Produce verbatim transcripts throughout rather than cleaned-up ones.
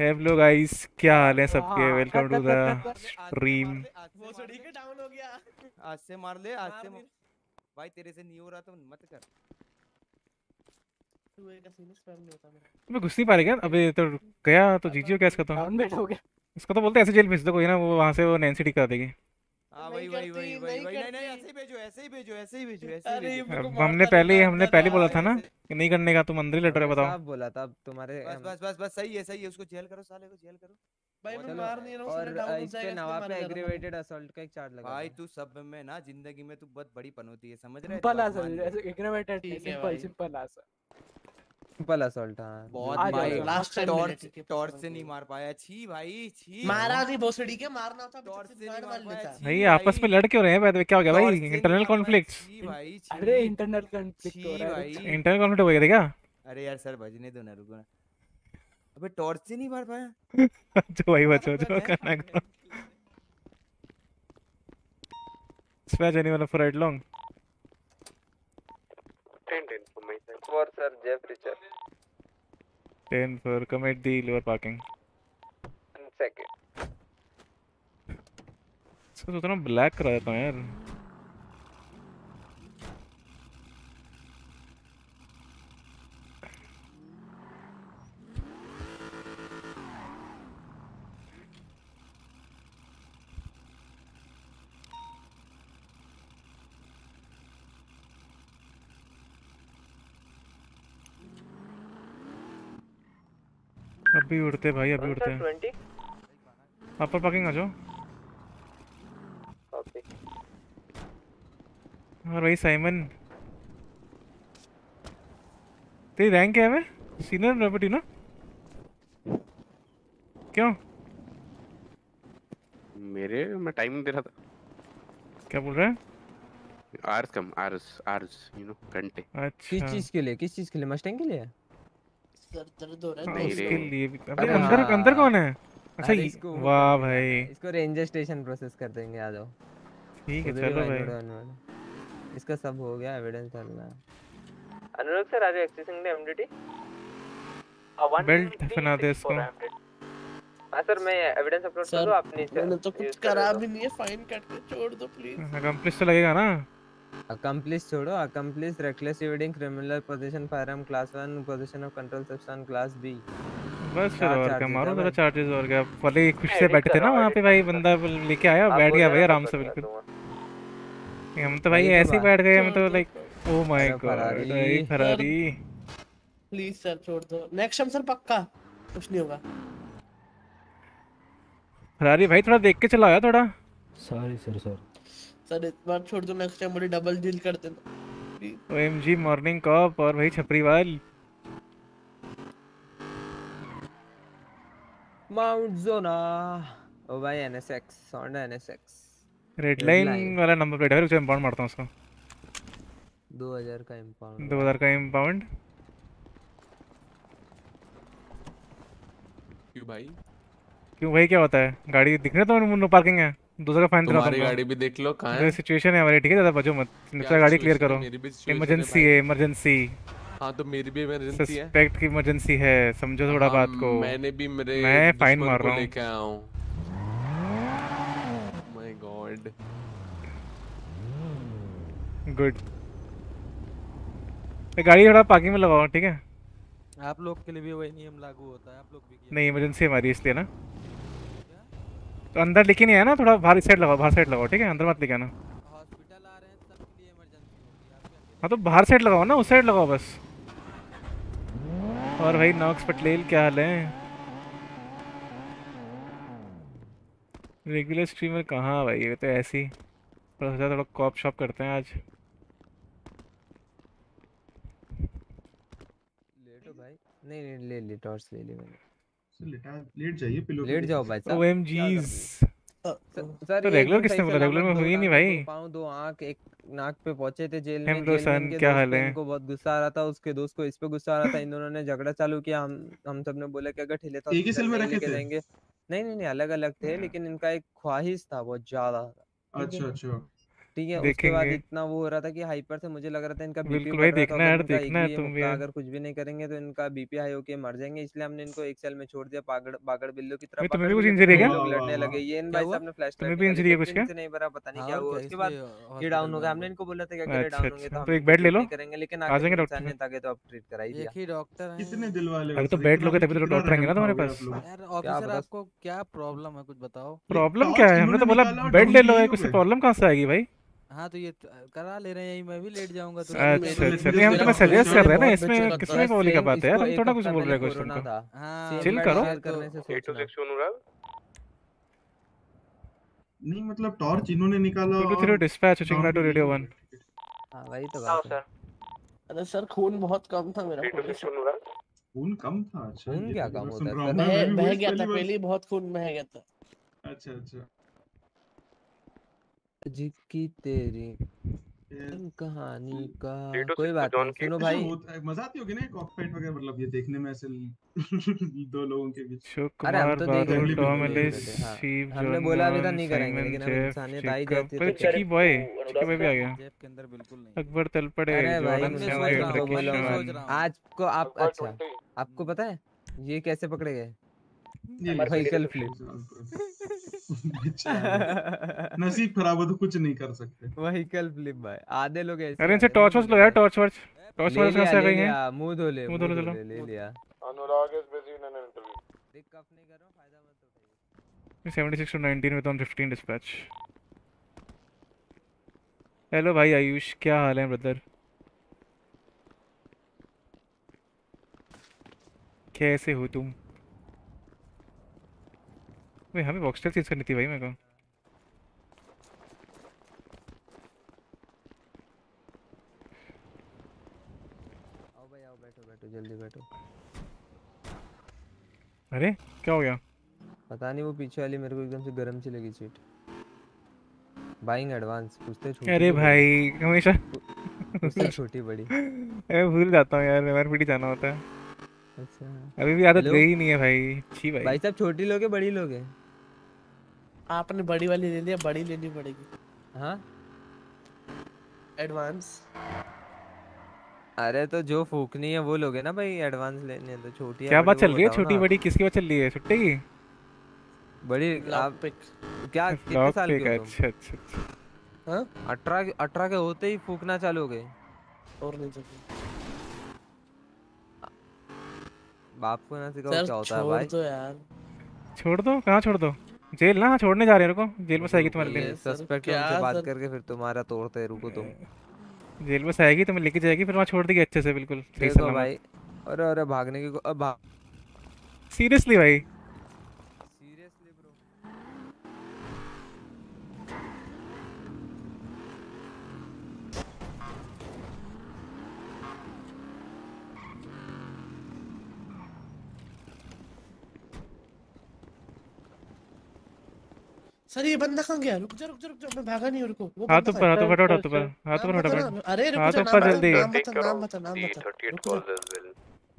Hello guys, क्या हाल है सबके। Welcome to the stream. वो सड़ी के डाउन हो गया। आज से मार ले, आज से भाई तेरे से नहीं हो रहा तो मत कर। तू एक सीन स्पैम नहीं होता मेरा। मैं घुस नहीं पा रहा क्या? अबे तो गया तो जीजीओ क्या इसका तो डाउन बैठ हो गया। इसको तो बोलते हैं ऐसे जेल भेज दो कोई ना, वो वहां से वो नैंसी टिका देगी। हां भाई भाई भाई भाई नहीं नहीं ऐसे ही भेजो, ऐसे ही भेजो, ऐसे ही भेजो, ऐसे ही भेजो। हमने पहले हमने पहले बोला था ना कि नहीं करने का, तुम अंदर ही लटरे। बताओ आप बोला था तुम्हारे। बस बस बस बस सही है सही है, उसको जेल करो, साले को जेल करो भाई। मैं मार नहीं रहा हूं, उसने डाउन उस पे नवाब पे एग्रीवेटेड असल्ट का एक चार्ज लगा। भाई तू सब में ना जिंदगी में तू बहुत बड़ी पनौती है, समझ रहे हो? पला सर ऐसे एग्रीवेटेड, सिंपल सिंपल असल्ट, पला असल्ट। हां बहुत भाई, लास्ट टाइम टॉर्च से नहीं मार पाया। छी भाई छी, मारा भी भोसड़ी के, मारना था टॉर्च से मार लेता। भाई आपस में लड़ क्यों रहे हैं? बाय द वे क्या हो गया भाई? Internal conflicts. अरे इंटरनल कॉन्फ्लिक्ट हो रहा है, इंटरनल कॉन्फ्लिक्ट हो गया देखा। अरे यार सर बजने दो ना, रुको ना। अबे टॉर्च से नहीं मार पाया। जो भाई बचो जो करना करो। स्पैच एनी वाला for right long ten ten for myself for sir Jeff Richard ten for commit the lower parking one second. So उतना ब्लैक करा देता हूं यार। अभी उड़ते भाई, अभी उड़ते हैं। अपर पार्किंग आ जाओ। और भाई साइमन तेरी रैंक क्या है? मैं सीनियर डेप्यूटी ना। क्यों मेरे मैं टाइम दे रहा था। क्या बोल रहे हैं? आर्स कम आर्स आर्स यू नो घंटे। अच्छा किस चीज के लिए? किस चीज के लिए? मस्टैंग के लिए? दर्द हो रहा है इसके लिए भी। अबे अंदर अंदर कौन है? अच्छा इसको, वाह भाई इसको रेंजर स्टेशन प्रोसेस कर देंगे। आ जाओ ठीक है चलो भाई। इसका सब हो गया, एविडेंस डाल रहा है। अनुराग सर आज एक्सेसिंग ने एमडीटी बेल्ट बना दे इसको। हां सर मैं एविडेंस अपलोड कर दूं आपने। मैंने तो कुछ करा भी नहीं है, फाइन कट के छोड़ दो प्लीज। अकम्प्लिश तो लगेगा ना। accomplice छोड़ो, accomplice reckless evading criminal possession firearm class one, possession of controlled substance class B। बस फिर और क्या मारो तेरा चार्जेस। और क्या भले खुश से बैठे थे ना वहां पे भाई, बंदा लेके आया बैठ गया भाई आराम से। बिल्कुल हम तो भाई ऐसे ही बैठ गए। हम तो लाइक ओ माय गॉड भाई फरारी। प्लीज सर छोड़ दो नेक्स्ट टाइम सर, पक्का कुछ नहीं होगा। फरारी भाई थोड़ा देख के चलाया थोड़ा। सॉरी सर सर सर इस बार छोड़ दो, नेक्स्ट टाइम बड़ी डबल डील करते हैं। ओएमजी मॉर्निंग कॉप और भाई छपरीवाल माउंट जोना। ओ भाई एनएसएक्स सोंडा एनएसएक्स रेड लाइन वाला नंबर प्लेट है, उसे इंपाउंड मारता हूं उसको। दो हज़ार का इंपाउंड दो हज़ार का इंपाउंड। क्यों भाई क्यों भाई क्या होता है? गाड़ी दिख रहा है तो नो पार्किंग है। दूसरा फाइन करो, हमारी गाड़ी भी देख लो कहां है। सिचुएशन है हमारी ठीक है, ज्यादा बजो मत। दूसरा गाड़ी क्लियर करो, इमरजेंसी है इमरजेंसी। हां तो मेरी भी इमरजेंसी है, सस्पेक्ट की इमरजेंसी है, समझो थोड़ा बात को। मैंने भी मेरे मैं फाइन मार रहा हूं, लेके आया हूं। My god good. ये गाड़ी थोड़ा पार्किंग में लगाओ ठीक है। आप लोग के लिए भी वही नियम लागू होता है, आप लोग भी नहीं। इमरजेंसी हमारी इसलिए ना तो अंदर लेके नहीं आया ना, थोड़ा बाहर साइड लगाओ, बाहर साइड लगाओ ठीक है, अंदर मत लेके आना। हॉस्पिटल आ रहे हैं तब के लिए इमरजेंसी। हां तो बाहर साइड लगाओ ना, उस साइड लगाओ बस। और भाई नॉक्स पटेल क्या हाल है? रेगुलर स्ट्रीमर कहां भाई, ये तो ऐसे ही थोड़ा थोड़ा कॉप शॉप करते हैं आज। लेटो भाई, नहीं नहीं ले ले टॉर्च ले ले मैंने। लेट जाइए पिलो लेट जाओ भाई साहब। ओएमजीस सर रेगुलर किसने बोला? रेगुलर में हुई नहीं भाई। पांव दो आंख एक नाक पे पहुंचे थे जेल में। इनके क्या हाल है? इनको बहुत गुस्सा आ रहा था, उसके दोस्त को इस पे गुस्सा आ रहा था, इन दोनों ने झगड़ा चालू किया। हम हम सब ने बोला कि अगर ठेले तो एक ही सेल में रखे थे। नहीं नहीं नहीं अलग-अलग थे, लेकिन इनका एक ख्वाहिश था बहुत ज्यादा। अच्छा अच्छा ठीक है। उसके बाद इतना वो हो रहा था कि हाइपर से मुझे लग रहा था इनका बीपी बढ़ रहा था, देखना है तुम भी अगर कुछ भी नहीं करेंगे तो इनका बीपी हाई होके मर जाएंगे, इसलिए हमने इनको एक सेल में छोड़ दिया। पागड़ पागड़ बिल्लो की तरह तुम्हें भी कुछ इंजरी है क्या? लोग लड़ने लगे, ये इन भाई साहब ने फ्लैश तुम्हें भी इंजरी है कुछ क्या? नहीं भरा पता नहीं क्या हुआ। उसके बाद ये डाउन हो गया, हमने इनको बोला था कि अगर डाउन होंगे तो एक बेड ले लो करेंगे, लेकिन आ जाएंगे डॉक्टर ने ताकि तो आप ट्रीट करा ही दिया। एक ही डॉक्टर है, कितने दिल वाले अभी तो बेड लोगे तभी तो डॉक्टर आएंगे ना तुम्हारे पास। यार ऑफिसर आपको क्या प्रॉब्लम है कुछ बताओ? प्रॉब्लम क्या है? हमने तो बोला बेड ले लो, है कुछ प्रॉब्लम कहां से आएगी भाई? हाँ तो ये करा ले रहे हैं, यही मैं भी लेट जाऊंगा तो। अच्छा चलिए हम तुम्हें सजेस्ट कर रहे हैं ना, इसमें किसने बोली का बात है यार? हम थोड़ा कुछ बोल रहे हैं कुछ उनको। हां चिल करो, नहीं मतलब टॉर्च इन्होंने निकाला और थ्री डिस्पैच चिंगना टू रेडियो वन। हां भाई तो आओ सर। अरे सर खून बहुत कम था मेरा, खून कम था। अच्छा खून क्या कम होता है? बह गया था पहले, बहुत खून बह गया था। अच्छा अच्छा जी की तेरी कहानी का कोई बात नहीं। सुनो भाई मजा आती होगी ना कॉकफाइट वगैरह, मतलब ये देखने में ऐसे दो लोगों के बीच। अरे हम तो देख रहे, हमने बोला अभी तो नहीं करेंगे, लेकिन अब इंसानियत आई जाती है। चिकी बॉय चिकी बॉय भी आ गया जेब के अंदर, बिल्कुल नहीं अकबर तल पड़े। अरे भाई आज को आप, अच्छा आपको पता है ये कैसे पकड़े गए? Vehicle flip. नसीब खराब हो तो कुछ नहीं कर सकते। व्हीकल फ्लिप भाई आधे लोग ऐसे। अरे इनसे टॉर्च वर्च लो यार, टॉर्च वर्च टॉर्च वर्च कहां से गई है? मुंह धो ले मुंह धो ले ले लिया। Anurag is busy in an interview. Pick up नहीं कर रहा, फायदा मत उठाइए। Seventy six two nineteen with on fifteen dispatch. Hello भाई आयुष क्या हाल है ब्रदर? कैसे हो तुम? भाई हमें बॉक्सटेल चेंज करनी थी भाई मेरे को। आओ भाई आओ, बैठो बैठो जल्दी बैठो। अरे क्या हो गया पता नहीं, वो पीछे वाली मेरे को एकदम से गरम सी लगी चीट। बाइंग एडवांस पूछते छोटी। अरे भाई हमेशा पूछते छोटी बड़ी। मैं भूल जाता हूं यार, मेरे पीटी जाना होता है। अच्छा अभी भी आदत गई नहीं है भाई। छी भाई भाई साहब छोटी लोगे बड़ी लोगे? आपने बड़ी वाली ले लिया, बड़ी लेनी पड़ेगी। हाँ एडवांस। अरे तो जो फूकनी है वो लोगे ना भाई, एडवांस लेने तो छोटी। क्या बात चल रही है? छोटी बड़ी किसकी बात चल रही है? छुट्टे की बड़ी आप क्या? कितने साल के हो? अच्छा अच्छा हां अठारह अठारह के होते ही फूकना चालू हो गए और नहीं चलते। बाप को ना सिखाओ क्या होता है भाई। छोड़ दो यार, छोड़ दो। कहां छोड़ दो? जेल ना छोड़ने जा रहे हैं, रुको जेल में आएगी तुम्हारे लिए। सस्पेक्ट से बात करके फिर तुम्हारा तोड़ते हैं, रुको तुम जेल में आएगी, तुम्हें लेके जाएगी फिर वहां छोड़ देगी अच्छे से बिल्कुल सही सलामत भाई। अरे अरे भागने की, अब सीरियसली भाई सीरियसली ब्रो सर ये बंदा कहां गया? रुक जा रुक जा रुक जा, मैं भागा नहीं रुको। वो हाथ ऊपर हाथ ऊपर हाथ ऊपर हाथ ऊपर फटाफट। अरे रुक जा हाथ ऊपर जल्दी। नाम बता नाम बता नाम बता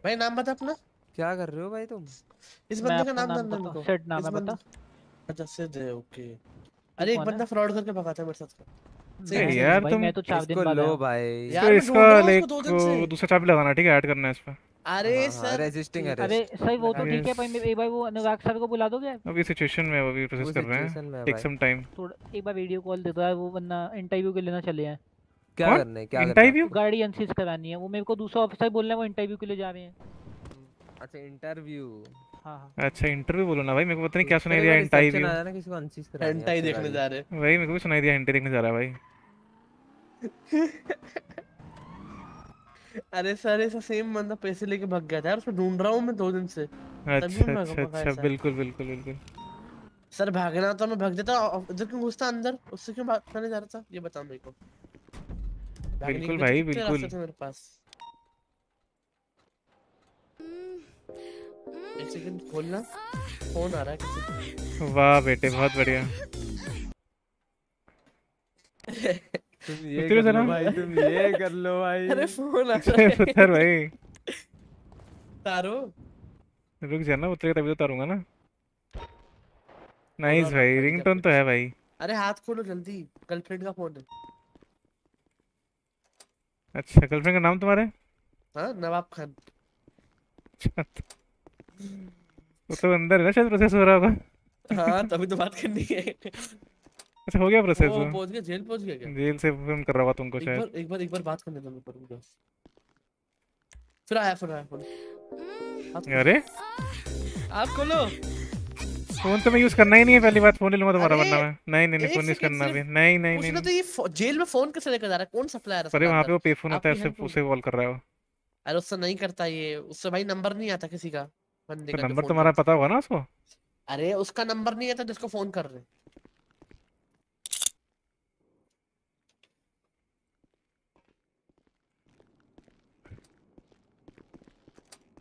भाई, नाम बता अपना। क्या कर रहे हो भाई तुम? इस बंदे का नाम नाम बता। सेट नाम है बता। अच्छा सेट है ओके। अरे एक बंदा फ्रॉड करके भागता है मेरे साथ। सही यार तुम इसको लो भाई। यार इसको ले दूसरा चाबी लगाना ठीक है, ऐड करना है इस पे। अरे हाँ, सर रेजिस्टिंग है। अरे सही वो तो ठीक है भाई, मैं एक बार वो अनुराग सर को बुला दोगे? अभी सिचुएशन में अभी प्रोसेस कर रहे हैं, टेक सम टाइम। थोड़ा एक बार वीडियो कॉल दे दो यार, वो बंदा इंटरव्यू के लेना चले हैं। क्या करना है? क्या इंटरव्यू गार्डियन सीज करानी है। वो मेरे को दूसरा ऑफिसर बोल रहा है, वो इंटरव्यू के लिए जा रहे हैं। अच्छा इंटरव्यू, हां हां अच्छा इंटरव्यू बोलो ना भाई, मेरे को पता नहीं क्या सुनाई दिया इंटरव्यू। ना ना किसी को अनसीज कराना है, एंटाई देखने जा रहे हैं भाई। मेरे को भी सुनाई दिया एंटाई देखने जा रहा है भाई। अरे सर ऐसा सेम बंदा पैसे लेके भाग गया था यार, उसको ढूंढ रहा हूं मैं दो दिन से। अच्छा अच्छा अच्छा बिल्कुल बिल्कुल बिल्कुल सर, भागना तो मैं भाग जाता, इधर क्यों घुसता अंदर? उससे क्यों बात करने जा रहा था ये बताओ मेरे को। बिल्कुल भाई बिल्कुल मेरे पास एक सेकंड खोलना, फोन आ रहा है किसी का। वाह बेटे बहुत बढ़िया। तुम ये कर लो भाई, तुम ये कर लो भाई। अरे फोन आ रहा है पुत्र भाई। तारो रुक जाना पुत्र, तभी तो तारूंगा ना। नाइस भाई, रिंगटोन तो है भाई। अरे हाथ खोलो जल्दी, गर्लफ्रेंड का फोन है। अच्छा गर्लफ्रेंड का नाम तुम्हारे? हां नवाब खान। वो तो अंदर है ना, शायद प्रोसेस हो रहा होगा। हां तभी तो बात करनी है। अच्छा हो गया प्रोसेस? वो पहुंच गया, जेल पहुंच गया क्या? जेल से फोन कर रहा था तुमको शायद। एक बार एक बार एक बार बात करने दो मेरे को रुको। फिर आया फोन आया फोन। अरे आप खोलो फोन, तो मैं यूज करना ही नहीं है पहली बात। फोन ले लूंगा तुम्हारा वरना मैं। नहीं नहीं नहीं फोन नहीं करना भी। नहीं नहीं नहीं उसने तो ये जेल में फोन कैसे लेकर जा रहा है? कौन सप्लायर है? अरे वहां पे वो पे फोन आता है, उससे उसे कॉल कर रहा है वो। अरे उससे नहीं करता ये, उससे भाई नंबर नहीं आता किसी का बंदे का। नंबर तुम्हारा पता होगा ना उसको? अरे उसका नंबर नहीं आता जिसको फोन कर रहे।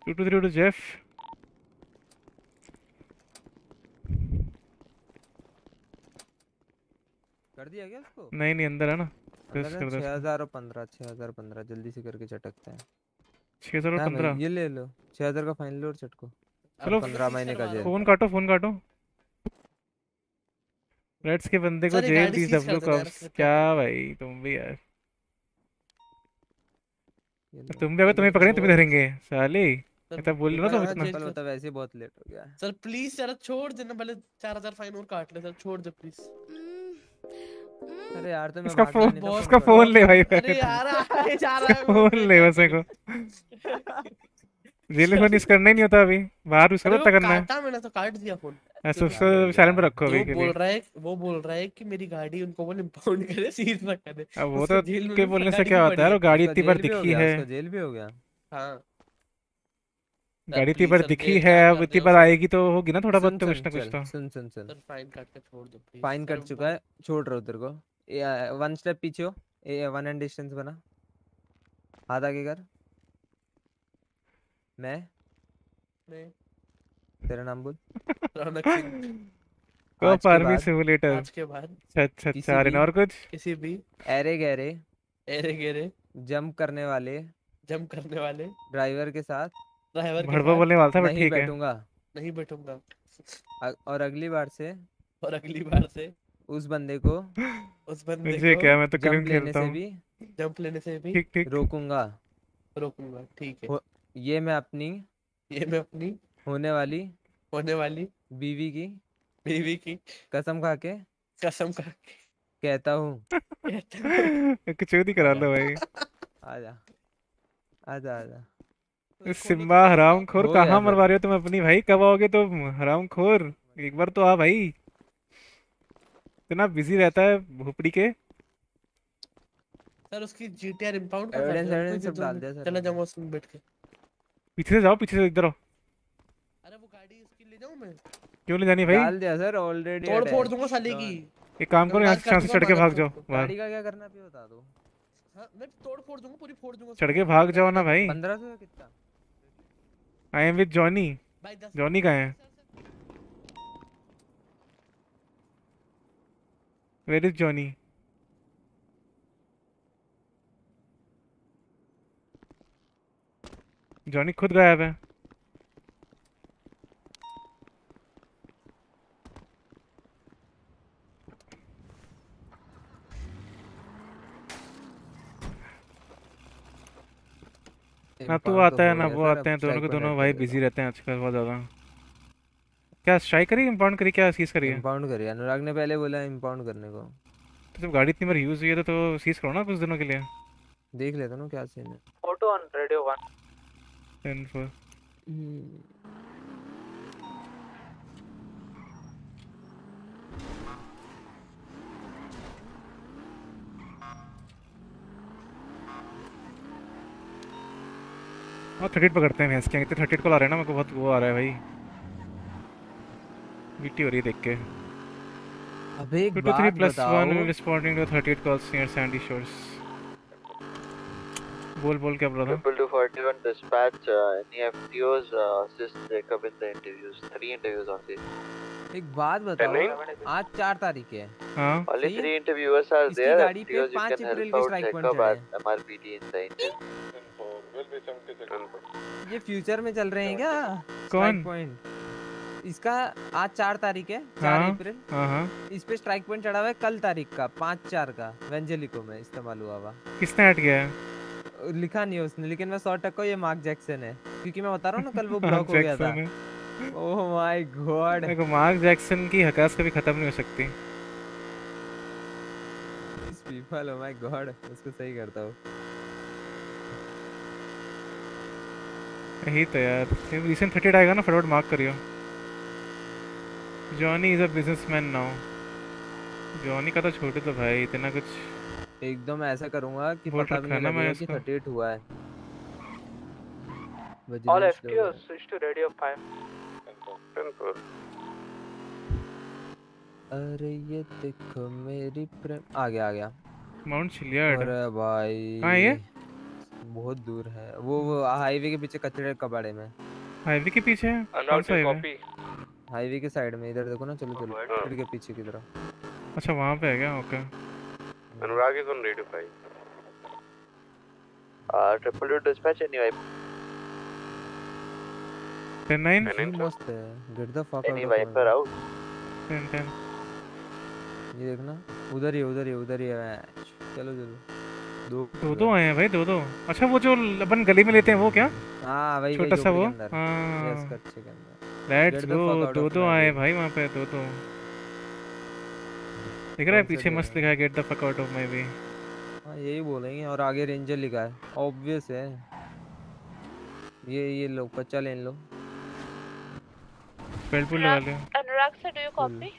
Two two three two Jeff. कर दिया क्या इसको? नहीं नहीं अंदर है ना। छह हज़ार और पंद्रह छह हज़ार पंद्रह जल्दी से करके चटकता है। छह हज़ार और पंद्रह ये ले लो, छह हज़ार का फाइनल और चटको। चलो पंद्रह महीने का जेल। फोन काटो फोन काटो। रेड्स के बंदे को जेल तीस डब्ल्यू कॉप्स। क्या भाई तुम भी यार, तुम भी अगर तुम्हें पकड़े तुम्हें धरेंगे साले। तो बोल रहा था इतना कल बता, वैसे बहुत लेट हो गया सर। प्लीज सर छोड़ देना, पहले चार हज़ार फाइन और काट ले सर, छोड़ दे प्लीज। अरे यार तो मैं इसका फोन उसका फोन ले भाई। अरे यार आ जा रहा है फोन ले वैसे को। जेल में निस करना ही नहीं होता, अभी बाहर उसको तक करना है। काटा मैंने तो काट दिया फोन। ऐसे उसको साइलेंट पे रखो अभी के लिए। वो बोल रहा है वो बोल रहा है कि मेरी गाड़ी उनको बोले इंपाउंड करे, सीज ना करे। अब वो तो के बोलने से क्या होता है? वो गाड़ी इतनी बार दिखी है, उसको जेल भी हो गया। हां गाड़ी इतनी बार दिखी है, अब इतनी बार आएगी तो होगी ना थोड़ा बहुत तो कुछ ना कुछ तो। सुन सुन सुन सर फाइन काट के छोड़ दो प्लीज। फाइन कट चुका है, छोड़ रहा हूं तेरे को। वन स्टेप पीछे हो, वन हैंड डिस्टेंस बना, हाथ आगे कर। मैं मैं तेरा नाम बोल। रौनक सिंह को आर्मी सिमुलेटर। आज के बाद अच्छा अच्छा अरे और कुछ किसी भी एरे गेरे एरे गेरे जंप करने वाले जंप करने वाले ड्राइवर के साथ ड्राइवर के भड़वा बोलने वाला था बट ठीक है, बैठूंगा नहीं बैठूंगा। और अगली बार से और अगली बार से उस बंदे को उस बंदे को क्या मैं तो गेम खेलता हूं जंप लेने से भी रोकूंगा रोकूंगा ठीक है। ये मैं अपनी ये मैं अपनी होने वाली होने वाली बीवी की बीवी की कसम खा के कसम खा के कहता हूँ। कुछ भी करा लो भाई। आजा आजा आजा सिम्बा हरामखोर, कहाँ मरवा रहे हो तुम अपनी भाई? कब आओगे तुम हरामखोर? एक बार तो आ भाई, इतना बिजी रहता है भोपड़ी के। सर उसकी जीटीआर इंपाउंड कर, चला जाऊंगा उसमें बैठ के। पीछे से जाओ पीछे से, इधर आओ। अरे वो गाड़ी उसकी ले जाऊं मैं? क्यों ले जानी भाई? डाल दिया सर ऑलरेडी, तोड़ फोड़ दूंगा साले की। एक काम करो, यहां से चढ़ के भाग जाओ। गाड़ी का क्या करना है अभी बता दो। हां मैं तोड़ फोड़ दूंगा, पूरी फोड़ दूंगा। चढ़ के भाग जाओ ना भाई। पंद्रह सौ कितना? I am with Johnny. Johnny कहां है? Where is Johnny? जॉनी खुद गायब है। ना तू आता है ना वो आते हैं, दोनों के दोनों भाई बिजी रहते हैं आजकल बहुत ज्यादा। क्या स्ट्राइक करी, इंपाउंड करी, क्या सीज करी? इंपाउंड करी, अनुराग ने पहले बोला इंपाउंड करने को। तो जब गाड़ी इतनी बार यूज हुई है तो सीज करो ना कुछ दिनों के लिए, देख लेता ना क्या सीन है। Photo on radio one info. और थर्टी एट पकड़ते हैं भैंस के, इतने थर्टी एट कॉल आ रहे हैं ना, मेरे को बहुत वो आ रहा है भाई, बीटी हो रही है देख के। अबे एक बात बताओ, two three plus one responding to thirty eight calls near Sandy Shores. बोल बोल क्या बोल रहा था? Two two four one dispatch any F T Os assist Jacob in the interviews, three interviews on this. एक बात बताओ, आज चार तारीख है। हाँ। Only three interviewers are there. इसकी गाड़ी पे पांच अप्रैल की स्ट्राइक पॉइंट है। M R P D in the interview. ये फ्यूचर में चल रहे हैं क्या? कौन? इसका आज चार तारीख है, चार अप्रैल। इस पे स्ट्राइक पॉइंट चढ़ा हुआ है कल तारीख का, पांच चार का, वेंजेलिको में इस्तेमाल हुआ हुआ। किसने हट गया है? लिखा नहीं है उसने, लेकिन मैं सौ टक्का ये मार्क जैक्सन है, क्योंकि मैं बता रहा हूँ ना कल वो ब्लॉक हो गया था। ओह माय गॉड, देखो मार्क जैक्सन की हकास कभी खत्म नहीं हो सकती। इस पीपल, ओह माय गॉड, उसको सही करता हूँ। यही तो यार, रीसेंट थर्टी आएगा ना, फटाफट मार्क करियो। Johnny is a businessman now. Johnny का तो छोटे तो भाई इतना कुछ, एकदम ऐसा करूंगा कि पता भी नहीं लगेगा कि थर्टी एट हुआ है। All F T Os switch to radio five. अरे ये देखो मेरी प्रेम आ गया आ गया। Mount Chiliad. अरे भाई। कहाँ ये? बहुत दूर है। वो, वो हाईवे के पीछे कचरे कबाड़े में। हाईवे के पीछे? अनऑर्डर कॉपी। हाईवे के साइड में इधर देखो ना, चलो चलो इधर के पीछे की तरफ। अच्छा वहाँ पे है क्या? Okay. Anurag is on radio भाई। Ah triple two dispatch any भाई। टेन नाइन मस्त है। गेट द फक एनी भाई पर आउट। Ten ten. ये देखना उधर ही उधर ही उधर ही है। चलो चलो। दो दो दो आए हैं भाई, दो दो। अच्छा वो जो अपन गली में लेते हैं वो क्या? हाँ भाई छोटा सा वो। हाँ। यस कच्चे के अंदर। लेट्स गो, दो दो आए भाई वहाँ पे, दो दो। दिख रहा है पीछे मस्त लिखा है get the fuck out of my way. हां यही बोलेंगे, और आगे रेंजर लिखा है, ऑब्वियस है। ये ये लो कच्चा लेन लो, पेलपुल लगा ले। Anurag sir do you copy?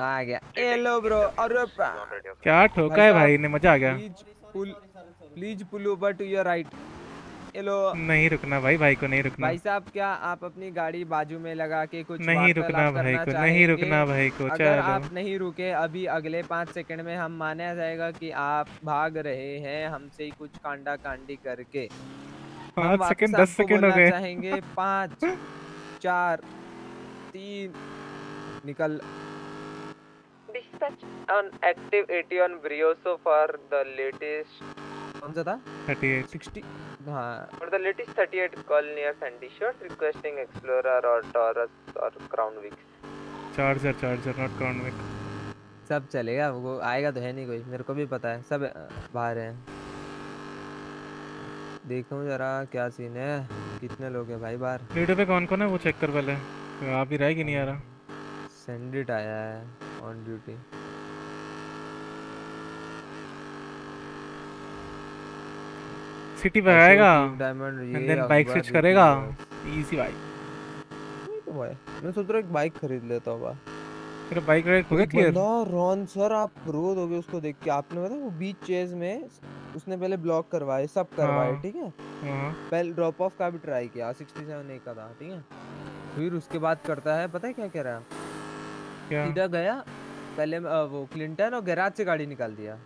आ गया। Hello bro. अरे क्या ठोका है भाई ने, मजा आ गया। Please pull over to your right. Hello. नहीं रुकना भाई, भाई को नहीं रुकना। भाई साहब क्या आप अपनी गाड़ी बाजू में लगा के कुछ नहीं रुकना भाई को, नहीं रुकना भाई को। अगर आप नहीं रुके अभी अगले पाँच सेकंड में हम माना जाएगा कि आप भाग रहे हैं हमसे ही कुछ कांडा कांडी करके। पाँच सेकंड, दस सेकंड हो गए चाहेंगे। पाँच चार तीन निकल। On active at on Brioso for the latest कौन सा था? Thirty eight sixty. हाँ। For the latest thirty-eight call near Sandy Shores, requesting Explorer or Taurus or Crown Vic. Charger, Charger, not Crown Vic. सब चलेगा, वो आएगा तो है नहीं कोई, मेरे को भी पता है, सब बाहर हैं। देखता हूँ जरा क्या सीन है, कितने लोग हैं भाई बाहर। रेडियो पे कौन कौन है वो चेक कर पहले। आप ही रहेगी नहीं आ रहा। सैंडिट आया है ऑन ड्यूटी। सिटी भगाएगा एंड देन बाइक स्विच करेगा। इजी भाई। तो भाई मैं सोच रहा एक बाइक खरीद लेता हूं। तेरा बाइक राइड हो गया क्लियर? नो रॉन सर आप क्रोध हो गए उसको देख के। आपने पता वो बीच चेज में उसने पहले ब्लॉक करवाए, सब करवाए, ठीक है? हां पहले ड्रॉप ऑफ का भी ट्राई किया, सड़सठ ए का था, ठीक है? फिर उसके बाद करता है, पता है क्या कह रहा है? क्या सीधा गया पहले वो क्लिंटन और गैराज से गाड़ी निकाल दिया।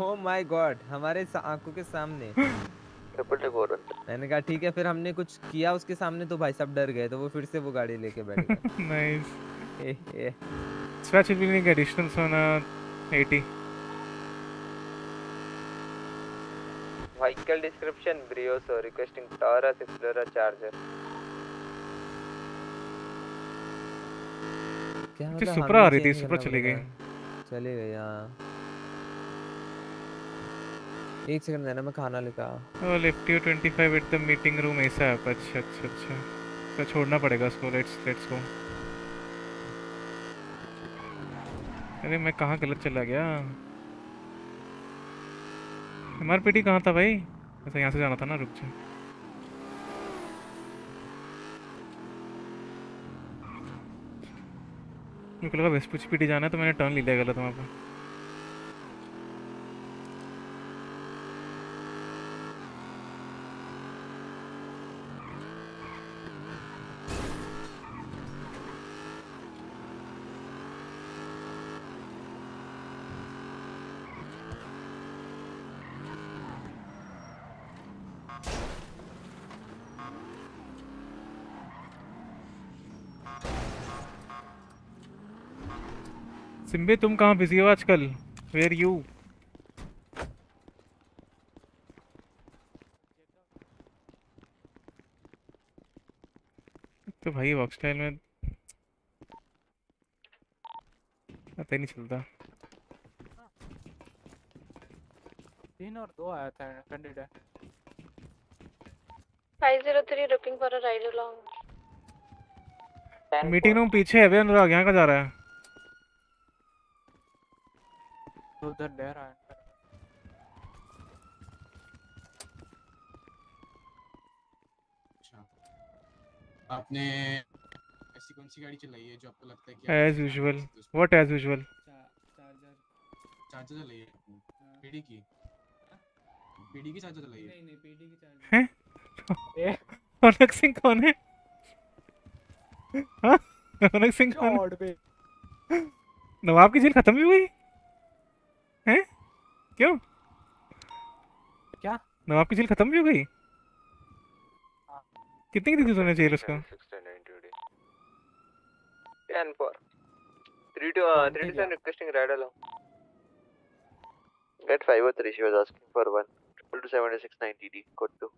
ओह माय गॉड हमारे आंखों के सामने। ट्रिपल टेक हो रहा है। मैंने कहा ठीक है, फिर हमने कुछ किया उसके सामने तो भाई साहब डर गए, तो वो फिर से वो गाड़ी लेके बैठ गया। नाइस। स्क्रैच भी नहीं गया, डिस्टेंस होना अस्सी। Vehicle description Brios requesting Taurus Explorer Charger. क्या मतलब सुप्रा आ रही थी, सुप्रा चली गई, चली गई। हाँ एक सेकंड देना, मैं खाना लेता हूँ। लेफ्ट यू पच्चीस एट द मीटिंग रूम, ऐसा है। अच्छा अच्छा अच्छा, तो छोड़ना पड़ेगा उसको। Let's let's go. अरे मैं कहाँ गलत चला गया। एमआरपीटी कहाँ था भाई? ऐसा यहाँ से जाना था ना, रुक जा। मुझे लगा वेस्पुची पीटी जाना है तो मैंने टर्न ले लिया गलत वहाँ सिम्बे। तुम कहाँ बिजी हो आजकल? Where you? तो भाई वॉक स्टाइल में पता ही नहीं चलता। तीन और दो आया था कैंडिडेट। पाँच सौ तीन looking for a ride along. Meeting room पीछे है। वे अनुराग यहाँ का जा रहा है उधर ले रहा है। आपने ऐसी कौन सी गाड़ी चलाई है जो आपको लगता है कि as usual? What as usual? Charger charger चलाई है। पीडी की पीडी की चार्जर चलाई है। नहीं नहीं पीडी की चार्जर है। अनक सिंह कौन है? हां अनक सिंह कौन? ऑड पे नवाब की जेल खत्म भी हुई हैं? क्यों क्या नवाब की जेल खत्म भी हो गई? कितनी की थी जेल उसको? Three two three two seven requesting ride along gate five oh three. She was asking for one two two seven six nine T D code two.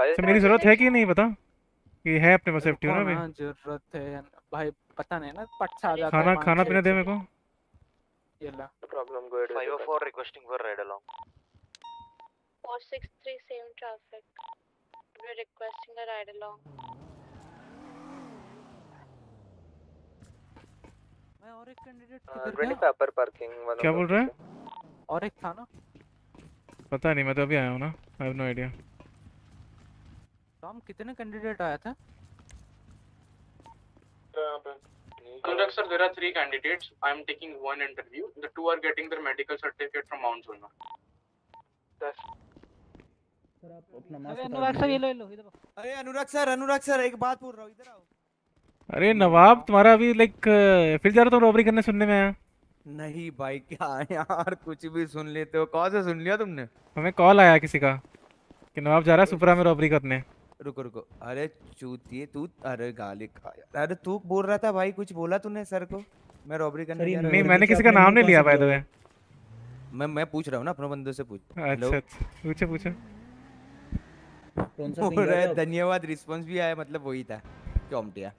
Sir मेरी जरूरत है कि नहीं पता? ये है अपने पास एफटीओ ना भाई? जरूरत है भाई, पता नहीं ना पट्टा आ जाता है। खाना खाना पीना दे मेरे को। ये ला problem go ahead five oh four requesting for ride along four six three seven traffic we requesting a ride along. मैं और एक कैंडिडेट किधर गया? Twenty upper parking. क्या बोल रहा है? और एक था ना, पता नहीं, मैं तो अभी आया हूं ना। I have no idea. Tom कितने कैंडिडेट आया था? Conduct sir, there are three candidates. I am taking one interview. The two are getting their medical certificate from Mount Zona. That's. अरे अनुराग सर ये लो लो इधर। अरे अनुराग सर अनुराग सर एक बात पूछ रहा हूँ, इधर आओ। अरे नवाब तुम्हारा अभी लाइक फिर जा रहा था रॉबरी करने सुनने में आया? नहीं भाई क्या यार कुछ भी सुन लेते हो। कौन से सुन लिया तुमने? हमें कॉल आया किसी का कि नवाब जा रहा है सुपरा में रॉबरी करने। रुको रुको, अरे चूतिए तू, अरे गाली खा यार। अरे तू बोल रहा था भाई, कुछ बोला तूने सर को? मैं रॉबरी करने जा रहा हूं। नहीं मैंने किसी का नाम नहीं लिया भाई। तो मैं मैं पूछ रहा हूं ना अपने बंदों से। पूछ। अच्छा पूछो पूछो। कौन सा सिंगर है? धन्यवाद, रिस्पांस भी आया, मतलब वही था चोमटिया।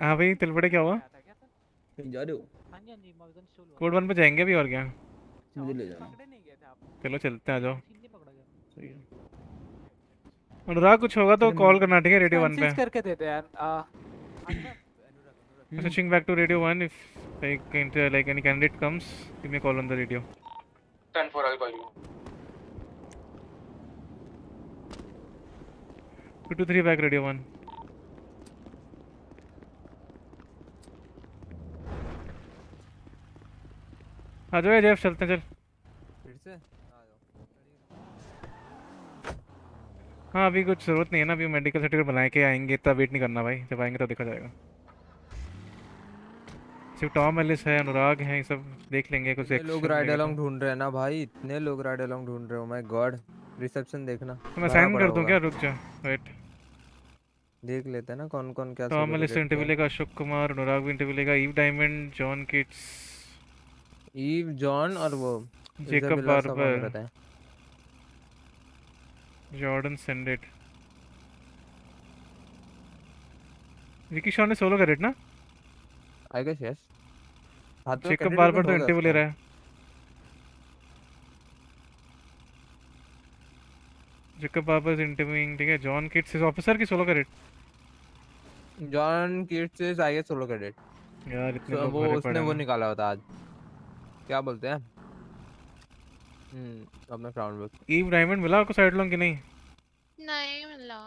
हां भाई तिलपड़े क्या हुआ? कहीं जा रहे हो? हां जी हां जी मौजन सोलो कोड वन पे जाएंगे अभी। और क्या मुझे ले जाओ। पकड़े नहीं गए थे आप? चलो चलते हैं, आ जाओ। सही है अनुराग, कुछ होगा तो कॉल करना ठीक है। रेडियो वन पे करके देते यार। Anurag switching back to radio one if like like any candidate comes give me call on the radio ten four I call you two two three back radio one. आ जाओ Jeff, चलते हैं। चल फिर से। हाँ अभी कुछ जरूरत नहीं है ना, अभी मेडिकल सर्टिफिकेट बनाए के आएंगे, तब वेट नहीं करना भाई। जब आएंगे तब देखा जाएगा। सिर्फ टॉम एलिस है, अनुराग हैं, सब देख लेंगे कुछ लोग राइड अलोंग ढूंढ रहे हैं ना भाई, इतने लोग राइड अलोंग ढूंढ रहे हो। माय गॉड, रिसेप्शन देखना। मैं साइन कर दूं क्या? रुक जा, वेट देख लेते हैं ना कौन कौन क्या। टॉम एलिस इंटरव्यू लेगा, अशोक कुमार, अनुराग भी इंटरव्यू लेगा, Eve Diamond, John kits, Eve John और वो जेकब बार्बर, जॉर्डन सेंडेट, विकी शॉन ने सोलो कर रेट ना I guess. Yes Jacob Barber तो इंटरव्यू ले रहा है। जेकब बार्बर इंटरव्यूइंग, ठीक है। जॉन किट्स इज ऑफिसर की सोलो कर रेट। John kits is I guess solo कर रेट यार। इतने so, वो उसने वो निकाला होता आज, क्या बोलते हैं हम्म अपना क्राउन बुक। ईव डायमंड मिला आपको साइड लॉन्ग कि नहीं? नहीं मिला।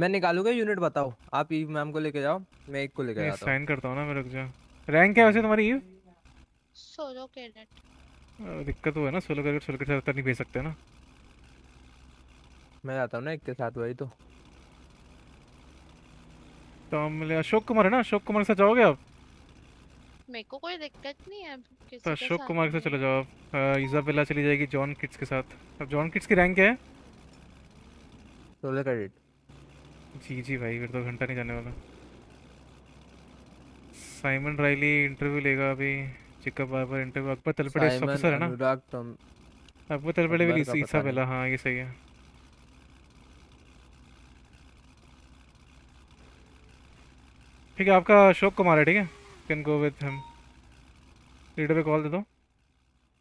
मैं निकालूंगा यूनिट, बताओ आप ईव मैम को लेके जाओ, मैं एक को लेके जाता हूं। साइन करता हूं ना मैं, रुक जा। रैंक क्या है वैसे तुम्हारी ईव? Solo cadet. दिक्कत वो है ना, सोलो कैडेट सोलो के साथ नहीं भेज सकते ना। मैं जाता हूं ना एक के साथ, वही तो। टॉम ले, अशोक कुमार है ना, अशोक कुमार से जाओगे आप? मेरे को कोई दिक्कत नहीं है किसी के साथ। अशोक कुमार के साथ चले जाओ आप। इजाबेला चली जाएगी जॉन किट्स के साथ। अब जॉन किट्स की रैंक क्या है? Solo cadet. जी जी भाई, फिर तो घंटा नहीं जाने वाला। साइमन राइली इंटरव्यू लेगा अभी। Jacob Barber interview. Akbar Talpade officer है ना? अकबर तलपड़े भी ईसा बेला, हाँ ये सही है। ठीक है, आपका अशोक कुमार है, ठीक है। Can go with him. Leader पे कॉल दे दो।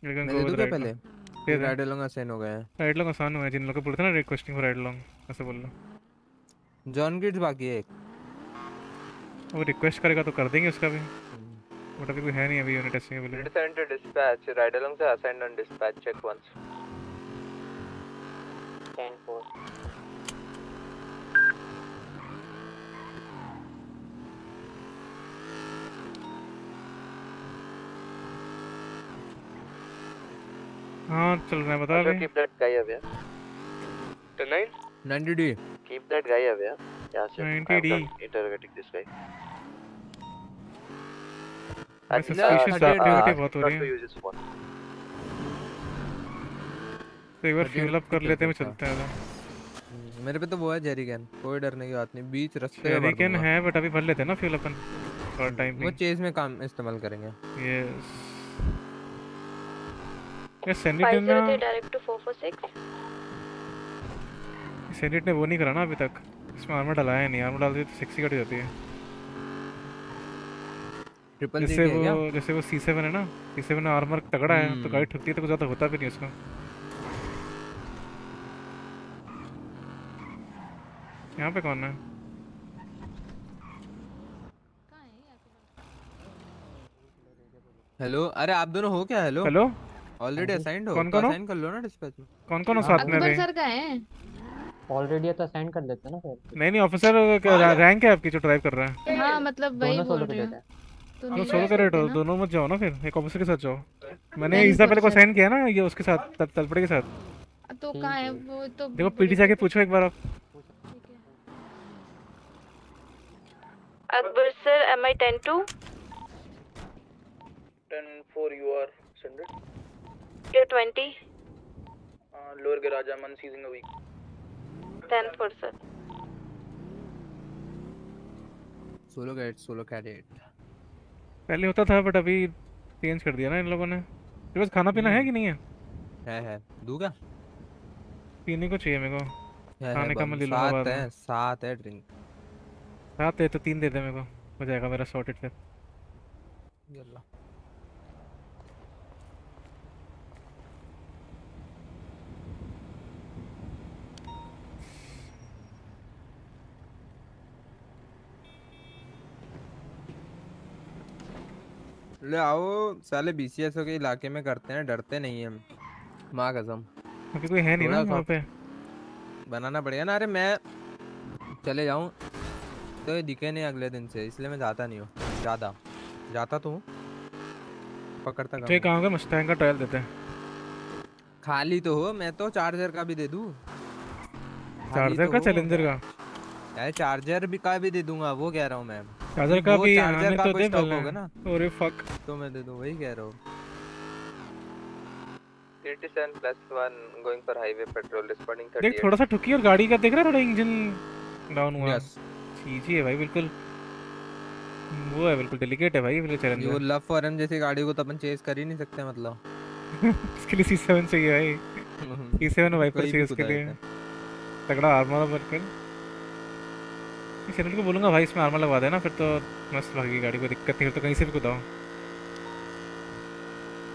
कैन गो विद पहले फिर राइड अलोंग आसान हो गया है। राइड अलोंग आसान हुआ है जिन लोगों को बोलते ना रिक्वेस्टिंग फॉर राइड अलोंग, ऐसे बोल लो। जॉन किट्स बाकी है, वो रिक्वेस्ट करेगा तो कर देंगे उसका भी। बट अभी कोई है नहीं अभी यूनिट ऐसे बोले। Send to dispatch, ride along से assign on dispatch, check once. Ten four हां चल रहा है, बता रहे keep that guy away ten nine ninety D. Keep that guy away. Yeah, sir. ninety D. Interrogating this guy. Actually, suspicious activity बहुत हो रही है। तो एक बार fuel up कर लेते हैं, चलते हैं ना। मेरे पे तो वो है jerry can, कोई डरने की बात नहीं। बीच रास्ते में jerry can है, but अभी भर लेते हैं ना fuel अपन। और time भी। वो chase में काम इस्तेमाल करेंगे। Yes. ये send it ना। Direct to four four six. सेनेट ने वो नहीं करा ना अभी तक, इसमें आर्मर डलाया नहीं। आर्मर डालते तो सिक्स कट जाती है। ट्रिपल जैसे वो क्या? जैसे वो सी सेवन है ना, सी सेवन में आर्मर तगड़ा है तो गाड़ी ठुकती है, तो कुछ ज़्यादा होता भी नहीं उसका। यहाँ पे कौन है? हेलो, अरे आप दोनों हो क्या? हेलो हेलो, ऑलरेडी असाइंड हो? कौन कौन असाइन कर लो ना डिस्पैच में। कौन कौन हो साथ में? अकबर सर का है ऑलरेडी, तो असाइन कर देते हैं ना फिर। नहीं नहीं, ऑफिसर रैंक है आपकी जो ड्राइव कर रहा है। हां मतलब वही बोल रहे हैं, तो सोलो कर रहे हो। दोनों मत जाओ ना फिर, एक ऑफिसर के साथ जाओ। मैंने इससे पहले को असाइन किया ना ये उसके साथ, तलपड़े के साथ। तो कहां है वो? तो देखो पीटी जाके पूछो एक बार आप। Akbar sir, am I ten two ten four you are sended. ये twenty lower garage Aman seizing a week. ten percent solo cadet, solo cadet पहले होता था बट अभी चेंज कर दिया ना इन लोगों ने। तो बस खाना पीना है कि नहीं है? है है, दूंगा। पीने को चाहिए मेरे को, खाने का मैं ले लूंगा बाद में। सात है ड्रिंक, सात है तो तीन दे दे मेरे को, हो जाएगा मेरा सॉर्टेड फिर। यल्ला ले आओ साले। बीसीएस के इलाके में करते हैं, डरते नहीं है हम, माँ कसम। अभी कोई है नहीं ना वहाँ पे, बनाना पड़ेगा ना। अरे मैं चले जाऊँ तो दिखे नहीं अगले दिन से, इसलिए मैं जाता नहीं हूँ। ज़्यादा जाता तो पकड़ता कम। ठीक है, मस्टैंग का ट्रायल देते हैं। खाली तो हो, मैं तो चार्जर का भी दे दूँ। चार्जर का, चैलेंजर का, चार्जर भी का भी दे दूंगा, वो कह रहा हूँ मैं। चार्जर का भी आने तो दे होगा ना। अरे फक तो मैं दे दूं, वही कह रहा हूं। Thirty seven plus one going for highway patrol responding thirty eight. देख थोड़ा सा ठुकी और गाड़ी का देख रहा है, थोड़ा इंजन डाउन हुआ। यस सीजी है भाई, बिल्कुल वो है, बिल्कुल डेलिकेट है भाई ये चरण। वो लव फॉर एम जैसी गाड़ी को तो अपन चेस कर ही नहीं सकते मतलब इसके लिए सी सेवन चाहिए भाई, सी सेवन वाइपर चाहिए उसके लिए, तगड़ा आर्मर बनकर। इस चैनल को बोलूंगा भाई इसमें आर्मर लगा देना, फिर तो मस्त भागी गाड़ी, कोई दिक्कत नहीं। फिर तो कहीं से भी कुदाओ,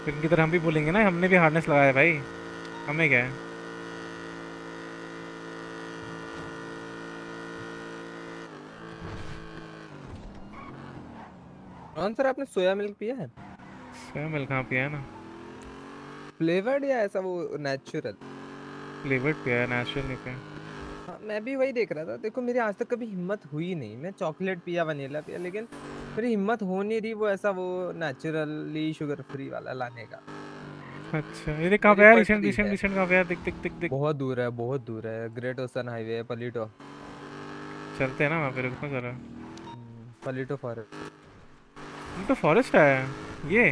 फिर इनकी तरह हम भी बोलेंगे ना हमने भी हार्नेस लगाया भाई, हमें क्या है। रोहन सर आपने सोया मिल्क पिया है? सोया मिल्क हाँ पिया है ना, फ्लेवर्ड या ऐसा वो नेचुरल? फ्लेवर्ड पिया, नेचुरल नहीं पिया। हाँ मैं भी वही देख रहा था, देखो मेरी आज तक कभी हिम्मत हुई नहीं, मैं चॉकलेट पिया वनीला पिया, लेकिन मेरी हिम्मत हो नहीं रही वो ऐसा वो नेचुरली शुगर फ्री वाला लाने का। अच्छा ये कहाँ पे है? रिसेंट रिसेंट रिसेंट कहाँ पे है? दिख दिख दिख दिख बहुत दूर है, बहुत दूर है, ग्रेट ओशन हाईवे पलीटो। चलते हैं ना वहाँ पे, रुकना जरा। पलीटो फॉरेस्ट, पलीटो फॉरेस्ट है ये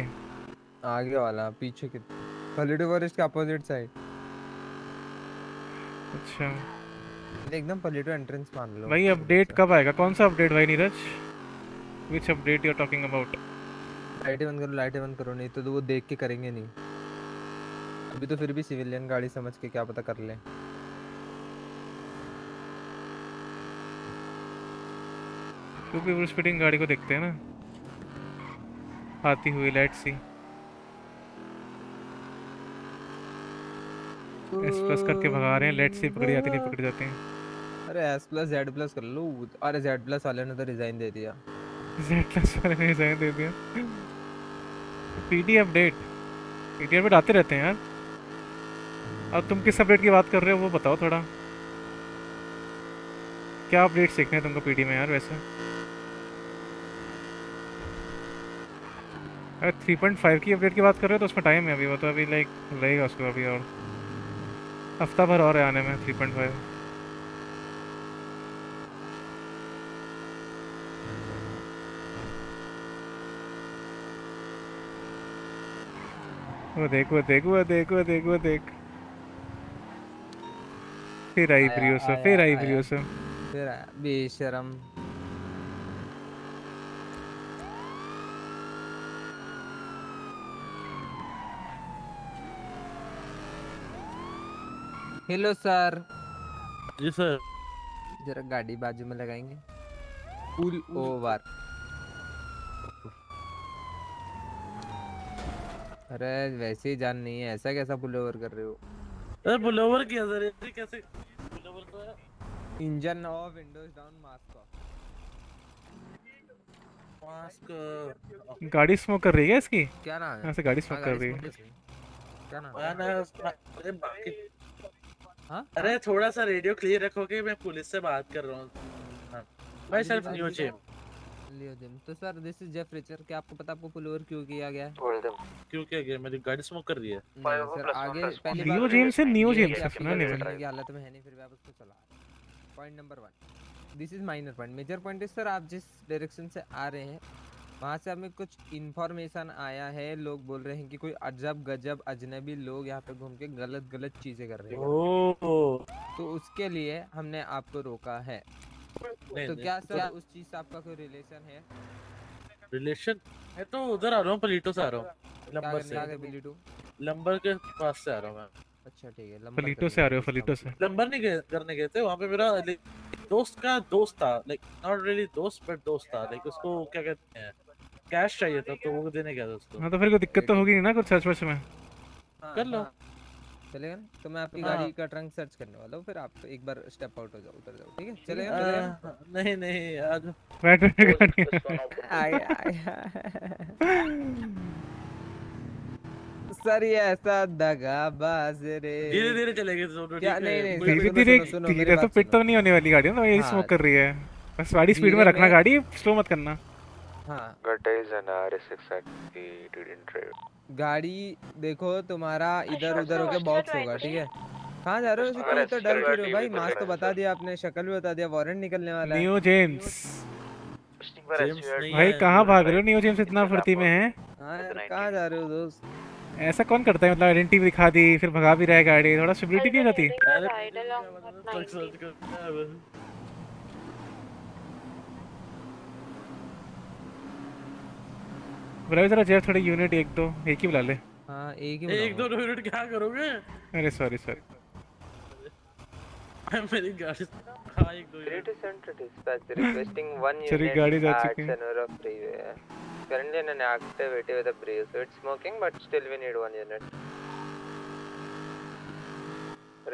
आगे वाला, पीछे के पलीटो फॉरेस्ट के अपोजिट साइड। अच्छा एकदम पलीटो एंट्रेंस मान लो भाई। अपडेट कब आएगा? कौन सा अपडेट भाई Neeraj? Which update you are talking about? Light बंद करो, लाइट बंद करो, नहीं तो वो देख के करेंगे नहीं। अभी तो फिर भी सिविलियन गाड़ी समझ के क्या पता कर ले। टू पीपल स्पीडिंग गाड़ी को देखते हैं ना आती हुई, लेट सी। एस प्लस करके भगा रहे हैं, लेट सी पकड़ी जाती नहीं, पकड़ जाते हैं। अरे एस प्लस जेड प्लस कर लो। अरे जेड प्लस वाले ने तो रिजाइन दे दिया, दे दिया। पीडी अपडेट, पीडी अपडेट आते रहते हैं यार। अब तुम किस अपडेट की बात कर रहे हो वो बताओ थोड़ा, क्या अपडेट सीखने हैं तुमको पीडी में यार? वैसे अगर थ्री पॉइंट फाइव की अपडेट की बात कर रहे हो तो उसमें टाइम है अभी, वो तो अभी लाइक रहेगा उसको अभी, और हफ्ता भर और है आने में थ्री पॉइंट फाइव वो देख वो देख वो देख वो देख वो देख फिर आई ब्रियो से फिर आई ब्रियो से फिर बेशरम। Hello sir. जी सर। जरा गाड़ी बाजू में लगाएंगे। Pull over. अरे वैसे ही जान नहीं है, ऐसा कैसा पुलोवर कर रहे हो? अरे पुलोवर किया सर, ये कैसे पुलोवर तो है। Engine off, windows down, mask off. Mask गाड़ी स्मोक कर रही है इसकी, क्या नाम है ऐसे? गाड़ी स्मोक कर रही है, क्या नाम है? अरे हां अरे थोड़ा सा रेडियो क्लियर रखोगे? मैं पुलिस से बात कर रहा हूं भाई। सर न्यू चेम तो sir this is Jeff Richer. क्या आपको पता आपको पुलोवर क्यों किया गया? क्यों किया गया? मेरी गाड़ी स्मोक कर रही है सर। आगे पहली बार न्यू जेम्स से न्यू जेम्स का सुना नहीं है, हालत में है नहीं, फिर भी आप उसको चला। Point number one, this is minor point. Major point is sir आप जिस डायरेक्शन से आ रहे हैं वहां से हमें कुछ इंफॉर्मेशन आया है, लोग बोल रहे हैं कि कोई अजब गजब अजनबी लोग यहाँ पे घूम के गलत गलत चीजें कर रहे हैं, तो उसके लिए हमने आपको रोका है। तो क्या सर उस चीज से आपका कोई रिलेशन है? रिलेशन है तो उधर आ रहा हूँ, पलीटो से आ रहा हूँ, लंबर से पलीटो, लंबर के पास से आ रहा हूँ। अच्छा ठीक है, लंबर पलीटो से आ रहे हो? पलीटो से लंबर नहीं गए करने गए थे, वहाँ पे मेरा दोस्त का दोस्त था, लाइक नॉट रियली दोस्त बट दोस्त था, लाइक उसको क्या कहते हैं कैश चाहिए था तो वो देने गया था उसको। हाँ तो फिर कोई दिक्कत तो होगी नहीं ना कुछ सर्च वर्च में? कर लो चलेगा ना। तो मैं आपकी हाँ। गाड़ी का ट्रंक सर्च करने वाला हूँ, फिर आप एक बार स्टेप आउट हो जाओ, उतर जाओ, ठीक है? चलेगा चलेगा। नहीं नहीं आज बैठ बैठ आया आया सर ये ऐसा दगाबाज रे। धीरे धीरे चलेगी सोनो, क्या नहीं नहीं धीरे धीरे तो पिट तो नहीं होने वाली गाड़ी ना, ये स्मोक कर रही है। बस गाड़ी स्पीड में रखना, गाड़ी स्लो मत करना। हाँ गाड़ी देखो तुम्हारा इधर उधर होके बॉक्स होगा, ठीक है? कहाँ जा रहे हो तो डर क्यों भाई? मास्क तो बता दिया आपने, शक्ल भी बता दिया, वारंट निकलने वाला है। न्यू जेम्स भाई कहाँ भाग रहे हो? न्यू जेम्स इतना फुर्ती में है, कहाँ जा रहे हो दोस्त? ऐसा कौन करता है, मतलब आइडेंटिटी दिखा दी फिर भगा भी रहा है गाड़ी, थोड़ा सिबिलिटी नहीं होती? बुलाओ जरा जेफ, थोड़ी यूनिट एक दो, एक ही बुला ले। हाँ एक ही, एक दो यूनिट क्या करोगे? अरे सॉरी सॉरी मेरी गाड़ी हाँ एक दो unit center dispatch requesting one unit गाड़ी जा चुकी है Senora freeway currently in an activity with a brave so it's smoking but still we need one unit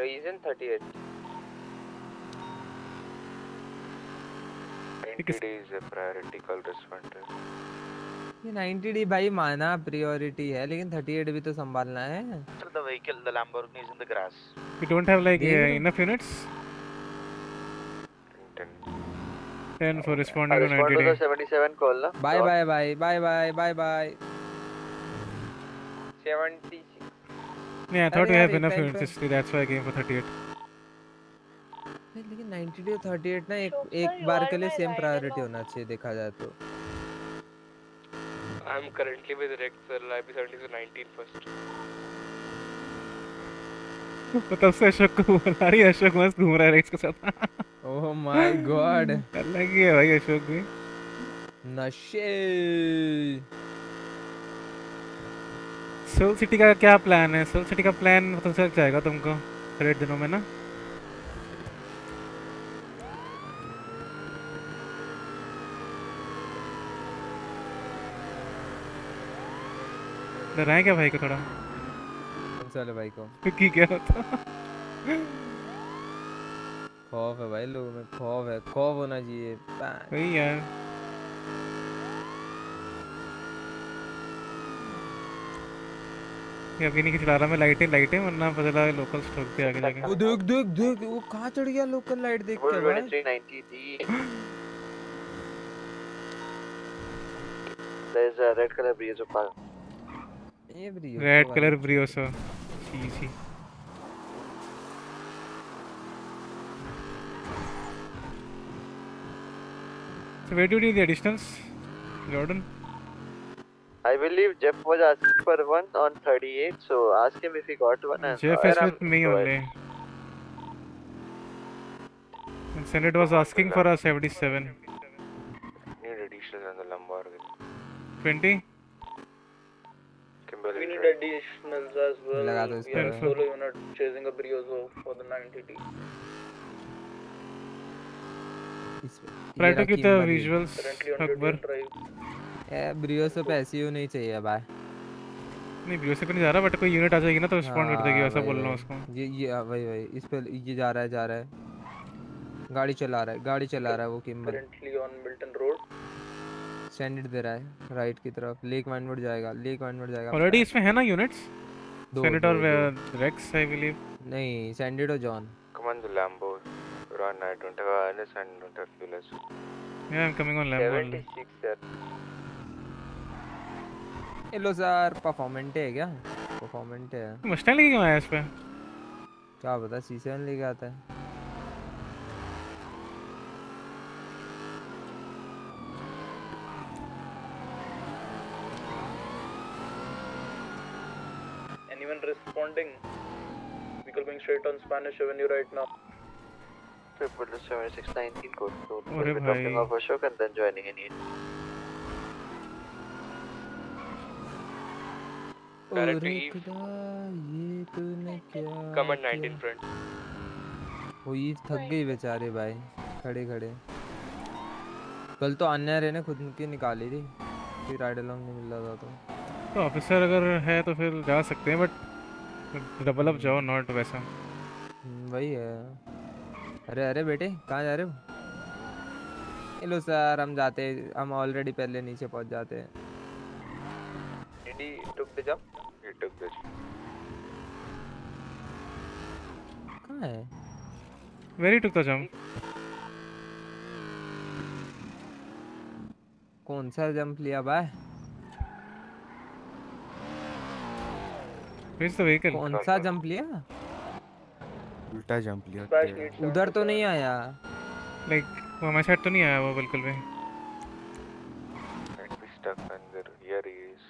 region thirty eight ninety day is a priority call responder. ये ninety day भाई माना priority है, लेकिन thirty eight भी तो संभालना है। The vehicle, the Lamborghini is in the grass. We don't have like uh, enough units. ten. ten for responding to ninety days. seventy-seven call ना. Bye bye bye bye bye bye bye. seventy-six. Yeah, I thought we have enough units. That's why I came for thirty-eight. लेकिन ninety day thirty-eight ना एक एक बार के लिए same priority होना चाहिए देखा जाए तो. I'm currently with Rex sir. I'll be seventy to nineteen first. पता से अशोक को बुला रही है, अशोक मस्त घूम रहा है रेक्स के साथ। ओह माय गॉड अलग ही है भाई अशोक भी, नशे। सोल सिटी का क्या प्लान है? सोल सिटी का प्लान पता चल जाएगा तुमको रेड दिनों में ना। डराए क्या भाई को? थोड़ा चलो भाई को की क्या होता खौफ है भाई लोगों में, खौफ है, खौफ होना चाहिए भाई यार। ये अभी नहीं कि चला रहा मैं लाइटें लाइटें वरना बदला लोकल स्टॉक पे आगे जाके। वो देख देख देख वो कहाँ चढ़ गया लोकल लाइट देख के भाई। There is a red color Brioso car. ये Brioso रेड कलर Brioso जी जी। So where do you need the additionals, Jordan? I believe Jeff was asking for one on thirty-eight, so ask him if he got one. Jeff is with me only. And Senate was asking for a seventy-seven. Need additionals on the Lamborghini. twenty. We need additionals as well. We are a solo unit chasing a Brioso for the ninety D. Try to get the visuals. Akbar. Yeah, Brioso पे S U नहीं चाहिए भाई। नहीं Brioso पे नहीं जा रहा, but कोई यूनिट आ जाएगी ना तो रिस्पॉन्ड कर देगी, ऐसा बोलना उसको। ये ये भाई भाई इस पे ये जा रहा है जा रहा है। गाड़ी चला रहा है गाड़ी चला रहा है वो Kimber. Currently on Milton Road. Standard दे रहा है राइट की तरफ, लेक वैनवर्ड जाएगा, लेक वैनवर्ड जाएगा। ऑलरेडी इसमें है ना यूनिट्स, स्टैंडर्ड और रेक्स आई बिलीव। नहीं स्टैंडर्ड और John command Lambo run I don't have any standard of fuels. I am coming on Lambo seventy six sir. Hello sir performant है क्या? परफॉर्मेंट है। मस्टैंग लेके क्यों आया इस पे? क्या पता सी सेवन लेके आता है। Responding. We are going straight on Spanish Avenue right now. Triple seven six nineteen code. So we will be dropping off Ashok and then joining in. Direct Eve. Come at nineteen friend. वो ये थक गई बेचारे भाई खड़े खड़े। कल तो अन्य रहे ना खुद की निकाली थी, फिर राइड अलोंग नहीं मिल रहा था तो ऑफिसर अगर है तो फिर जा सकते हैं, बट डबल अप जाओ नॉट वैसा वही है। अरे अरे बेटे कहाँ जा रहे हो? हेलो सर हम जाते, हम ऑलरेडी पहले नीचे पहुँच जाते हैं। कहाँ है वेरी टुक जम? कौन सा जंप लिया भाई? कौन सा जंप लिया? उल्टा जंप लिया। उधर तो नहीं आया, लाइक वो हमारे साथ तो नहीं आया वो बिल्कुल भी। stuck under. Here he is.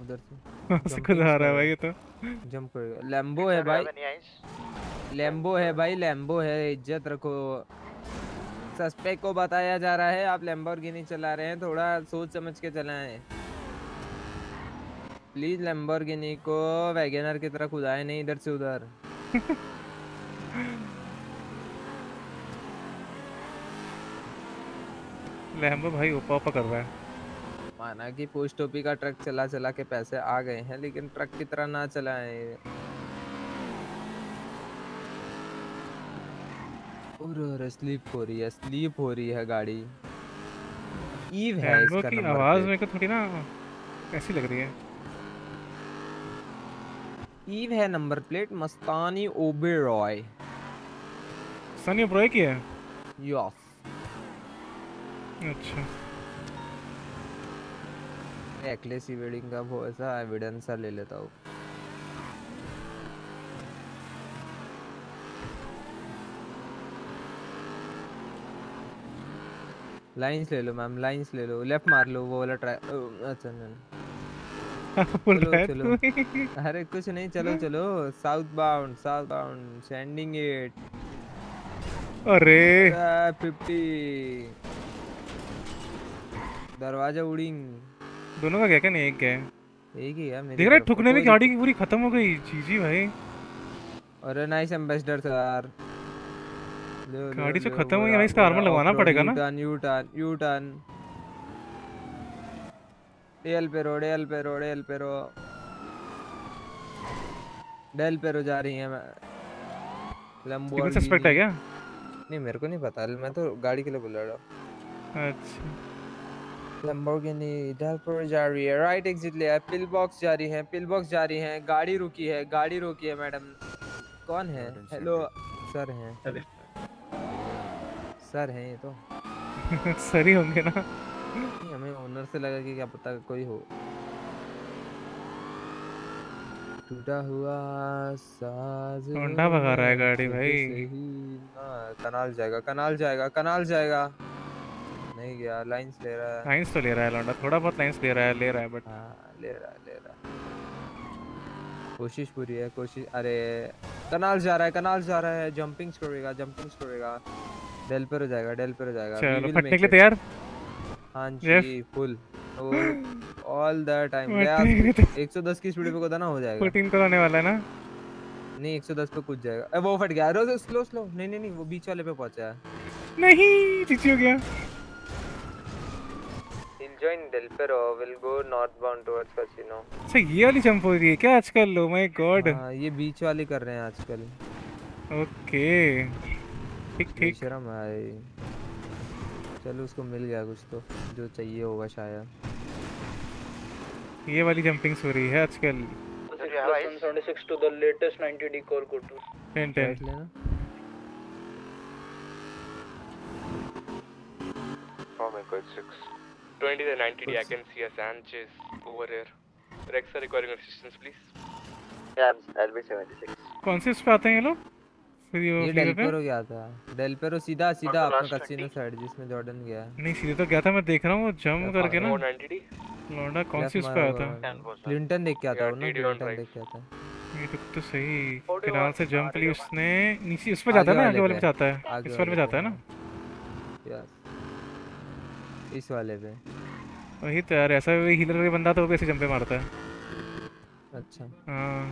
उधर से खुद आ रहा है भाई, ये तो जंप करेगा। लैम्बो है भाई, लैम्बो है भाई, लैम्बो है, इज्जत रखो। सस्पेक्ट को बताया जा रहा है आप लैम्बोर्गिनी चला रहे हैं, थोड़ा सोच समझ के चलाएं प्लीज। लैम्बोर्गिनी को वैगनर की तरह खुदाए नहीं इधर से उधर। लैम्बो भाई ओपापा कर रहा है। माना कि पोस्ट ओपी का ट्रक चला चला के पैसे आ गए हैं, लेकिन ट्रक की तरह ना चलाएं। और स्लीप हो रही है, स्लीप हो रही है गाड़ी। ईव है इसका नंबर। आवाज मेरे को थोड़ी ना कैसी लग रही है। ईव है नंबर प्लेट, मस्तानी ओबेरॉय। सनी ओबेरॉय की है? यस। अच्छा। एक्लेसी वेडिंग का वो ऐसा एविडेंस ले लेता हूँ। लाइंस ले लो मैम, लाइंस ले लो, लेफ्ट मार लो वो वाला ट्राई। अच्छा नहीं, चलो चलो, अरे कुछ नहीं, चलो चलो। South bound, south bound, sending eight. अरे पचास दरवाजा उड़िंग। दोनों का क्या क्या नहीं, एक क्या है, एक ही है। देख रहा है ठुकने में गाड़ी की पूरी खत्म हो गई। जी जी भाई, अरे नाइस एम्बेसडर सर। गाड़ी से खत्म हुई है भाई, इसका आर्मर लगवाना पड़ेगा ना। Turn U turn U turn, Del Perro Del Perro Del Perro Del Perro जा रही है। लंबो सस्पेक्ट है क्या? नहीं मेरे को नहीं पता, मैं तो गाड़ी के लिए बोल रहा हूं। अच्छा, लैम्बोर्गिनी डेल पेरो जा रही है, राइट एग्जिट ले है। पिल बॉक्स जा रही है, पिल बॉक्स जा रही है। गाड़ी रुकी है, गाड़ी रोकी है। मैडम कौन है? हेलो सर हैं, सर हैं ये तो। सर ही होंगे ना। हमें ओनर से लगा कि क्या पता कोई हो। टूटा हुआ साज होंडा भगा रहा है गाड़ी भाई। कनाल जाएगा, कनाल जाएगा, कनाल जाएगा। नहीं गया। लाइंस ले रहा है, लाइंस तो ले रहा है लौंडा, थोड़ा बहुत लाइंस ले रहा है, ले रहा है बट हाँ ले रहा है, ले रहा है, कोशिश पूरी है, कोशिश। अरे कनाल जा रहा है, कनाल जा रहा है। जंपिंग्स करेगा, जंपिंग्स करेगा। डेल पे हो जाएगा, डेल पे हो जाएगा। चलो फटने के लिए तैयार। हां जी फुल ऑल द टाइम। एक सौ दस की स्पीड पे को दाना हो जाएगा। फोर्टीन को आने वाला है ना? नहीं एक सौ दस पे कूद जाएगा। ए वो फट गया। अरे स्लो स्लो, नहीं नहीं नहीं, वो बीच वाले पे पहुंचा है। नहीं चिची हो गया। Will join Del Perro, will go northbound towards casino. अच्छा ये वाली जंप हो रही है क्या आजकल? ओ माय गॉड, हां ये बीच वाली कर रहे हैं आजकल। ओके ठीक ठीक, शर्म आए। चलो उसको मिल गया कुछ तो जो चाहिए होगा शायद। ये वाली जंपिंग्स हो रही है आजकल। Seven seven six to the latest ninety decor go to ten ten लेना। Oh my god, six twenty the ninety D. I can see a Sanchez over here. Rex are requiring assistance please. Yeah, I'll be seventy-six. कौन से पे आते हैं ये लोग? ये del पेरो गया था, डेल पेरो सीधा सीधा अपना कैसीनो साइड जिसमें जॉर्डन गया। नहीं सीधे तो गया था, मैं देख रहा हूँ जंप करके ना। लौंडा कौन सी उस पे आया था? क्लिंटन देख के आता हूँ ना, क्लिंटन देख के आता है। ये तो तो सही किनारे से जंप ली उसने, नीचे उस पे जाता है ना, आगे वाले पे जाता है, इस वाले पे जाता है ना, यस इस वाले पे। वही तो यार, ऐसा भी हीलर का बंदा तो वैसे जंप पे मारता है। अच्छा हां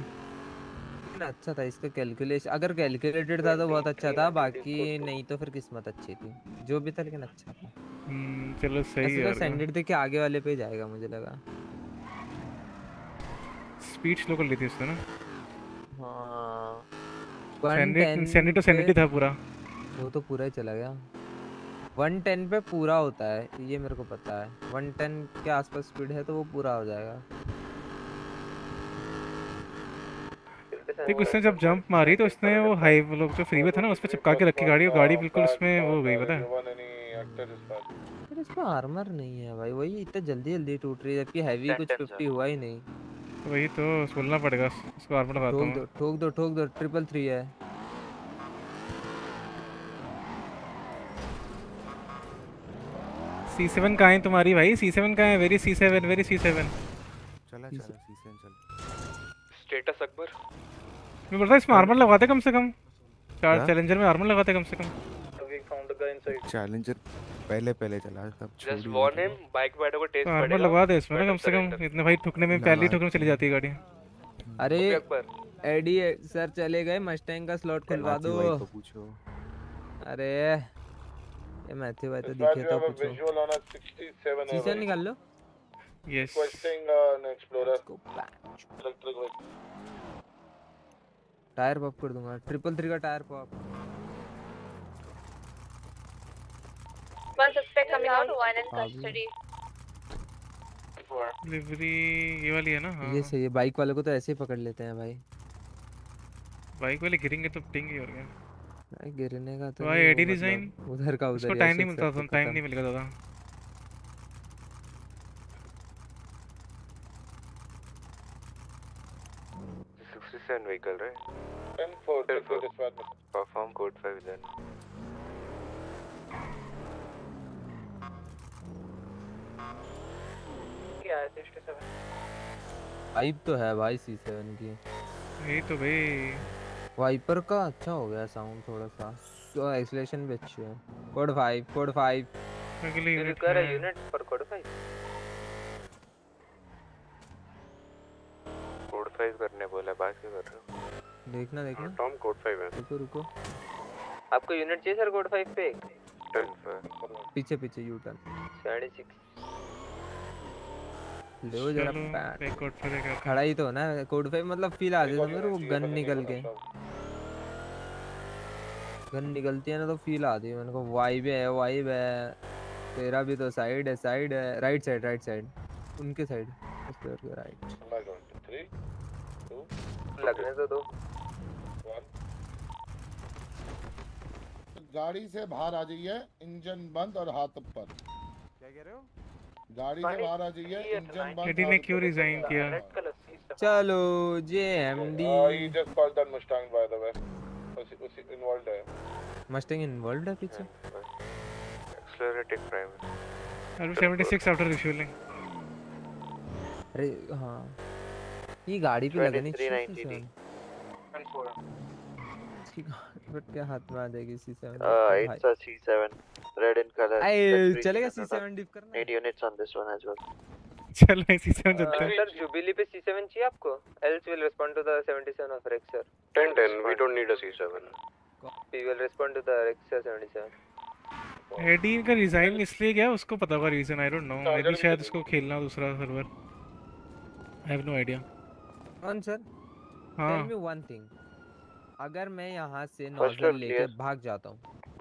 अच्छा था इसका कैलकुलेशन, अगर कैलकुलेटेड था तो बहुत अच्छा था, बाकी नहीं तो फिर किस्मत अच्छी थी जो भी था, लेकिन अच्छा था। चलो सही है। स्टैंडर्ड देख के आगे वाले पे जाएगा मुझे लगा। स्पीड स्लो कर ली थी उसने ना। हां सैनिटी तो सैनिटी था पूरा, वो तो पूरा ही चला गया। एक सौ दस पे पूरा होता है ये मेरे को पता है, एक सौ दस के आसपास स्पीड है तो वो पूरा हो जाएगा। देखो उसने जब जंप मारी तो उसने वो हाई लोग जो फ्रीवे था ना उस पे चिपका के रखी गाड़ी, और गाड़ी बिल्कुल उसमें वो हो गई पता है। पर इसमें आर्मर नहीं है भाई, वही इतना जल्दी जल्दी टूट रही है, जबकि हैवी कुछ पचास हुआ ही नहीं। वही तो बोलना पड़ेगा उसको आर्मर लगाता हूं। ठोक दो ठोक दो, ट्रिपल थ्री है। सी सेवन कहाँ है तुम्हारी भाई? सी सेवन कहाँ है? Very C seven, very C seven. चला चला सी सेवन चल। स्टेटस अकबर। मैं बोलता हूँ इसमें आर्मर लगाते कम से कम। चार चैलेंजर में आर्मर लगाते कम से कम। चैलेंजर पहले पहले चला सब। Just warn him, bike वालों को टेस्ट पड़ेगा। आर्मर लगा दे इसमें ना कम से कम। इतने भाई ठुकने में पहली ठुकने में चली जाती है गाड़ियाँ। अरे एडी सर चले गए, मस्टैंग का स्लॉट खुलवा दो। अरे ये मैथ्यू भाई तो दिखे तो कुछ विजुअल ऑन सिक्सटी सेवन है। सीजन निकाल लो। Yes questing on explorer electric bike tyre pop कर दूंगा। ट्रिपल थ्री का tyre pop. One suspect coming out, one in custody. Delivery ये वाली है ना? हाँ। ये सही है, बाइक वाले को तो ऐसे ही पकड़ लेते हैं भाई। बाइक वाले गिरेंगे तो टिंग ही और क्या। गिरने का तो भाई एडी डिजाइन उधर का उधर, इसको टाइम नहीं मिलता, तुम टाइम नहीं मिलेगा दादा। Sixty seven vehicle right M four को के साथ परफॉर्म कोड फाइव देन क्या है सिक्सटी सेवन वाइब तो है भाई सी सेवन की। ये तो भाई वाइपर का अच्छा हो गया साउंड थोड़ा सा, तो एक्सेलरेशन भी अच्छी है। कोड फाइव, कोड फाइव अगली यूनिट कर रहा यूनिट पर कोड फाइव, कोड फाइव करने बोला, बाकी कर रहा हूं। देखना देखना टॉम कोड फाइव है। रुको रुको आपको यूनिट चाहिए सर कोड फाइव पे। टर्न पीछे पीछे यू टर्न सिक्सटी सिक्स ले जरा बैक कोड फाइव खड़ा ही तो ना। कोड फाइव मतलब फील आ जाए मेरे को गन निकल के, गन निकलती है ना तो फील आती है मेरे को। वाइब है वाइब है। तेरा भी तो साइड है, साइड है, राइट साइड राइट साइड उनके साइड राइट। थ्री टू लगने तो दो। गाड़ी से बाहर आ जाइए, इंजन बंद और हाथ ऊपर। क्या कह रहे हो? गाड़ी से बाहर आ जाइए, इंजन बंद। एडी ने क्यों रिजाइन किया? चलो JMD he just called that Mustang by the way. उसी उसी इन्वॉल्वड है, मस्टैंग इन्वॉल्वड है पीछे। Accelerating prime seventy six after refuelling. अरे हां ये गाड़ी पे लगनी चाहिए। ठीक है बट क्या हाथ में आ जाएगी सी सेवन। हां it's a C seven red in colour. आई चलेगा सी सेवन डिप करना। Eight units on this one as well. चल मैं सी सेवन चलता हूं। सर जुबिली पे सी सेवन चाहिए आपको, else will respond to the seventy seven of Rex sir. Ten ten we don't need a C seven, we will respond to the Rex seventy seven. Eighteen का resign इसलिए गया, उसको पता होगा reason. I don't know, maybe शायद उसको खेलना दूसरा server, I have no idea. One sir tell me one thing, अगर मैं यहां से नॉजल लेके भाग जाता हूं,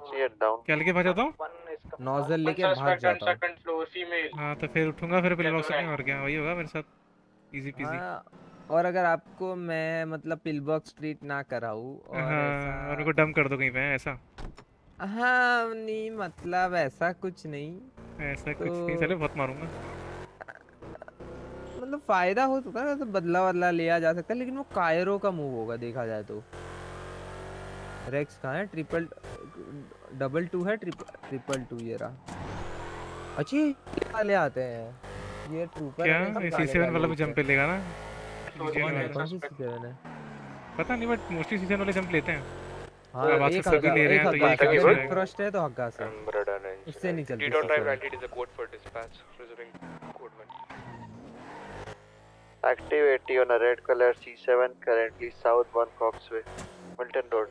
शेयर डाउन क्या लेके भाग जाता हूं? नोजल लेके भाग जाता हूं। हां तो फिर उठूंगा, फिर पिल बॉक्स में और क्या वही होगा मेरे साथ, इजी पीजी। और अगर आपको मैं मतलब पिल बॉक्स ट्रीट ना कराऊं और ऐसा और उनको डम कर दो कहीं पे ऐसा। हां नहीं मतलब ऐसा कुछ नहीं, ऐसा कुछ नहीं। चलो बहुत मारूंगा, मतलब फायदा हो सकता है, तो बदला बदला लिया जा सकता है, लेकिन वो कायरो का मूव होगा देखा जाए तो। रेक्स कहां है? ट्रिपल डबल टू है, ट्रिपल ट्रिपल टू ये रहा। अच्छी वाले आते हैं ये ट्रूपर है। सी सेवन वाला भी जंप लेगा ना? पता नहीं बट मोस्टली सी सेवन वाले जंप लेते हैं। हां आवाज सभी ले रहे हैं तो ये क्या है? क्रस्ट है तो हक्का से इससे नहीं चलती। Didn't drive entity is a code for dispatch reserving code one. Activity on a red colour C seven currently south one causeway Milton Road.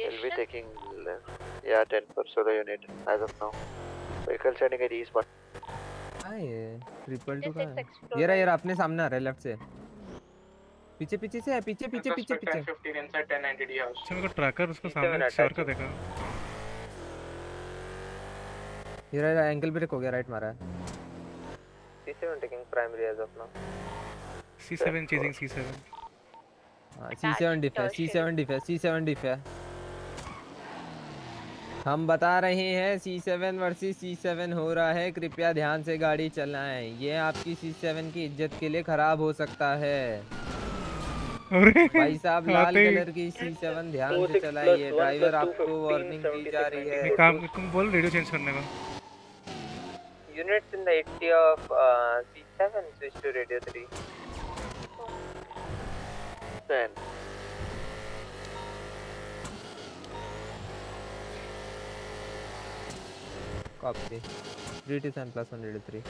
We'll be taking left. Yeah, ten per solo unit as of now. Vehicle standing at east one. Hi, triple two का। ये रहा ये रहा अपने सामने आ रहा है left से। पीछे पीछे से है, पीछे पीछे पीछे पीछे। fifteen inside ten ninety D house। मेरे को ट्रैकर उसको सामने शॉट का देखा। ये रहा एंगल ब्रेक हो गया, राइट मारा है। C seven taking primary as of now. C seven chasing C seven. हाँ C seven diff है, C seven diff है, C seven diff है। हम बता रहे हैं C seven versus C seven हो रहा है, कृपया ध्यान से गाड़ी चलाएं। ये आपकी सी सेवन की इज्जत के लिए खराब हो सकता है। भाई साहब लाल कलर की सी सेवन ध्यान से चलाइए। ड्राइवर आपको वार्निंग दी जा रही है। काम तुम बोल रेडियो चेंज करने का। Units in the eighty of uh, C seven switch to radio three. ten. Copy. British and plus one radio three.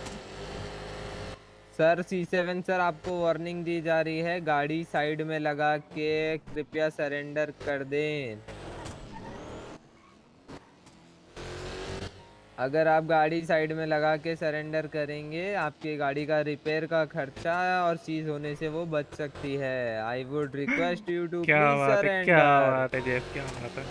Sir C seven sir आपको वार्निंग दी जा रही है, गाड़ी साइड में लगा के कृपया सरेंडर कर दें। अगर आप गाड़ी साइड में लगा के सरेंडर करेंगे आपकी गाड़ी का रिपेयर का खर्चा और सीज होने से वो बच सकती है। I would request you to please surrender. क्या बात है जेफ, क्या बात है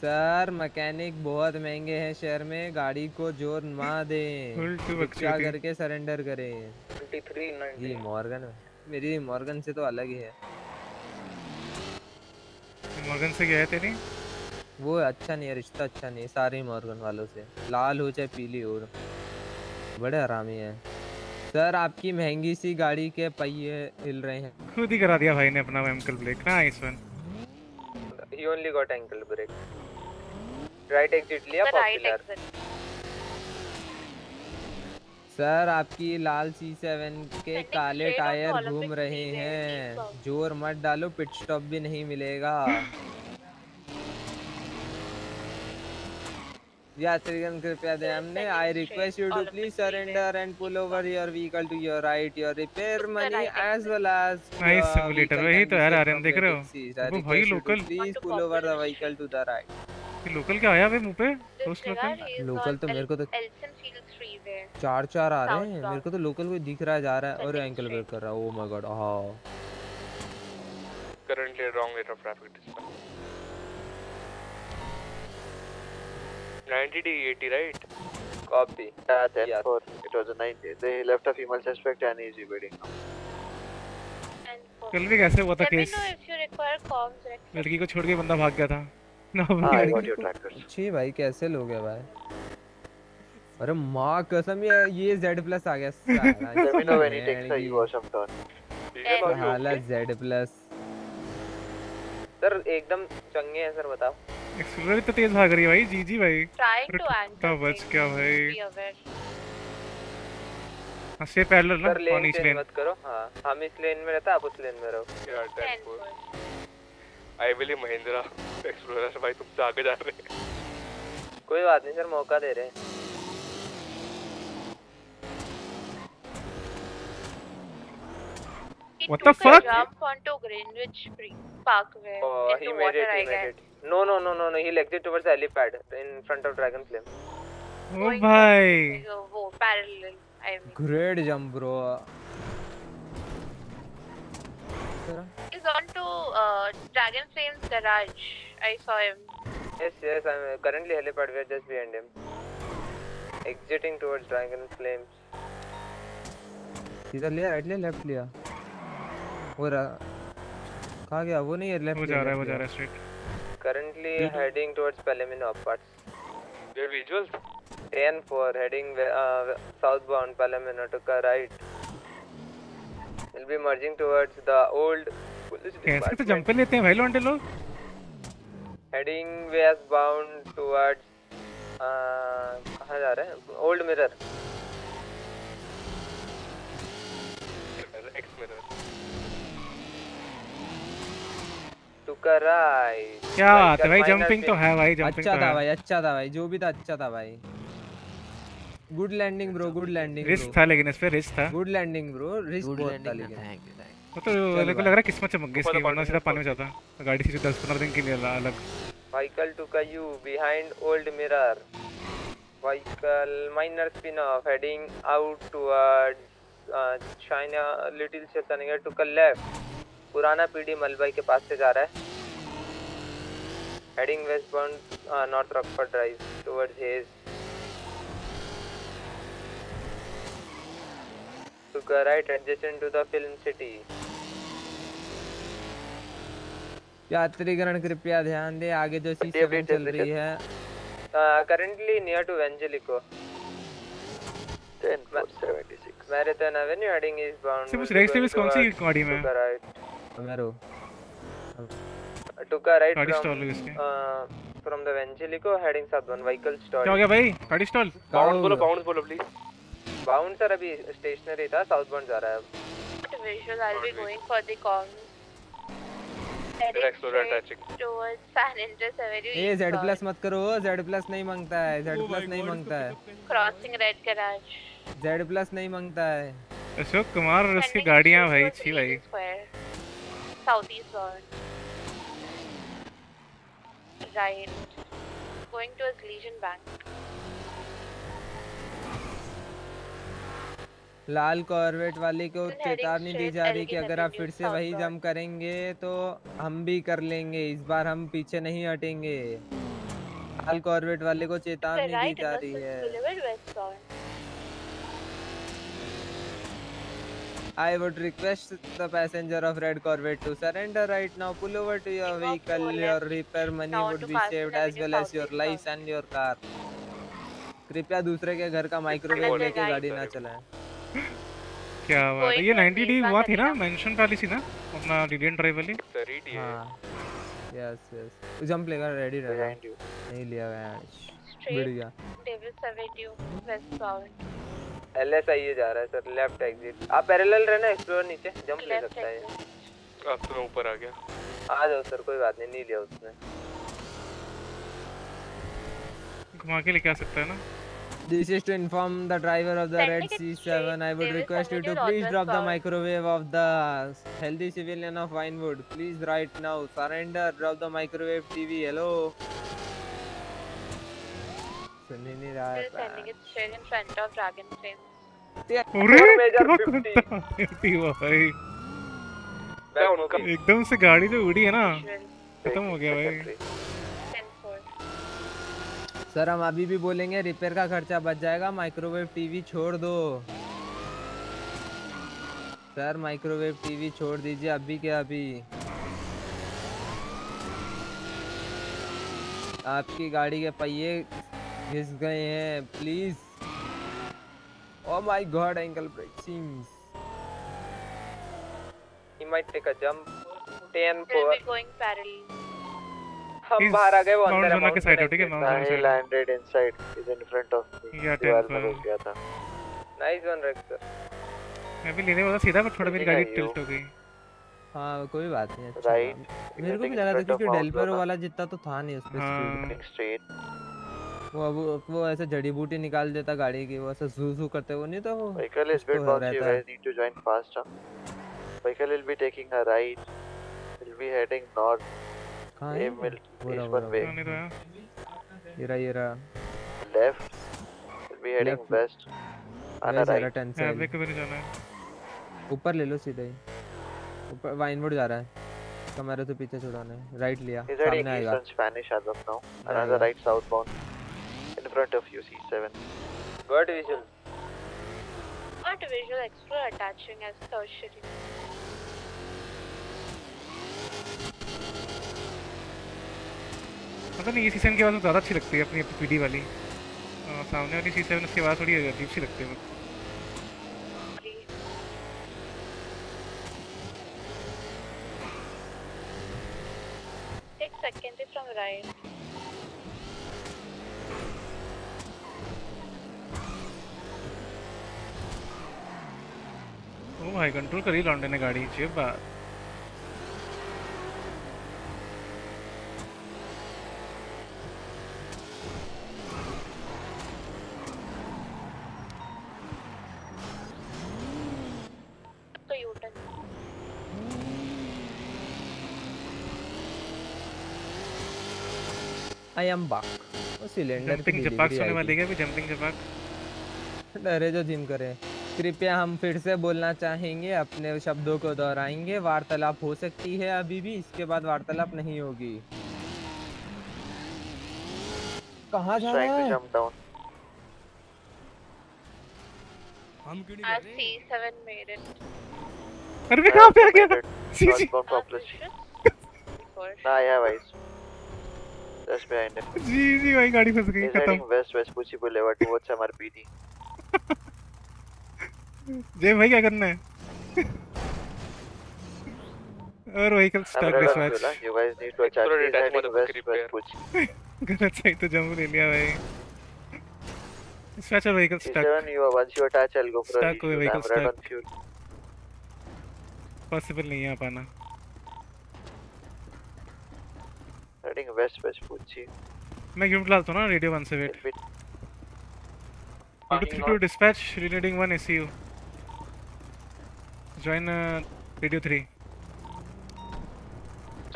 सर। मैकेनिक बहुत महंगे हैं शहर में, गाड़ी को जोर ना दें, क्या करके सरेंडर करें। ये मॉर्गन मेरी मॉर्गन से तो अलग ही है। मॉर्गन से गए तेरी वो अच्छा नहीं है, रिश्ता अच्छा नहीं है सारे मॉर्गन वालों से, लाल हो चाहे पीली हो बड़े आरामी है। सर आपकी महंगी सी गाड़ी के पहिए हिल रहे हैं। खुद ही करा दिया भाई ने अपना ankle break. Nice one, he only got ankle break. Right exit लिया पॉपुलर। सर आपकी लाल C सेवन के काले टायर घूम रहे हैं, जोर मत डालो, पिट स्टॉप भी नहीं मिलेगा। यात्रीगण कृपया ध्यान दें। I request you to please surrender and pull over your vehicle to your right. Your repair money as well as nice simulator. वही तो यार आरएम देख रहे हो वो भाई local. Please pull over the vehicle to the right. ये local क्या आया बे मुंह पे दोस्त? लोकल लोकल तो मेरे को तो चार चार आ रहे हैं, मेरे को तो लोकल कोई दिख रहा जा रहा है और एंकल ब्रेक कर रहा है। Oh my God. हां currently wrong rate of traffic display ninety D eighty, right? Copy. Yeah, therefore, yeah. It was a ninety. They left a female suspect and is evading. कल भी कैसे हुआ था case? लड़की को छोड़ के बंदा भाग गया था। ना भाई। छी भाई कैसे लोग हैं भाई? अरे माँ कसम ये ये Z plus आ गया। Let me know when he takes a U or some turn. हाला Z plus। सर एकदम चंगे हैं सर बताओ। एक्सप्लोरर तो तेज भाग रही है भाई। जी जी भाई तो बच क्या भाई। अच्छे पैरेलल ना ऑन इस लेन मत करो। हां हम इस लेन में रहता आप उस लेन में रहो। यार tempo I will Mahindra explorer से भाई तुमसे आगे जा रहे हैं। कोई बात नहीं सर मौका दे रहे हैं। What the fuck? Jump onto Greenwich Parkway. Oh, he made it. He made it. No, no, no, no, no. He'll exit towards the helipad in front of Dragon Flame. Oh, bhai. Oh, parallel. I mean. Great jump, bro. He's on to uh, Dragon Flame's garage. I saw him. Yes, yes. I'm currently helipad. We're just behind him. Exiting towards Dragon Flames. इधर लिया, right लिया, left लिया. वो कहा गया वो नहीं है लेफ्ट वो जा रहा है वो जा रहा है straight. Currently heading towards Palomino apartments. There visuals ten four heading south bound Palomino to का right. Will be merging towards the old police department. कैसे तो जंप लेते हैं भाई लोंडे लोग। हेडिंग वेस्ट बाउंड टुवर्ड्स कहां जा रहे हैं? ओल्ड मिरर एक्स मिरर तो कर राइट। क्या बात है भाई, जंपिंग तो है भाई, जंपिंग अच्छा था भाई, अच्छा था भाई, जो भी था अच्छा था भाई। Good landing bro, good landing. Risk था लेकिन इस पे रिस्क था। गुड लैंडिंग ब्रो, रिस्क बहुत था लेकिन। Thank you thank you. तो मेरे को लग रहा है किस्मत चमक गई इसकी, वरना सीधा पानी में जाता। गाड़ी से दस पंद्रह दिन के लिए अलग। व्हीकल टू का you behind old mirror. Vehicle minor spin off heading out towards China little चेतनगर टू का लेफ्ट। पुराना पीडी मलबाई के पास से जा रहा है। Heading waste bound north Rockford drive towards hedge. To the right adjacent to the film city. यात्रीगण कृपया ध्यान दें, आगे जो C सेवन चल रही है currently near to Vangelico. ten four seventy-six marathon avenue heading is bound. सिर्फ रेस सर्विस कौन सी गाड़ी में? मेरा टू का right from from the Evangelico heading south one vehicle stall. क्या हो गया भाई? गाड़ी स्टॉल। बाउंड बोलो बाउंड बोलो प्लीज। बाउंड सर अभी स्टेशनरी था, साउथ बाउंड जा रहा है अब। Visual, I'll be going for the call. Explorer attaching towards San Andreas Avenue. ये Z plus मत करो, Z plus नहीं मांगता है, Z plus नहीं मांगता है। Crossing red garage. Z plus नहीं मांगता है। अशोक कुमार और उसकी गाड़ियाँ भाई छी भाई। South East Road. Right, going towards Legion Bank. लाल कॉर्बेट वाले को चेतावनी दी जा रही कि अगर आप फिर से वही जम करेंगे तो हम भी कर लेंगे, इस बार हम पीछे नहीं हटेंगे। लाल कॉर्बेट वाले को चेतावनी दी जा रही है। I would request the passenger of red Corvette to surrender right now. Pull over to your vehicle. Your repair money would be saved as well as your lives and your car. कृपया दूसरे के घर का microwave लेके गाड़ी ना चलाएं। क्या बात है? ये ninety D हुआ थी ना? मेंशन वाली थी ना? अपना रिडियन ड्राइव वाली? हाँ। Yes yes। जंप लेगा रेडी रहेगा। नहीं लिया गया। बढ़िया। Devil Avenue westbound. L S I जा रहा है सर, लेफ्ट एग्जिट। आप पैरेलल रहना, एक्सप्लोर नीचे जंप ले सकता है। आप तो ऊपर आ गया। आ जाओ सर, कोई बात नहीं, नहीं लिया उसने। घुमा के लेके आ सकता है ना? This is to inform the driver of the red C seven. I would request you to please drop the microwave of the healthy civilian of Vinewood. Please right now surrender. Drop the microwave T V. Hello. नहीं नहीं रहा है। Sending it straight in front of Dragon Train. अरे एकदम से गाड़ी जो उड़ी है ना, खत्म हो गया भाई। सर हम अभी भी बोलेंगे रिपेयर का खर्चा बच जाएगा, माइक्रोवेव टीवी छोड़ दो। सर माइक्रोवेव टीवी छोड़ दीजिए अभी के अभी। आपकी गाड़ी के पहिए घिस गए हैं please. Oh my God, ankle braces. He might take a jump. Ten four. We'll be going parallel. हम बाहर आ गए, वो अंदर है। के साइड हो ठीक है, mountain side. Landed inside, is in front of me. Yeah, ten four. Nice one, Rex sir. मैं भी लेने वाला सीधा पर थोड़ा मेरी गाड़ी टिल्ट हो गई। हाँ कोई बात नहीं। Right. मेरे को भी लगा था क्योंकि डेल्पेरो वाला जितना तो था नहीं उसपे स्पीड। वो वो ऐसे जड़ी बूटी निकाल देता गाड़ी की, वो ऐसे जूजू करते वो नहीं था वो। Vehicle is westbound. You guys need to join fast. Vehicle will be taking a right. Will be heading north. A mill is one way. ये रहा ये रहा। Left. Will be heading west. आना right. अब लेके भी जाना है। ऊपर ले लो सीधा ही। ऊपर वाइनवुड जा रहा है। कमरे तो पीछे छोड़ाना है। Right लिया। सामने आएगा। Spanish as of now. Another right southbound. In front of you, C seven. Got visual. Got visual. Explorer attaching as tertiary. पता नहीं ये C seven की आवाज़ ज़्यादा अच्छी लगती है अपनी अपनी P D वाली। सामने वाली C seven उसकी आवाज़ थोड़ी अजीब सी लगती है। Take secondary from right. ओ भाई कंट्रोल करी लॉन्डे ने गाड़ी चे बात। तो यूटन। I am back. वो सिलेंडर पे जंपिंग होने वाली है भी, जंपिंग जंप। डरे जो जिम करे। कृपया हम फिर से बोलना चाहेंगे, अपने शब्दों को दोहराएंगे। वार्तालाप हो सकती है अभी भी, इसके बाद वार्तालाप नहीं होगी। कहाँ जा रहा है? हम क्यों नहीं आर सी सेवन मेरे। अरे मैं कहाँ पे आ गया? सी सी। ना यार भाई। दस पे आएंगे। जी जी भाई गाड़ी फंस गई खत्म। वेस्ट वेस्ट पूछी बोले वाट वो अच्छा हमारे पीटी। जय भाई क्या करना है? और vehicle stuck dispatch you guys need to attach repair कुछ गलत सही तो जंप ले लिया भाई डिस्पैच और vehicle stuck seven you once you attach L go for stuck और व्हीकल स्टक पॉसिबल नहीं है पाना हेडिंग वेस्ट वेस्ट पूछी मैं यूनिट लाता हूं ना रेडियो वन से wait to dispatch reading one SU join uh, radio three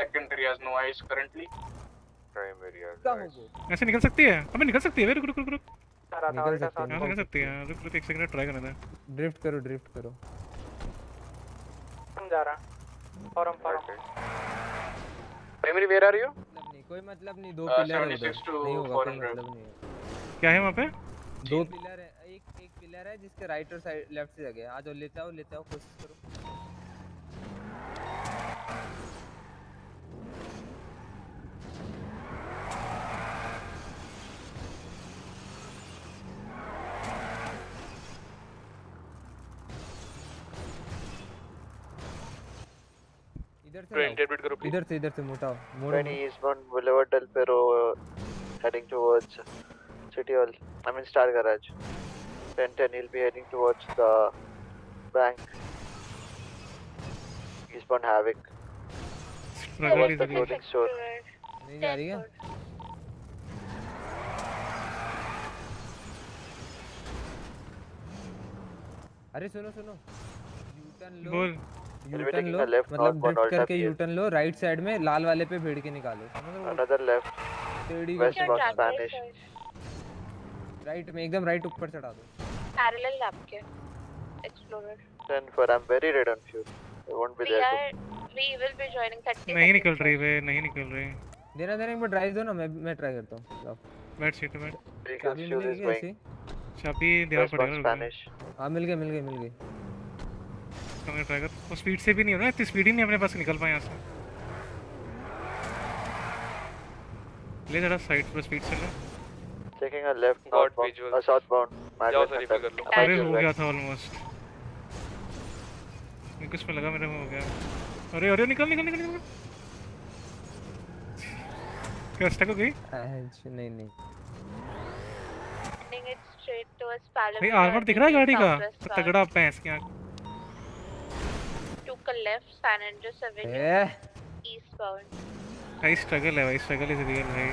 secondary has no eyes currently primary eyes ऐसे निकल सकती है हमें निकल सकती है रुक रुक रुक रुक सारा निकल सकती है निकल सकती है रुक रुक एक सेकंड ट्राई करना था ड्रिफ्ट करो ड्रिफ्ट करो हम जा रहा और हम पर primary where are you नहीं कोई मतलब नहीं दो पिलर है नहीं होगा मतलब नहीं क्या है वहां पे दो पिलर है है जिसके राइट और साइड लेफ्ट से जगह आज और लेता हूं लेता हूं कोशिश करो इधर से इंटरप्रेट करो इधर से इधर से मोटाओ मोरनी is one boulevard Del Perro heading towards city hall I mean star garage and then he'll be heading towards the bank. He's born havoc. Struggle is the clothing store. नहीं जा रही है? अरे सुनो सुनो. U-turn लो. बोल. U-turn लो. मतलब drift करके U-turn लो. Right side में लाल वाले पे भिड़ के निकालो. Another left. Westbound Spanish. Right में एकदम राइट ऊपर चढ़ा दो पैरेलल आपके explorer ten four I am very red on fuel I won't be there we will be joining thirty नहीं निकल रही वे नहीं निकल रही देना देना एक बार ड्राइव दो ना मैं मैं ट्राई करता हूं बैठ सीट में चाबी देना पड़ेगा हां मिल गए मिल गए मिल गए कम ट्राई कर वो स्पीड से भी नहीं हो रहा इतनी स्पीड ही नहीं अपने पास निकल पाए यहां से ले जरा साइड पर स्पीड से ले taking a left north a southbound जाओ सर रिपेयर कर लो अरे हो गया था ऑलमोस्ट मेरे को लगा मेरे में हो गया अरे अरे निकल निकल निकल क्या स्टक हो गई नहीं नहीं heading it straight towards Palomar भाई आर्मर दिख रहा है गाड़ी का तगड़ा पैंस की आंख took a left San Andreas Avenue eastbound भाई स्ट्रगल है भाई स्ट्रगल इज रियल भाई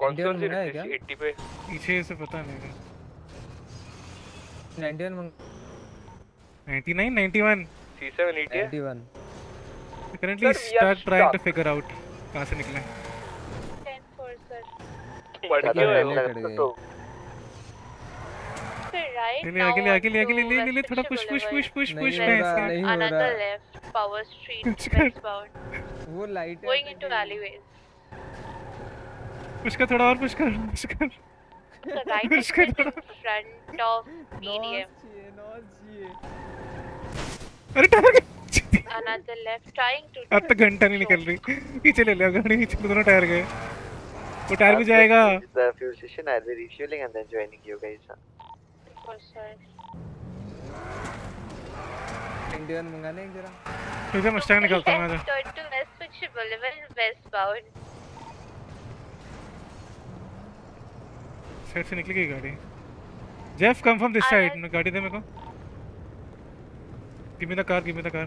कौन से है क्या अस्सी पे पीछे से पता नहीं ninety one ninety nine ninety one C seven eighty one currently start trying to figure out कहां से निकले टेन फोर सर बढ़ गया है तो फिर राइट अगले अगले अगले ले ले ले थोड़ा push push push push push पे another left power street westbound वो लाइट गोइंग इनटू वैली वेज पुश कर थोड़ा और पुश कर पुश कर राइट पुश कर फ्रंट ऑफ मीडियम अरे tyre another left trying to अब तक घंटा नहीं निकल रही पीछे ले ले गाड़ी पीछे दोनों टायर गए वो टायर भी जाएगा the fuel station I will refuelling and then joining you guys Indian मंगाने एक जरा मुझे मस्टैंग निकालता हूं मैं टर्न टू वेस्ट कुछ बोलेवर वेस्ट बाउंड साइड से निकली गई गाड़ी Jeff come from this side मैं गाड़ी दे मेरे को give me the car give me the car ले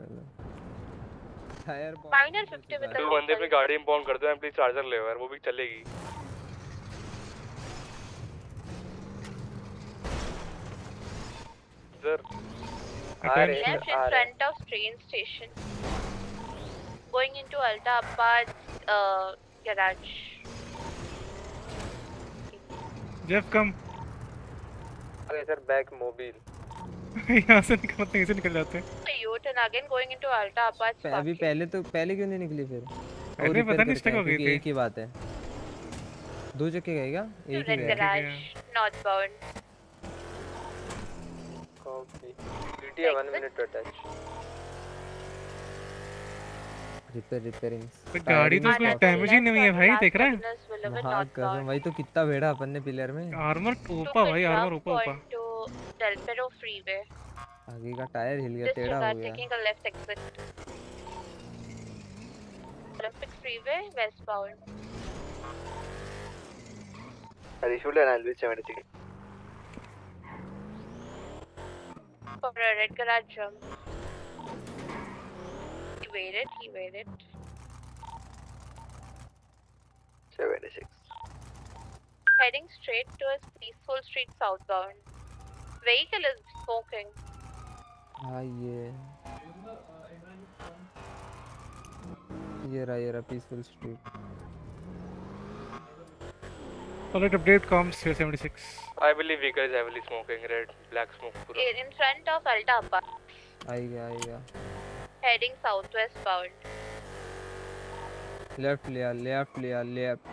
ले टायर माइनर फिफ्टी में दो बंदे पे गाड़ी इंपाउंड कर दो एम्पली चार्जर ले यार वो भी चलेगी इधर अरे left in front of train station going into Alta apart garage Jeff come अरे सर बैक मोबाइल यहां से निकलते हैं से निकल जाते हैं U turn again going into अल्टा अपाच अभी पहले तो पहले क्यों नहीं निकली फिर अरे पता नहीं स्टक हो गई थी एक ही बात है दो जगह गएगा एक ही garage north bound copy duty one minute to touch repair repairings गाड़ी तो इसमें डैमेज ही नहीं है भाई देख रहा है हाँ कसम भाई तो कितना भेड़ा अपन ने पिलर में आर्मर ऊपर भाई आर्मर ऊपर ऊपर डेल्पेरो फ्रीवे आगे का टायर हिल गया टेढ़ा हो गया freeway westbound. Adishula and I'll be seventy-three. For a red garage jump. He waited, he waited. seventy-six. Heading straight towards Peaceful Street southbound. Vehicle is smoking. Ah, yeah. ये रहा ये रहा peaceful street. Alright, update comes seventy-six. I believe vehicle is heavily smoking red, black smoke. पूरा. In front of Alta Park. आएगा आएगा. Heading southwest bound. Left लिया, left लिया, left.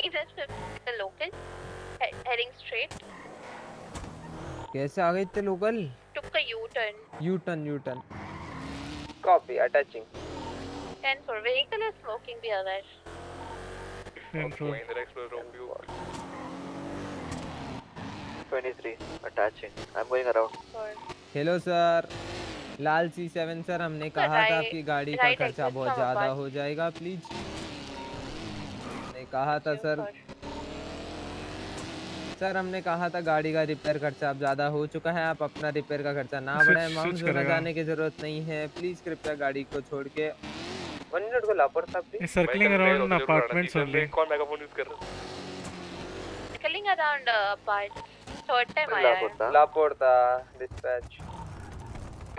This is the local. Heading straight. कैसे आ गए इतने local? Took a U-turn. U-turn, U-turn. Copy, attaching. ten for vehicle is smoking the others. twenty-three, attaching. I'm going around. Hello sir, लाल C seven sir हमने कहा था आपकी गाड़ी का खर्चा बहुत ज़्यादा हो जाएगा please. ने कहा था सर, सर हमने कहा था गाड़ी का रिपेयर खर्चा अब ज़्यादा हो चुका है, आप अपना रिपेयर का खर्चा ना बढ़ाएं, माउंट जोन जाने की जरूरत नहीं है, प्लीज कृपया गाड़ी को छोड़ के वन मिनट को लापर साहब please circling around apartments only कौन मेगाफोन यूज कर रहा है circling around apartment third time आया है लापर था dispatch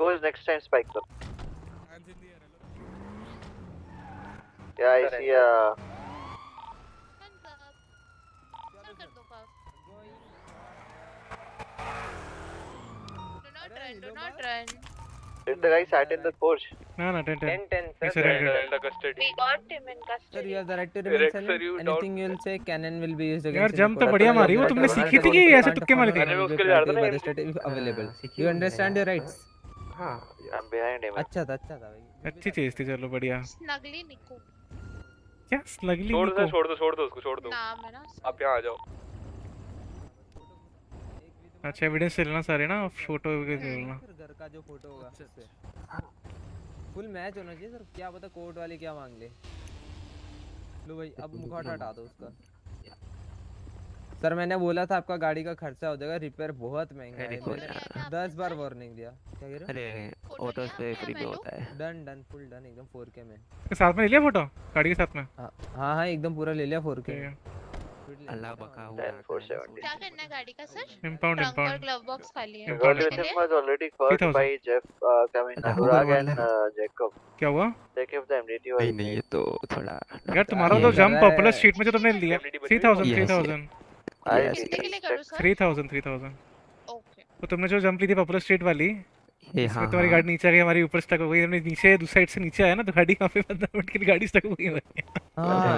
goes next time spike कर क्या ऐसिया Do not run. Did the guy sat in the Porsche? No, no, ten, ten. ten, ten sir. In the custody. We got him in custody. Sir, you have the right to remain silent. Anything you will say, cannon will be used against you. यार jump तो बढ़िया मारी वो तुमने सीखी थी कि ऐसे तुक्के मारे थे? Available. You understand your rights? हाँ. I'm behind him. अच्छा था, अच्छा था भाई. अच्छी चीज थी चलो बढ़िया. Snuggly निकू. क्या snuggly? छोड़ दो, छोड़ दो, छोड़ दो उसको छोड़ दो. नाम है ना. आप यहाँ आ जाओ. अच्छा एविडेंस लेना सारे ना फोटो के लेना घर का जो फोटो होगा उससे फुल मैच होना चाहिए सर क्या पता कोर्ट वाले क्या मांग ले लो भाई अब मुखौटा हटा दो उसका सर मैंने बोला था आपका गाड़ी का खर्चा हो जाएगा रिपेयर बहुत महंगा है मैंने दस बार वार्निंग दिया क्या कह रहे हो अरे ऑटो से फ्री पे होता है डन डन फुल डन एकदम फोर के में साथ में ले लिया फोटो गाड़ी के साथ में हां हां एकदम पूरा ले लिया फोर के अल्लाह बका हुआ क्या करना है गाड़ी का सर इंपाउंड इंपाउंड और ग्लव बॉक्स खाली है it was already first by Jeff coming again Jacob क्या हुआ जैकब द एमडीटी वाली नहीं ये तो थोड़ा यार तुम्हारा तो जंप पॉपुलर स्ट्रीट में जो तुमने लिया तीन हज़ार तीन हज़ार कितने के लिए करूं सर तीन हज़ार तीन हज़ार ओके तो तुमने जो जंप ली थी पॉपुलर स्ट्रीट वाली ये हां तुम्हारी गाड़ी नीचे आ गई हमारी ऊपर स्टक हो गई हमने नीचे दूसरी साइड से नीचे आया ना तो गाड़ी काफी बंदा उठ के गाड़ी स्टक हो गई हां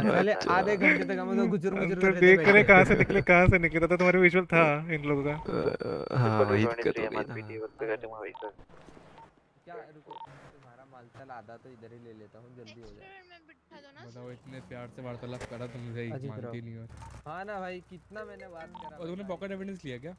पहले आधे घंटे तक हम लोग गुजर गुजर कर देख रहे कहां से निकले कहां से निकले तो तुम्हारे विजुअल था इन लोगों का हां वही दिक्कत है एमपीटी वर्क का तुम्हारा वही क्या रुको तुम्हारा माल चल आधा तो इधर ही ले लेता हूं जल्दी हो जाए बताओ इतने प्यार से वार्तालाप करा तुमसे एक मानती नहीं हो हां ना भाई कितना मैंने बात करा और तुमने पॉकेट एविडेंस लिया क्या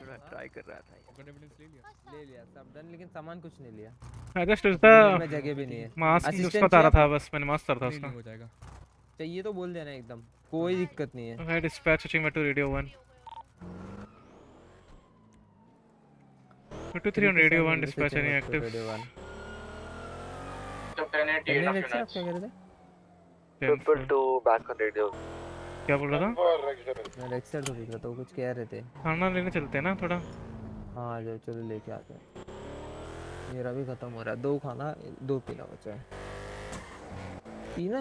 थोड़ा ट्राई कर रहा था पॉकेट एविडेंस ले लिया ले लिया सब डन लेकिन सामान कुछ नहीं लिया हां जस्ट उसका मैं जगह भी नहीं है मास्क यूज बता रहा था बस मैंने मास्क था उसका हो जाएगा चाहिए तो बोल देना एकदम कोई दिक्कत नहीं है dispatch team to radio one two three on radio one dispatch any active one triple two back on radio क्या बोल रहा था मैं रेक्सर तो देख रहा था कुछ कह रहे थे खाना लेने चलते हैं ना थोड़ा हां आ जाओ चलो लेके आते हैं मेरा भी खत्म हो रहा है दो खाना दो पीना बचा है पीना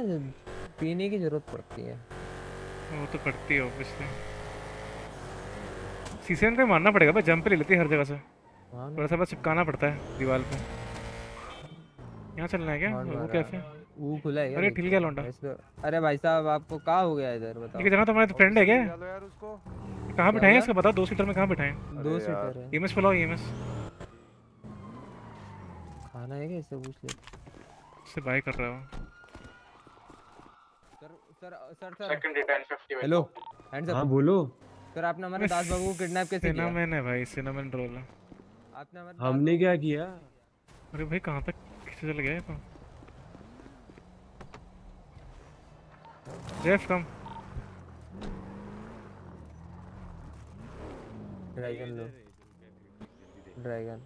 पीने की जरूरत पड़ती है वो तो पड़ती है ऑब्वियसली सीजन पे मारना पड़ेगा भाई जंप ले लेती है हर जगह से थोड़ा सा बस चिपकाना पड़ता है दीवार पे यहां चलना है क्या वो कैफे वो खुला है अरे ठीक है लौंडा अरे भाई साहब आपको क्या हो गया इधर बताओ ठीक है जना तुम्हारा फ्रेंड है क्या चलो यार उसको कहां बिठाएं इसको बताओ दो सीटर में कहां बिठाएं दो सीटर है ईएमएस बुलाओ ईएमएस खाना है क्या इससे पूछ ले इससे बाय कर रहा हूं sir sir sir sir second detention पचास हेलो हैंड्स अप हां बोलो सर आपने हमारे दास बाबू को किडनैप कैसे किया ना मैंने भाई सिनेमन रोल आपने हमने क्या किया अरे भाई कहां तक किससे चले गए तुम Left come. Dragon लो. Dragon.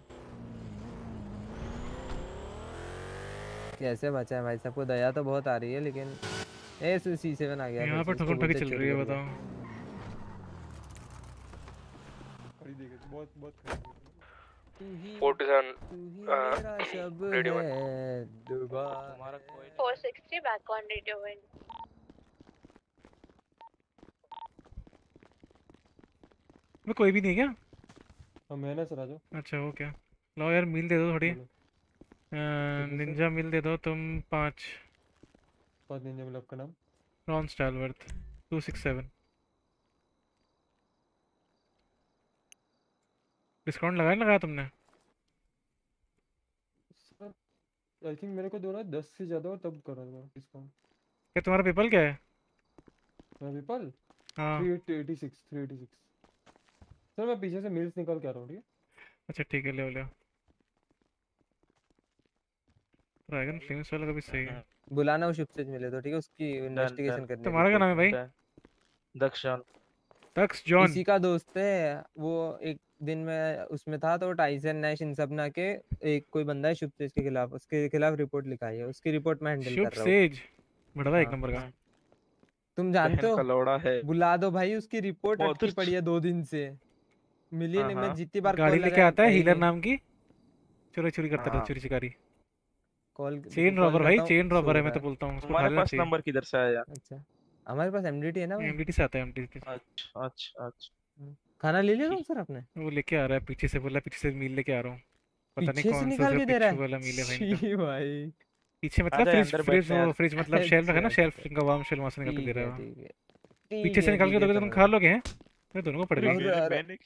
कैसे बचा है भाई, सबको दया तो बहुत आ रही है लेकिन ऐसे सी सेवन आ गया यहाँ पर ठोकर ठोकी चल रही है। बताओ अरे देख बहुत बहुत फोर्टी सेवन रेडियो में दोबारा four sixty back on radio में। मैं कोई भी नहीं क्या अब मैंने चला दो। अच्छा वो क्या लाओ यार मील दे दो थोड़ी निंजा मिल दे दो तुम पाँच पाँच निंजा मिल। आपका नाम Ron Stallworth two six seven. Discount लगाया लगाया तुमने सर? आई थिंक मेरे को दो रहा है दस से ज़्यादा और तब कर रहा था डिस्काउंट। क्या तुम्हारा पेपल क्या है? मेरा पेपल हाँ three eighty six three eighty six. Sir मैं पीछे से मिल्स निकाल के आ रहा हूँ ठीक है। अच्छा ठीक है ले लो। ड्रैगन फ्लेम्स वाला कभी सही है। बुलाना उस शिप से मिले तो ठीक है, उसकी इन्वेस्टिगेशन करनी है। तुम्हारा क्या नाम है भाई? दक्ष जॉन। दक्ष जॉन इसी का दोस्त है वो। एक दिन में उसमें था तो टाइसन नैश इन सब ना के एक कोई बंदा है शिप सेज के खिलाफ, उसके खिलाफ रिपोर्ट लिखाई है, उसकी रिपोर्ट मैं हैंडल कर रहा हूं। शिप सेज बड़ा एक नंबर का तुम जानते हो कलोड़ा है। बुला दो भाई उसकी रिपोर्ट अटकी पड़ी है दो दिन से मिली नहीं। मैं जितनी बार गाड़ी लेके आता है हीलर नाम की चोरी चोरी करता था चोरी शिकारी कॉल चेन रॉबर भाई चेन रॉबर है मैं तो बोलता हूं उसको। हमारे पास नंबर किधर से आया? अच्छा हमारे पास एमडीटी है ना, एमडीटी से आता है एमडीटी। अच्छा अच्छा अच्छा खाना ले लिया सर आपने? वो लेके आ रहा है पीछे से, बोला पीछे से मील लेके आ रहा हूं। पता नहीं कौन सा दे रहा है वाला मील है भाई। भाई पीछे मतलब फ्रिज फ्रिज मतलब शेल्फ है ना, शेल्फ का वार्म शेल वहां से निकाल के दे रहा है। पीछे से निकाल के दोगे तो तुम खा लोगे हैं? मैं दोनों को पड़ गई।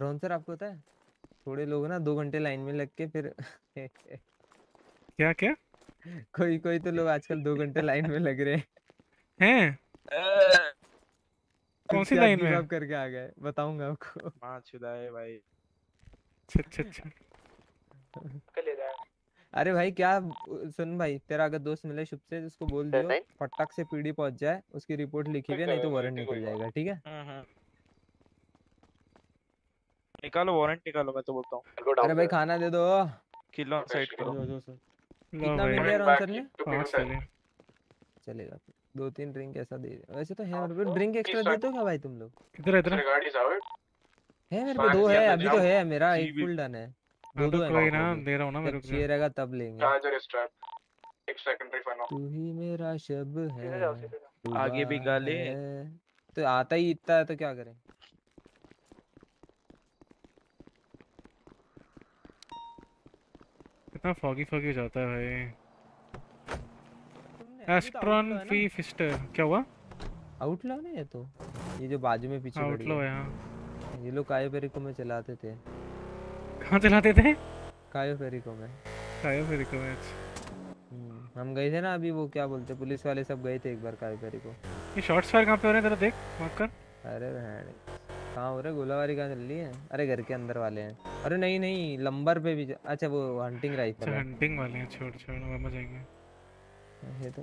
रोहन सर आपको पता है थोड़े लोग ना दो घंटे लाइन में लग के फिर क्या क्या कोई कोई तो लोग आजकल दो घंटे लाइन में लग रहे हैं। कौन सी लाइन में आप करके आ गए? बताऊंगा आपको। मां छुदाए भाई। अच्छा अच्छा कल ले जा। अरे भाई क्या सुन भाई, तेरा अगर दोस्त मिले शुभ से उसको बोल दियो फटाक से पीडी पहुंच जाए, उसकी रिपोर्ट लिखी हुई है नहीं तो वारंट निकल जाएगा ठीक है। हां हां निकालो वारंट निकालो मैं तो बोलता हूं। अरे भाई खाना दे दो किलो साइड करो। कितना मिल रहा है आंसर ने? पाँच चलेगा। दो तीन ड्रिंक ऐसा दे वैसे तो है मेरे पे। ड्रिंक एक्स्ट्रा देते हो क्या भाई तुम लोग? इधर इधर गाड़ी साहब है मेरे पे दो है अभी तो है मेरा एक फुल डन है दो दो है ना दे रहा हूं ना मेरे को ये रहेगा तब लेंगे। चार्जर स्टार्ट एक सेकेंडरी फन तू ही मेरा शब्द है आगे भी गाले तो आता ही इतना है तो क्या करें। कितना फॉगी फॉगी हो जाता है भाई। एस्ट्रॉन फी फिस्टर क्या हुआ? आउटलॉ नहीं है तो ये जो बाजू में पीछे आउटलॉ है। हां ये लोग कायो पेरिको में चलाते थे। कहां चलाते थे? कायो पेरिको में। कायो पेरिको में अच्छा हम गए थे ना अभी वो क्या बोलते पुलिस वाले सब गए थे एक बार कायो पेरिको। ये शॉट्स फायर कहां पे हो रहे हैं जरा देख मार्क कर। अरे बहन कहां हो रहे? गोलाबारी कहां चल रही है? अरे घर के अंदर वाले हैं। अरे नहीं नहीं लंबर पे भी। अच्छा वो हंटिंग राइफल है। हंटिंग वाले हैं छोड़ छोड़ हम जाएंगे। ये तो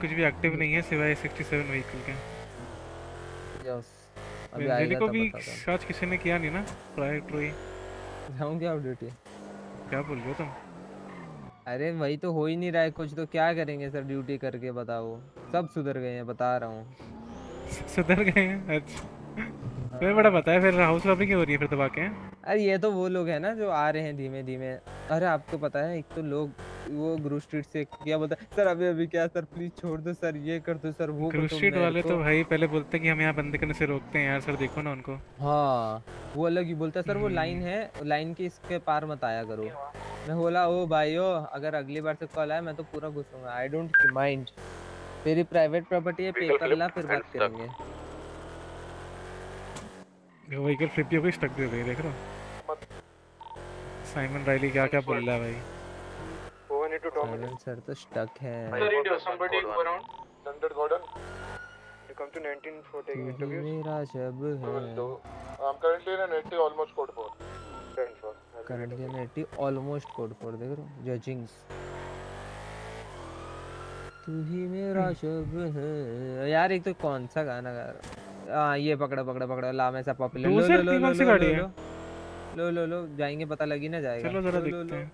कुछ भी एक्टिव नहीं है सिवाय सिक्सटी सेवन व्हीकल के। यस अभी आएगा तो भी सर्च किसी ने किया नहीं ना प्राइवेट रोई जाऊं क्या अपडेट है क्या बोल रहे हो तुम? अरे वही तो हो ही नहीं रहा है कुछ तो क्या करेंगे सर ड्यूटी करके बताओ। सब सुधर गए हैं बता रहा हूं सुधर गए हैं। अच्छा फिर बड़ा बताया फिर हाउस रॉबिंग हो रही है फिर दबा के। अरे ये तो वो लोग हैं ना जो आ रहे हैं धीमे धीमे। अरे आपको पता है एक तो लोग वो ग्रू स्ट्रीट से क्या बोलता है सर अभी अभी क्या सर प्लीज छोड़ दो सर ये कर दो सर वो। ग्रू स्ट्रीट वाले तो भाई पहले बोलते हैं कि हम यहाँ बंद करने से रोकते हैं यार सर देखो ना उनको। हाँ वो अलग ही बोलता है सर वो लाइन है लाइन के इसके पार मत आया करो। मैं बोला ओ भाई ओ अगर अगली बार से कॉल आया मैं तो पूरा घुसूंगा। आई डोंट माइंड तेरी प्राइवेट प्रॉपर्टी है पेपर ला फिर बात करेंगे। व्हीकल फ्लिप हो गई स्टक दे रही देख रहा हूँ। साइमन राइली क्या क्या बोल रहा है भाई। सर तो स्टक है। मेरा जब है ऑलमोस्ट कोड फोर देख रहा हूँ जजिंग्स तू ही मेरा शब है यार। एक तो कौन सा गाना गा रहा है ये पकड़ा पकड़ा पकड़ा लाम ऐसा पॉपुलर। लो लो लो लो लो लो जाएंगे पता लगी ना जाएगा। चलो जरा देखते हैं।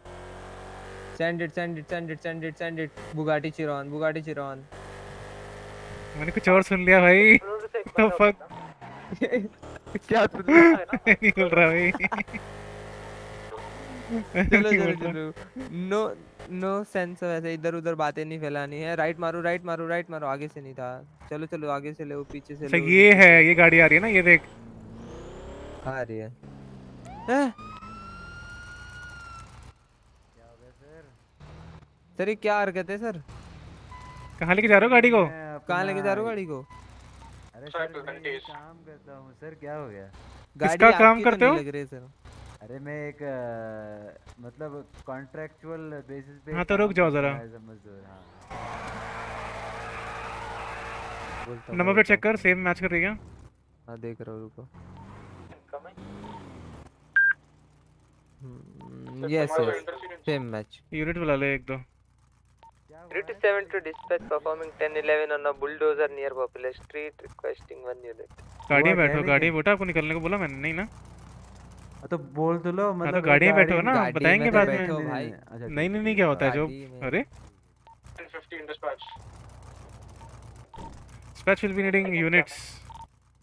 Send it send it send it send it send it Bugatti Chiron Bugatti Chiron. मैंने कुछ और सुन लिया भाई तो फक क्या सुन रहा है ना निकल रहा भाई। चलो चलो चलो नो नो सेंस वैसे इधर उधर बातें नहीं फैलानी है। राइट मारो राइट मारो राइट मारो आगे से नहीं था। चलो चलो आगे से ले पीछे से ले। ये है ये गाड़ी आ रही है ना ये देख आ रही है। सर ये क्या हरकत है सर? कहाँ लेके जा रहे हो गाड़ी को? कहाँ लेके जा रहे हो गाड़ी को? अरे सर काम करता हूँ सर। क्या हो गया? किसका काम करते हो? अरे मैं एक आ, मतलब कॉन्ट्रैक्चुअल बेसिस पे। हाँ तो रुक जाओ जरा। नंबर प्लेट चेक कर सेम मैच कर रही है। हाँ देख रहा हूँ रुको। Yes same match. यूनिट बुला ले एक दो। Three seven to dispatch performing ten eleven on a bulldozer near popular street requesting one unit। गाड़ी में बैठो गाड़ी में बैठो। आपको निकलने को बोला मैंने नहीं ना? तो बोल तो लो मतलब। तो गाड़ी में बैठो ना बताएंगे बाद में। नहीं नहीं नहीं क्या होता है जो अरे ten fifteen dispatch dispatch will be needing units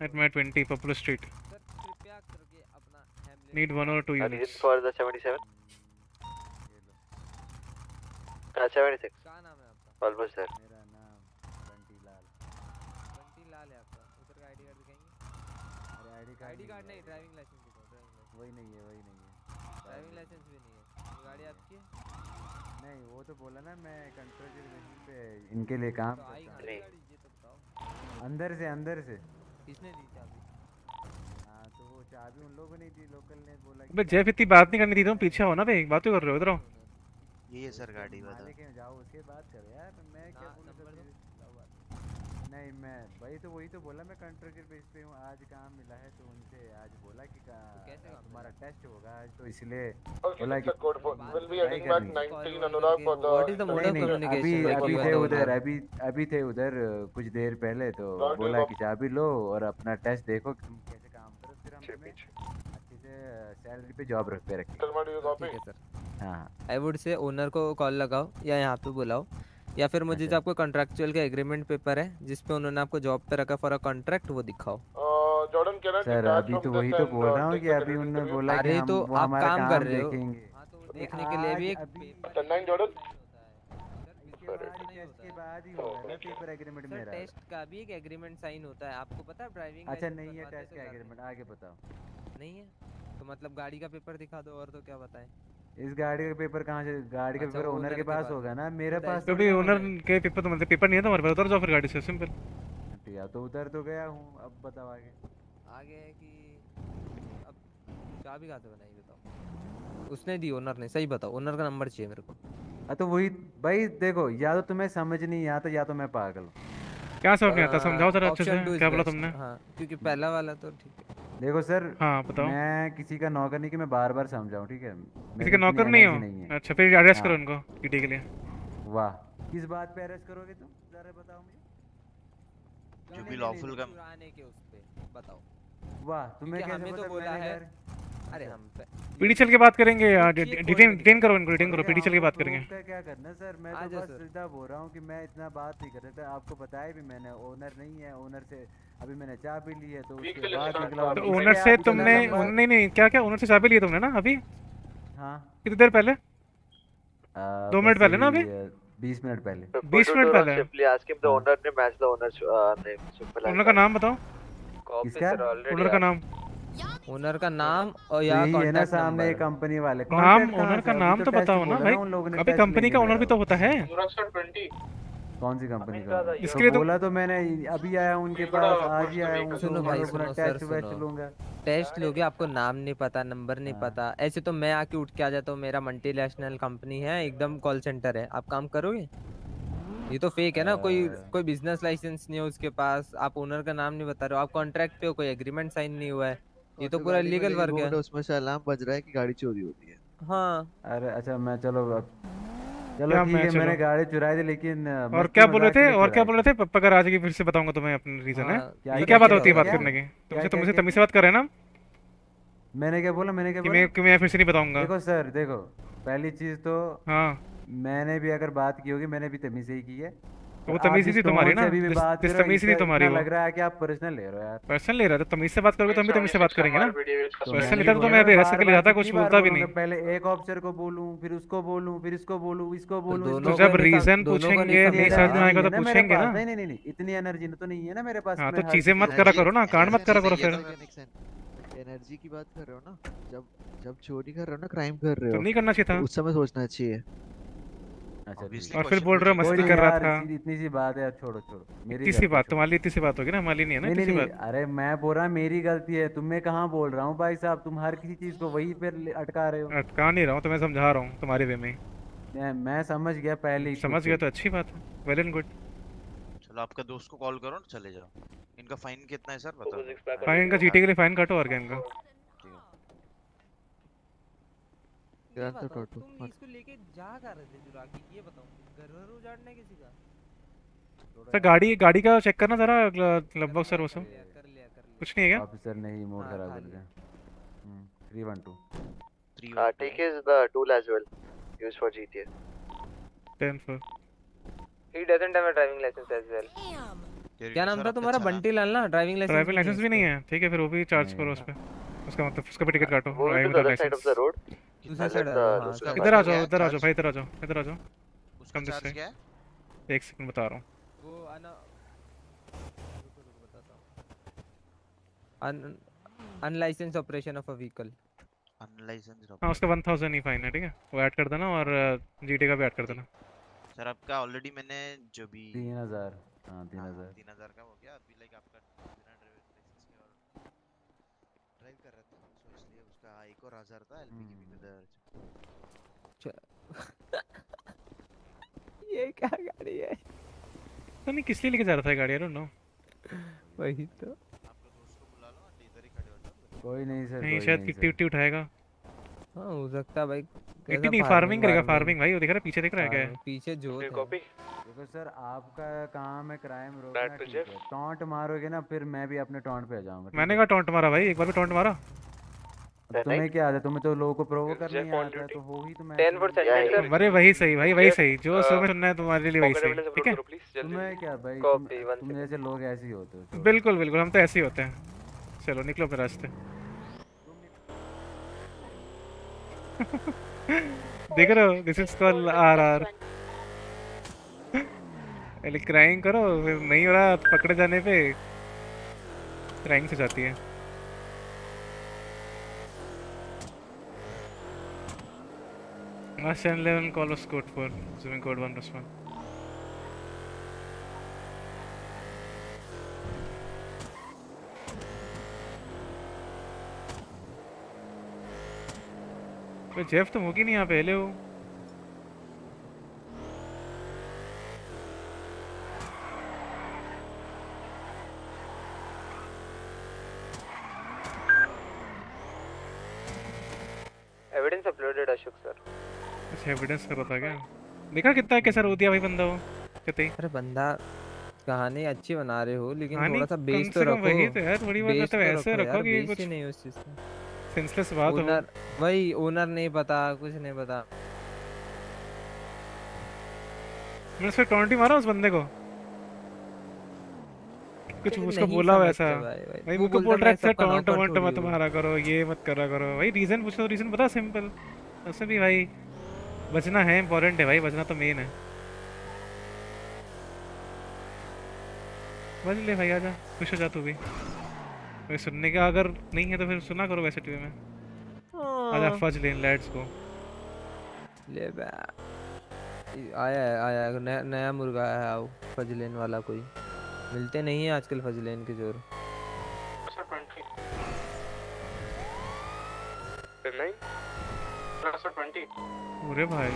at my twenty popular street need one or two units for the seventy-seven का seventy-six। क्या नाम है आपका? ऑलमोस्ट सर मेरा नाम बंटी लाल। बंटी लाल है आपका। उधर आईडी कार्ड दिखाएंगे। अरे आईडी कार्ड आईडी कार्ड नहीं ड्राइविंग लाइसेंस। वही नहीं है वही नहीं है ड्राइविंग लाइसेंस भी नहीं है। गाड़ी आपकी नहीं वो तो बोला ना मैं कंट्रोल बेसिस पे इनके लिए काम करता हूं। अंदर से अंदर से किसने दी चाबी? हां तो वो चाबी उन लोगों ने दी लोकल ने बोला। अबे जय इतनी बात नहीं करनी थी तुम पीछे हो ना बे बात ही कर रहे हो इधर आओ। ये है सर गाड़ी वाला लेके जाओ उसके बाद करो यार। मैं क्या बोलूं नहीं मैं भाई तो वही तो बोला मैं कंट्रोल बेस पे हूं। आज काम मिला है तो उनसे आज बोला कि हमारा टेस्ट होगा आज तो इसलिए बोला कि code will be adding back nineteen Anurag for the what is the mode of communication. अभी थे उधर अभी अभी थे उधर कुछ देर पहले तो बोला कि चाबी लो और अपना टेस्ट देखो तुम कैसे काम करो फिर हम अच्छे से सैलरी पे जॉब रखते रखेंगे सर। हां आई वुड से ओनर को कॉल लगाओ या यहां पे बुलाओ या फिर मुझे जो आपको कॉन्ट्रैक्चुअल का एग्रीमेंट पेपर है जिसपे उन्होंने आपको जॉब पे रखा फॉर अ कॉन्ट्रैक्ट वो दिखाओ। जॉर्डन कह रहा है अभी तो वही तो बोल रहा हूं कि अभी उन्होंने बोला कि हम तो आप काम कर रहे हो देखने के लिए भी एक ऑनलाइन जॉर्डन इसके बाद ही होगा ना पेपर एग्रीमेंट मेरा। टेस्ट का भी एक एग्रीमेंट साइन होता है आपको पता है ड्राइविंग। अच्छा नहीं है टेस्ट का एग्रीमेंट आगे बताओ। नहीं है तो मतलब गाड़ी का पेपर दिखा दो और तो क्या बताएं। इस गाड़ी का पेपर कहाँ से? गाड़ी का पेपर ओनर के पास होगा ना मेरे पास तो भी ओनर के पेपर तो मतलब पेपर नहीं है तुम्हारे पास। उतर जाओ फिर गाड़ी से सिंपल। ठीक है तो उधर तो गया हूँ अब बताओ आगे आगे है कि अब चाबी कहाँ से बनाई बताओ। उसने दी ओनर ने सही बताओ। ओनर का नंबर चाहिए मेरे को। हाँ तो वही भाई देखो या तो तुम्हें समझ नहीं आता या तो मैं पागल हूँ। क्या समझ नहीं आता समझाओ जरा अच्छे से क्या बोला तुमने। हाँ क्योंकि पहला वाला तो ठीक है। देखो सर हाँ, बताओ। मैं किसी का नौकर नहीं कि मैं बार बार समझाऊं ठीक है। किसी का नौकर नहीं हो। अच्छा फिर अरेस्ट करो उनको ड्यूटी के लिए। वाह किस बात पे अरेस्ट करोगे तुम जरा बताओ मुझे। जो भी लॉफुल काम चुराने के उस पे बताओ। वाह तुम्हें क्या हमें तो बोला है। अरे हम पीडी चल के बात करेंगे डिटेन डिटेन करो इनको डिटेन करो पीडी चल के बात करेंगे। क्या करना सर मैं तो बस सीधा बोल रहा हूं कि मैं इतना बात नहीं कर रहा था। आपको पता है भी मैंने ओनर नहीं है ओनर से अभी मैंने चाबी ली है तो उसके बाद निकला। तो ओनर से तुमने नहीं नहीं क्या क्या ओनर से चाबी ली है तुमने ना अभी? हां कितनी देर पहले? दो मिनट पहले ना अभी बीस मिनट पहले बीस मिनट पहले। Simply ask if the owner ने match the owner name simple. Owner का नाम बताओ। किसका ओनर का नाम? ओनर का नाम और या कॉन्टैक्ट नंबर। सामने कंपनी वाले नाम ओनर का नाम तो बताओ ना भाई। अभी कंपनी का ओनर भी तो होता है। कौन सी कंपनी का इसके लिए बोला तो मैंने अभी आया हूं उनके पास आज ही आया हूं। सुनो भाई सुनो टेस्ट वेस्ट लूंगा। टेस्ट लोगे आपको नाम नहीं पता नंबर नहीं पता। ऐसे तो मैं आके उठ के आ जाता हूं। मेरा मल्टीनेशनल कंपनी है एकदम कॉल सेंटर है। आप काम करोगे? ये तो फेक है ना। कोई कोई बिजनेस लाइसेंस नहीं है उसके पास। आप ओनर का नाम नहीं बता रहे हो। आप कॉन्ट्रैक्ट पे हो कोई एग्रीमेंट साइन नहीं हुआ है। ये तो पूरा लीगल वर्क है। उसमें से अलार्म बज रहा है कि गाड़ी चोरी होती है। हाँ अरे अच्छा मैं चलो चलो ठीक है, मैंने गाड़ी चुराई थी लेकिन। और क्या बोल रहे थे और क्या बोल रहे थे पप्पा का? आज की फिर से बताऊंगा तुम्हें अपने रीजन है। ये क्या बात होती है बात करने की? तुमसे तुमसे तमीज से बात कर रहे हैं ना। मैंने क्या बोला? मैंने क्या बोला कि मैं फिर से नहीं बताऊंगा। देखो सर, देखो पहली चीज तो हाँ, मैंने भी अगर बात की होगी, मैंने भी तमीज से ही की है। वो तमीज ही थी तुम्हारी ना, इस तमीज ही तुम्हारी। लग रहा है कि आप पर्सनल ले रहे हो यार। पर्सनल ले रहा था, तमीज से बात करोगे तो हम भी तमीज से बात करेंगे ना। पर्सनल लेता तो मैं अभी के लिए कुछ बोलता भी नहीं। पहले एक ऑफिसर को बोलूं, फिर उसको बोलूं, फिर इसको बोलूं, इसको बोलूं। तो जब रीजन पूछेंगे नहीं समझ में आएगा तो पूछेंगे ना। नहीं नहीं नहीं, इतनी एनर्जी तो नहीं है ना मेरे पास। हां तो चीजें मत करा करो ना, कांड मत करा करो। फिर एनर्जी की बात कर रहे हो ना, जब जब चोरी कर रहे हो ना, क्राइम कर रहे हो तो नहीं करना चाहिए था, उस समय सोचना चाहिए। अच्छा, और फिर बोल रहे हो मस्ती कर रहा था। इतनी सी बात है, छोड़ो छोड़ो। मेरी इतनी सी बात तुम्हारी इतनी सी बात होगी ना, हमारी नहीं है ना इतनी सी बात। अरे मैं बोल रहा मेरी गलती है, तुम्हें कहाँ बोल रहा हूँ भाई साहब। तुम हर किसी चीज को वही पे अटका रहे हो। अटका नहीं रहा हूँ, तो मैं समझा रहा हूँ तुम्हारे वे में। मैं समझ गया, पहले समझ गया तो अच्छी बात है, वेल एंड गुड। चलो आपका दोस्त को कॉल करो, चले जाओ। इनका फाइन कितना है सर बताओ? फाइन का जीटी के लिए फाइन काटो और गेम का तो तो तो तुम इसको लेके जा कर रहे थे चुरा के, ये बताओ घर उजाड़ने किसी का? सर गाड़ी गाड़ी का चेक करना जरा लगभग सर। वो सब कुछ नहीं है क्या ऑफिसर? नहीं, मोड खराब हो गया। Three one two take is the tool as well use for GTA ten four. He doesn't have a driving licence as well. क्या नाम था तुम्हारा? बंटी लाल ना। ड्राइविंग लाइसेंस ड्राइविंग लाइसेंस भी नहीं है, ठीक है। फिर वो भी चार्ज करो उस पे, उसका मतलब उसका भी टिकट काटो। Driving side of the road इधर आ जाओ, इधर आ जाओ भाई, इधर आ जाओ, इधर आ जाओ। उसका चार्ज क्या है? एक सेकंड बता रहा हूं। वो आना बताता हूं। Unlicensed operation of a vehicle, unlicensed. हां उसका वन थाउजेंड ही फाइन है, ठीक है। वो ऐड कर देना और जीटी का भी ऐड कर देना। सर आपका ऑलरेडी मैंने जो भी तीन हज़ार हां तीन हज़ार तीन हज़ार का हो गया अभी। लाइक आपका बिना ड्राइविंग लाइसेंस के और ड्राइव कर रहा था तो इसलिए उसका एक और हज़ार था एलपी की भी दर्ज। ये क्या गाड़ी है? तो नहीं किस लिए लेके जा रहा था गाड़ी? I don't know. वही तो आपके दोस्त को बुला लो, इधर ही खड़े हो जाओ। कोई नहीं सर, नहीं शायद एक्टिविटी उठाएगा। हां हो सकता है भाई। इतनी फार्मिंग करेगा, फार्मिंग भाई। वो देख रहा है पीछे, देख रहा है क्या पीछे? जो कॉपी देखो सर, आपका काम है क्राइम रोकना। टॉन्ट मारोगे ना फिर मैं भी अपने टॉन्ट पे आ जाऊंगा। मैंने कहा टॉन्ट मारा भाई, एक बार भी टॉन्ट मारा? तुम्हें क्या आता है? तुम्हें तो लोगों को प्रोवोक करने आता है तो वो ही तुम्हें। अरे वही सही भाई, वही सही जो सुनना सुनना है तुम्हारे लिए, वही सही, ठीक है। तुम्हें क्या भाई, तुम जैसे लोग ऐसे ही होते हो। बिल्कुल बिल्कुल, हम तो ऐसे ही होते हैं। चलो निकलो अपने रास्ते। देख रहे हो, दिस इज कॉल्ड आरआर। पहले क्राइम करो, फिर नहीं हो रहा पकड़े जाने पे क्राइम से जाती है। Russian eleven call us code four, zooming code one plus one. तो जेफ तुम होगी नहीं यहाँ पे, हेलो। Evidence uploaded Ashok sir. अच्छा एविडेंस कर रहा था क्या? देखा कितना कैसा रो दिया भाई बंदा वो कहते। अरे बंदा कहानी अच्छी बना रहे हो लेकिन थोड़ा सा बेस तो रखो। वही तो यार, थोड़ी बहुत तो ऐसे रखो कि कुछ नहीं उस चीज में सेंसलेस बात हो। ओनर वही ओनर नहीं पता, कुछ नहीं पता। मैंने उसको टॉन्टी मारा उस बंदे को, कुछ उसको बोला वैसा भाई। वो बोल रहा है सर टॉन्ट टॉन्ट मत मारा करो, ये मत करा करो भाई। रीजन पूछो, रीजन बता सिंपल। ऐसे भी भाई बचना है, इम्पोर्टेंट है भाई, बचना तो मेन है। बच ले भाई, आजा खुश हो जा तू भी। भाई सुनने का अगर नहीं है तो फिर सुना करो वैसे टीवी में। आजा फर्स्ट लेन लेट्स गो। ले बे आया आया नया नया मुर्गा आया। आओ फर्स्ट लेन वाला कोई मिलते नहीं है आजकल फर्स्ट लेन के जोर। अरे भाई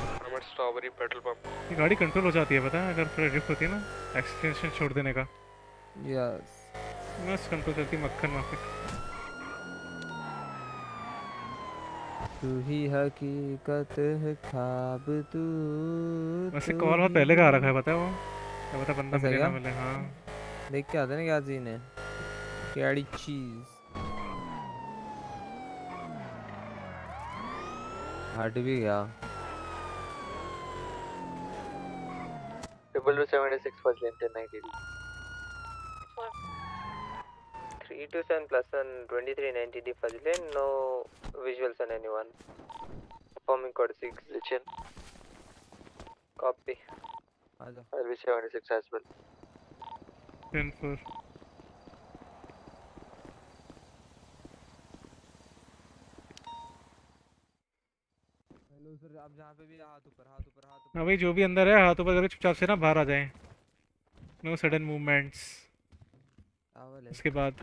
स्ट्रॉबेरी पेट्रोल पंप। ये गाड़ी कंट्रोल हो जाती है पता है, अगर थोड़ी ड्रिफ्ट होती है ना एक्सटेंशन छोड़ देने का। यस बस कंट्रोल करती मक्खन माफिक। तू ही हकीकत है ख्वाब तू। वैसे कॉल में पहले का आ रखा है, पता है वो क्या पता बंदा मिले ना मिले। हां देख के आते ना क्या सीन है, कैडी चीज हट भी गया। Two two seven six first lane ten ninety three two seven plus sun twenty-three ninety D first lane, no visuals on anyone. Performing code six Lichen. Copy. L V seventy-six as well. ten four. Hello sir, आप जहाँ पे भी हाथ ऊपर हाथ ऊपर हाथ ऊपर। हाँ भाई, जो भी अंदर है हाथ ऊपर करके चुपचाप से ना बाहर आ जाएं. No sudden movements. टावल है, इसके बाद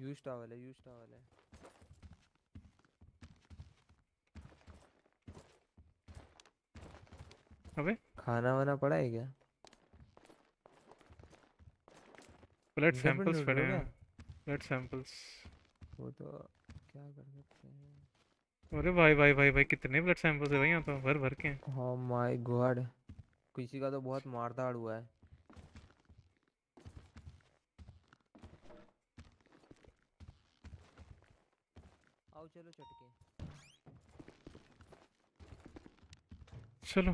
यूज टावल है, यूज टावल है। अबे खाना वाना पड़ा है क्या? ब्लड सैंपल्स पड़े हैं, ब्लड सैंपल्स वो तो क्या कर सकते हैं। अरे भाई भाई भाई भाई कितने ब्लड सैंपल्स है भाई यहाँ तो, भर भर के। ओह माय गॉड, किसी का तो बहुत मारधाड़ हुआ है। चलो चटके चलो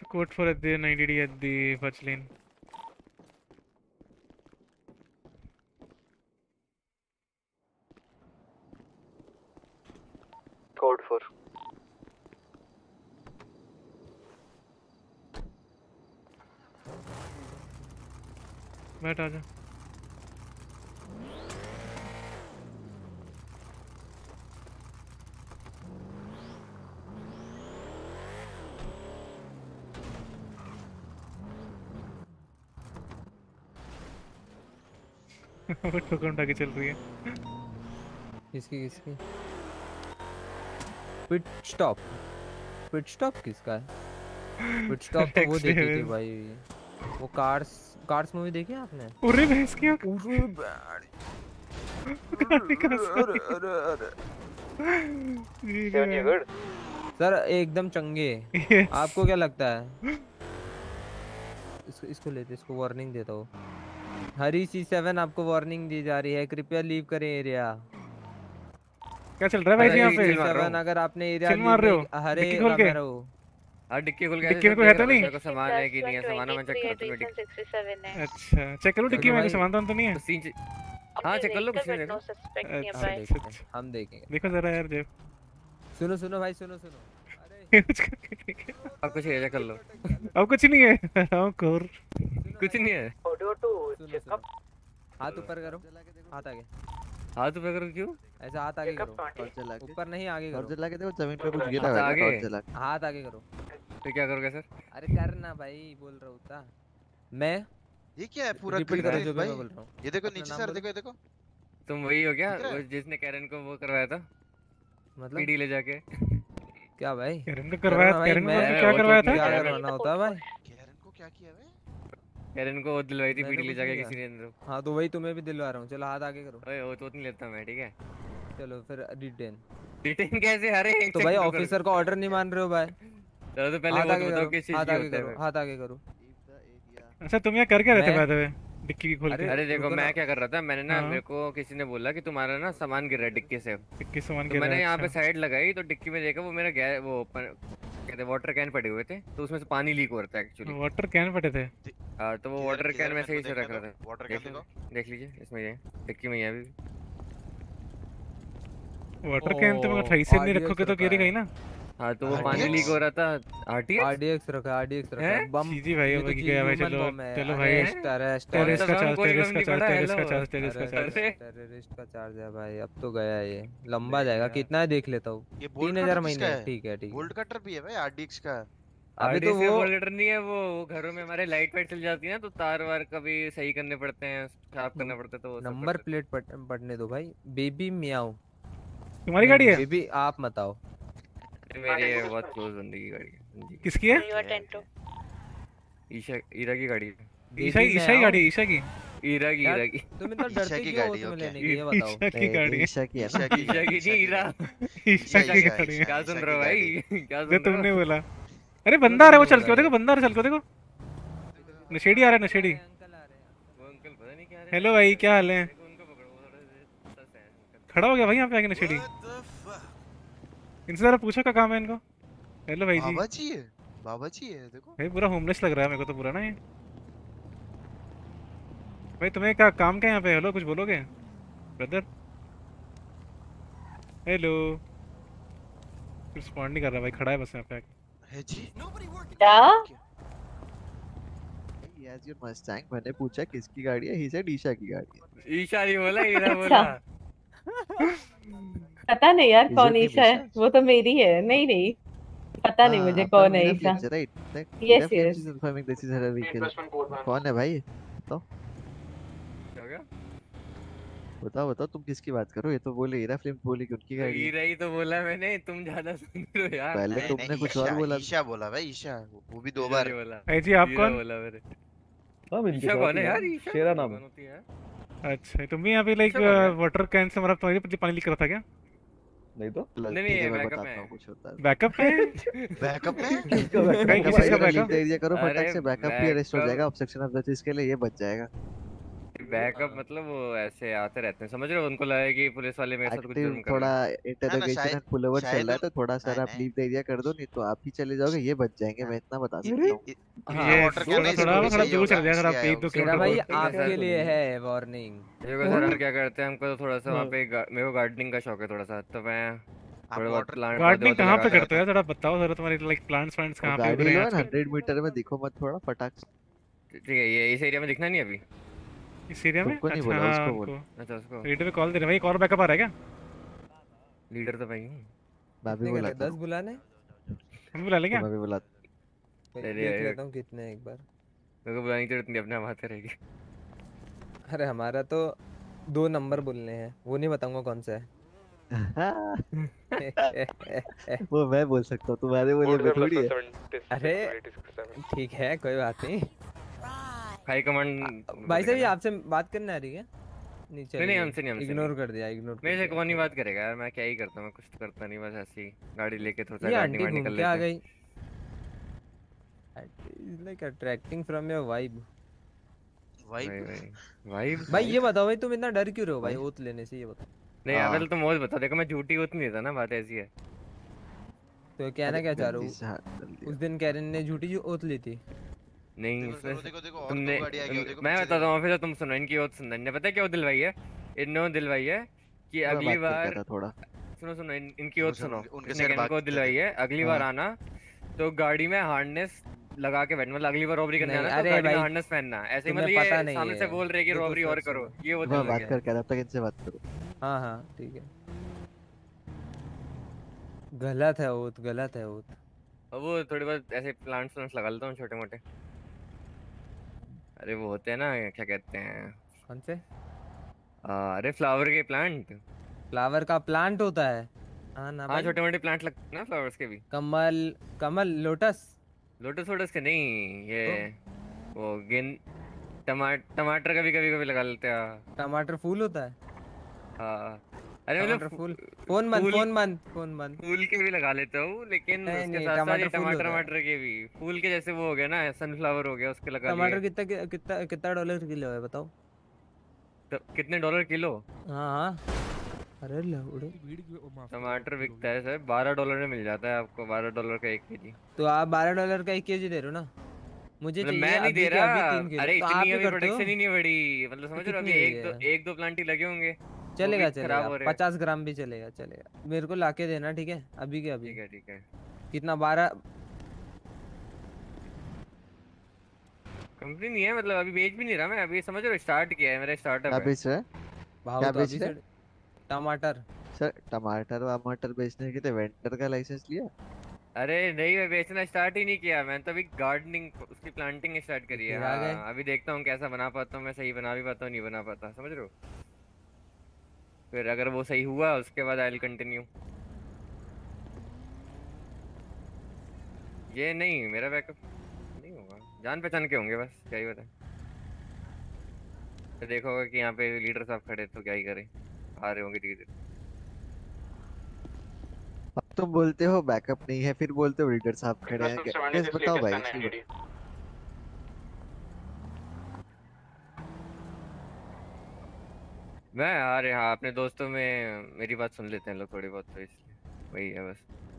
support for at the ninety D at the first lane. Code four बैठ आजा। वो ठोकर उठा के चल रही है। किसकी किसकी पिट स्टॉप, पिट स्टॉप किसका है? पिट स्टॉप तो वो देखी थी भाई, वो कार्स, कार्स मूवी देखी है आपने? अरे भैंस की आंख, अरे अरे अरे अरे ये गुड सर एकदम चंगे। yes. आपको क्या लगता है? इसको इसको लेते, इसको वार्निंग देता हूँ। हरी सी सेवन आपको वार्निंग दी जा रही है, कृपया लीव करें एरिया। क्या चल रहा है भाई जी यहाँ पे? सेवन अगर आपने एरिया मार रहे हो, हरे खोल के रहो। हां डिक्की खोल के, डिक्की में कोई है तो नहीं? मेरे को सामान है कि नहीं है, सामान मैं चेक करता हूं। sixty-seven है, अच्छा चेक करो डिक्की में कोई सामान तो नहीं है। हां चेक कर लो, कुछ नहीं देखो, हम देखेंगे। देखो जरा यार जे, सुनो सुनो भाई सुनो सुनो, अरे कुछ और कुछ है, कर लो। अब कुछ नहीं है, आओ कर कुछ नहीं है। हाथ ऊपर करो, हाथ आगे, हाथ ऊपर करो। क्यों ऐसा? हाथ आगे करो, ऊपर नहीं आगे करो, जला के देखो जमीन पे कुछ गिरा है, जला के हाथ आगे करो। तो क्या करोगे सर? अरे करना भाई, बोल रहा हूं ता मैं। ये क्या है पूरा? रिपीट करो जो मैं बोल रहा हूं। ये देखो नीचे सर, देखो ये देखो। तुम वही हो क्या वो जिसने कैरन को वो करवाया था? मतलब पीडी ले जाके क्या भाई? कैरन को करवाया, कैरन को क्या करवाया था? क्या करवाना होता है भाई? कैरन को क्या किया भाई? कैरन को दिलवाई थी पीडी ले जाके किसी ने अंदर। हां तो वही तुम्हें भी दिलवा रहा हूं। चलो हाथ आगे करो। ओए वो तो नहीं लेता मैं, ठीक है चलो फिर डिटेन। डिटेन कैसे? अरे तो भाई ऑफिसर का ऑर्डर नहीं मान रहे हो भाई। चलो तो पहले वो बताओ किस चीज की होता है। हाथ आगे करो। अच्छा तुम यहां कर क्या रहते हो भाई? डिक्की भी खोल के। अरे देखो मैं क्या कर रहा था, मैंने ना मेरे को किसी ने बोला कि तुम्हारा ना सामान गिर रहा है डिक्की से। डिक्की सामान गिर रहा है, मैंने यहां पे साइड लगाई तो डिक्की में देखा वो मेरा वो कहते वाटर कैन पड़े हुए थे, तो उसमें से पानी लीक हो रहा था एक्चुअली। वाटर कैन पड़े थे? हां तो वो वाटर कैन में से ही रख रहा था। वाटर कैन देखो, देख लीजिए इसमें, ये डिक्की में ही है अभी। वाटर कैन तो मैं सही से नहीं रखोगे तो गिरेगा ही ना। हां तो वो पानी लीक हो रहा था। आरटीएक्स आरडीएक्स रखा, आरडीएक्स रखा बम। जी जी भाई अब गया भाई। चलो चलो भाई, टेररिस्ट टेररिस्ट का चार्ज, टेररिस्ट का चार्ज, टेररिस्ट का चार्ज, टेररिस्ट का चार्ज है भाई। अब तो गया ये, लंबा जाएगा कितना है देख लेता हूं। तीन हज़ार महीने, ठीक है ठीक है। गोल्ड कटर भी है भाई आरडीएक्स का। अभी तो वो गोल्ड कटर नहीं है, वो घरों में हमारे लाइट वाइट चल जाती है ना, तो तार वार कभी सही करने पड़ते हैं, साफ करना पड़ता है, तो नंबर प्लेट पढ़ने दो भाई। बेबी मियाओ तुम्हारी गाड़ी है? बेबी आप बताओ। मेरे बहुत क्लोज बंदे की गाड़ी है। किसकी है? ईशा, ईरा की गाड़ी है। ईशा, ईशा की गाड़ी, ईशा की। हीरा की हीरा की तुम इतना डरते क्यों हो? तुम लेने की ये बताओ। ईशा की ईशा की ईशा की नहीं हीरा ईशा की गाड़ी। क्या सुन रहे हो भाई? क्या सुन रहे हो? तुमने बोला अरे बंदा आ रहा है, वो चल के देखो बंदा आ रहा है, चल के देखो नशेड़ी आ रहा है, नशेड़ी। वो अंकल पता नहीं क्या आ रहे हैं। हेलो भाई क्या हाल है? खड़ा हो गया भाई यहाँ पे आके नशेड़ी। इनसे जरा पूछो क्या काम है इनको। हेलो भाई जी। बाबा जी है, बाबा जी है देखो। भाई पूरा होमलेस लग रहा है मेरे को तो पूरा ना ये। भाई तुम्हें क्या काम क्या है यहाँ पे? हेलो कुछ बोलोगे ब्रदर? हेलो रिस्पॉन्ड नहीं कर रहा भाई, खड़ा है बस यहाँ पे। है जी क्या यार ये मस्टैंग? मैंने पूछा किसकी गाड़ी है, ही सेड ईशा की गाड़ी है। ईशा नहीं बोला, हीरा बोला। पता नहीं यार कौन ईशा है, वो तो मेरी है। नहीं नहीं पता नहीं मुझे कौन है Isha. Yes yes informing this is her vehicle. कौन है भाई तो बताओ बताओ तुम किसकी बात करो? ये तो बोले हीरा फिल्म बोली कि उनकी गाड़ी। हीरा ही तो बोला मैंने, तुम ज्यादा सुन रहे हो यार। पहले तुमने कुछ और बोला। ईशा बोला भाई, ईशा वो भी दो बार बोला। भाई जी आप कौन बोला मेरे? हम ईशा कौन है यार? ईशा शेरा नाम होती है। अच्छा तुम भी यहां पे लाइक वाटर कैन से हमारा तुम्हारी पानी लीक कर रहा था क्या? नहीं तो नहीं नहीं बैकअप में कुछ होता है। बैकअप में बैकअप में किसका बैकअप? किसका बैकअप दे दिया करो फटाफट से, बैकअप भी अरेस्ट हो जाएगा। ऑब्स्ट्रक्शन ऑफ जस्टिस के लिए ये बच जाएगा। बैकअप मतलब वो ऐसे आते रहते हैं समझ रहे हो? उनको लगा कि पुलिस वाले मेरे साथ कुछ जुर्म कर रहे हैं। थोड़ा इंटरोगेशन पुलओवर चल रहा है तो थोड़ा सारा आप लीव दे दिया कर दो, नहीं तो आप ही चले जाओगे। ये बच जाएंगे, मैं इतना बता सकता हूं। ये वाटर कैन थोड़ा थोड़ा दूर चल जाएगा, थोड़ा पेट दुखेगा भाई। आपके लिए है वार्निंग। देखो सर क्या करते हैं, हमको तो थोड़ा सा वहां पे मेरे को गार्डनिंग का शौक है थोड़ा सा, तो मैं थोड़ा वाटर प्लांट। गार्डनिंग कहां पे करते हो यार जरा बताओ जरा? तुम्हारी लाइक प्लांट्स प्लांट्स कहां पे उग रहे हैं? सौ मीटर में दिखो मत, थोड़ा फटाक से ठीक है। ये इस एरिया में दिखना नहीं अभी इस एरिया में। अच्छा नहीं बोला उसको बोल। अच्छा उसको लीडर पे कॉल दे रहे भाई। कॉल बैकअप आ रहा है क्या? लीडर तो भाई हूं। भाभी बोला दस बुलाने हम बुला लेंगे। भाभी बुला लेता हूं कितने एक बार। मेरे को बुलाने की जरूरत नहीं, अपने बात करेगी। अरे हमारा तो दो नंबर बोलने हैं, वो नहीं बताऊंगा कौन सा है। वो मैं बोल सकता हूं, तुम्हारे बोलने पे थोड़ी है। अरे ठीक है कोई बात नहीं। हाई कमांड भाई साहब, ये आपसे बात करने आ रही है। नीचे नहीं नहीं हमसे नहीं, हमसे इग्नोर कर दिया। इग्नोर मेरे से कौन ही बात करेगा यार? मैं क्या ही करता हूं, मैं कुछ तो करता नहीं, बस ऐसे ही गाड़ी लेके थोड़ा गाड़ी में निकल लेते हैं। क्या आ गई? Is like attracting from your vibe. Vibe vibe भाई ये बताओ भाई तुम इतना डर क्यों रहे हो भाई ओथ लेने से? ये बताओ। नहीं यार पहले तुम ओथ बताओ। देखो मैं झूठी ओथ नहीं देता ना, बात ऐसी है। तो क्या ना क्या चाह रहा हूं? उस दिन कैरन ने झूठी ओथ ली थी। नहीं तुमने, मैं बताता हूँ फिर तुम सुनो इनकी बात। सुनना इन्हें पता है क्या वो दिलवाई है? इन्होंने दिलवाई है कि अगली बार थोड़ा सुनो सुनो इन, इनकी बात सुनो। इनको दिलवाई है अगली बार आना तो गाड़ी में हार्नेस लगा के बैठना, मतलब अगली बार रॉबरी करने आना तो गाड़ी में हार्नेस पहनना। ऐसे मतलब ये सामने से बोल रहे कि रॉबरी और करो, ये वो बात कर कह रहा था इनसे बात करो। हाँ हाँ ठीक है। गलत है वो, गलत है वो। अब वो थोड़ी बहुत ऐसे प्लांट्स प्लांट्स लगा लेता हूँ छोटे मोटे। अरे वो होते हैं ना क्या कहते हैं कौन से आ, अरे फ्लावर के प्लांट। फ्लावर का प्लांट होता है हाँ ना? हाँ छोटे मोटे प्लांट लगते हैं ना फ्लावर्स के भी। कमल कमल लोटस लोटस वोटस के नहीं, ये तो? वो गेंद टमाटर टमाटर कभी कभी कभी लगा लेते हैं। टमाटर फूल होता है हाँ। अरे मतलब फूल फोन मन फोन मन फोन मन फूल के भी लगा लेता हूँ, लेकिन उसके साथ साथ टमाटर टमाटर के भी। फूल के जैसे वो हो गया ना सनफ्लावर हो गया, उसके लगा लिया। टमाटर कितना कितना कितना डॉलर किलो है बताओ? तो कितने डॉलर किलो? हाँ हाँ अरे लौड़े टमाटर बिकता है सर बारह डॉलर में मिल जाता है आपको। बारह डॉलर का एक के जी। तो आप बारह डॉलर का एक के जी दे रहे हो ना? मुझे चाहिए मैं नहीं दे रहा। अरे इतनी अभी प्रोडक्शन ही नहीं बढ़ी, मतलब समझ रहे हो? अभी एक दो एक दो प्लांट ही लगे होंगे। चलेगा चलेगा पचास ग्राम भी चलेगा चलेगा। मेरे को लाके देना ठीक है अभी के अभी। ठीक है ठीक है। कितना बारह कंपनी नहीं है, मतलब अभी बेच भी नहीं रहा मैं अभी, समझ रहे हो? स्टार्ट किया है मेरा स्टार्टअप है। बेच रहा है भाव तो अभी टमाटर सर। टमाटर टमाटर बेचने के लिए वेंडर का लाइसेंस लिया? अरे नहीं मैं बेचना स्टार्ट ही नहीं किया, मैंने तो अभी गार्डनिंग उसकी प्लांटिंग स्टार्ट करी है। अभी देखता हूँ कैसा बना पाता हूँ, मैं सही बना भी पाता हूँ नहीं बना पाता, समझ रहे हो? फिर अगर वो सही हुआ उसके बाद आई विल कंटिन्यू। ये नहीं मेरा बैकअप नहीं होगा, जान पहचान के होंगे बस, क्या ही बताएं। देखोगे कि यहाँ पे लीडर साहब खड़े तो क्या ही करें, आ रहे होंगे धीरे धीरे। तुम बोलते हो बैकअप नहीं है, फिर बोलते हो लीडर साहब खड़े हैं, कैसे बताओ भाई। मैं अरे हाँ अपने दोस्तों में मेरी बात सुन लेते हैं लोग थोड़ी बहुत, तो इसलिए वही है बस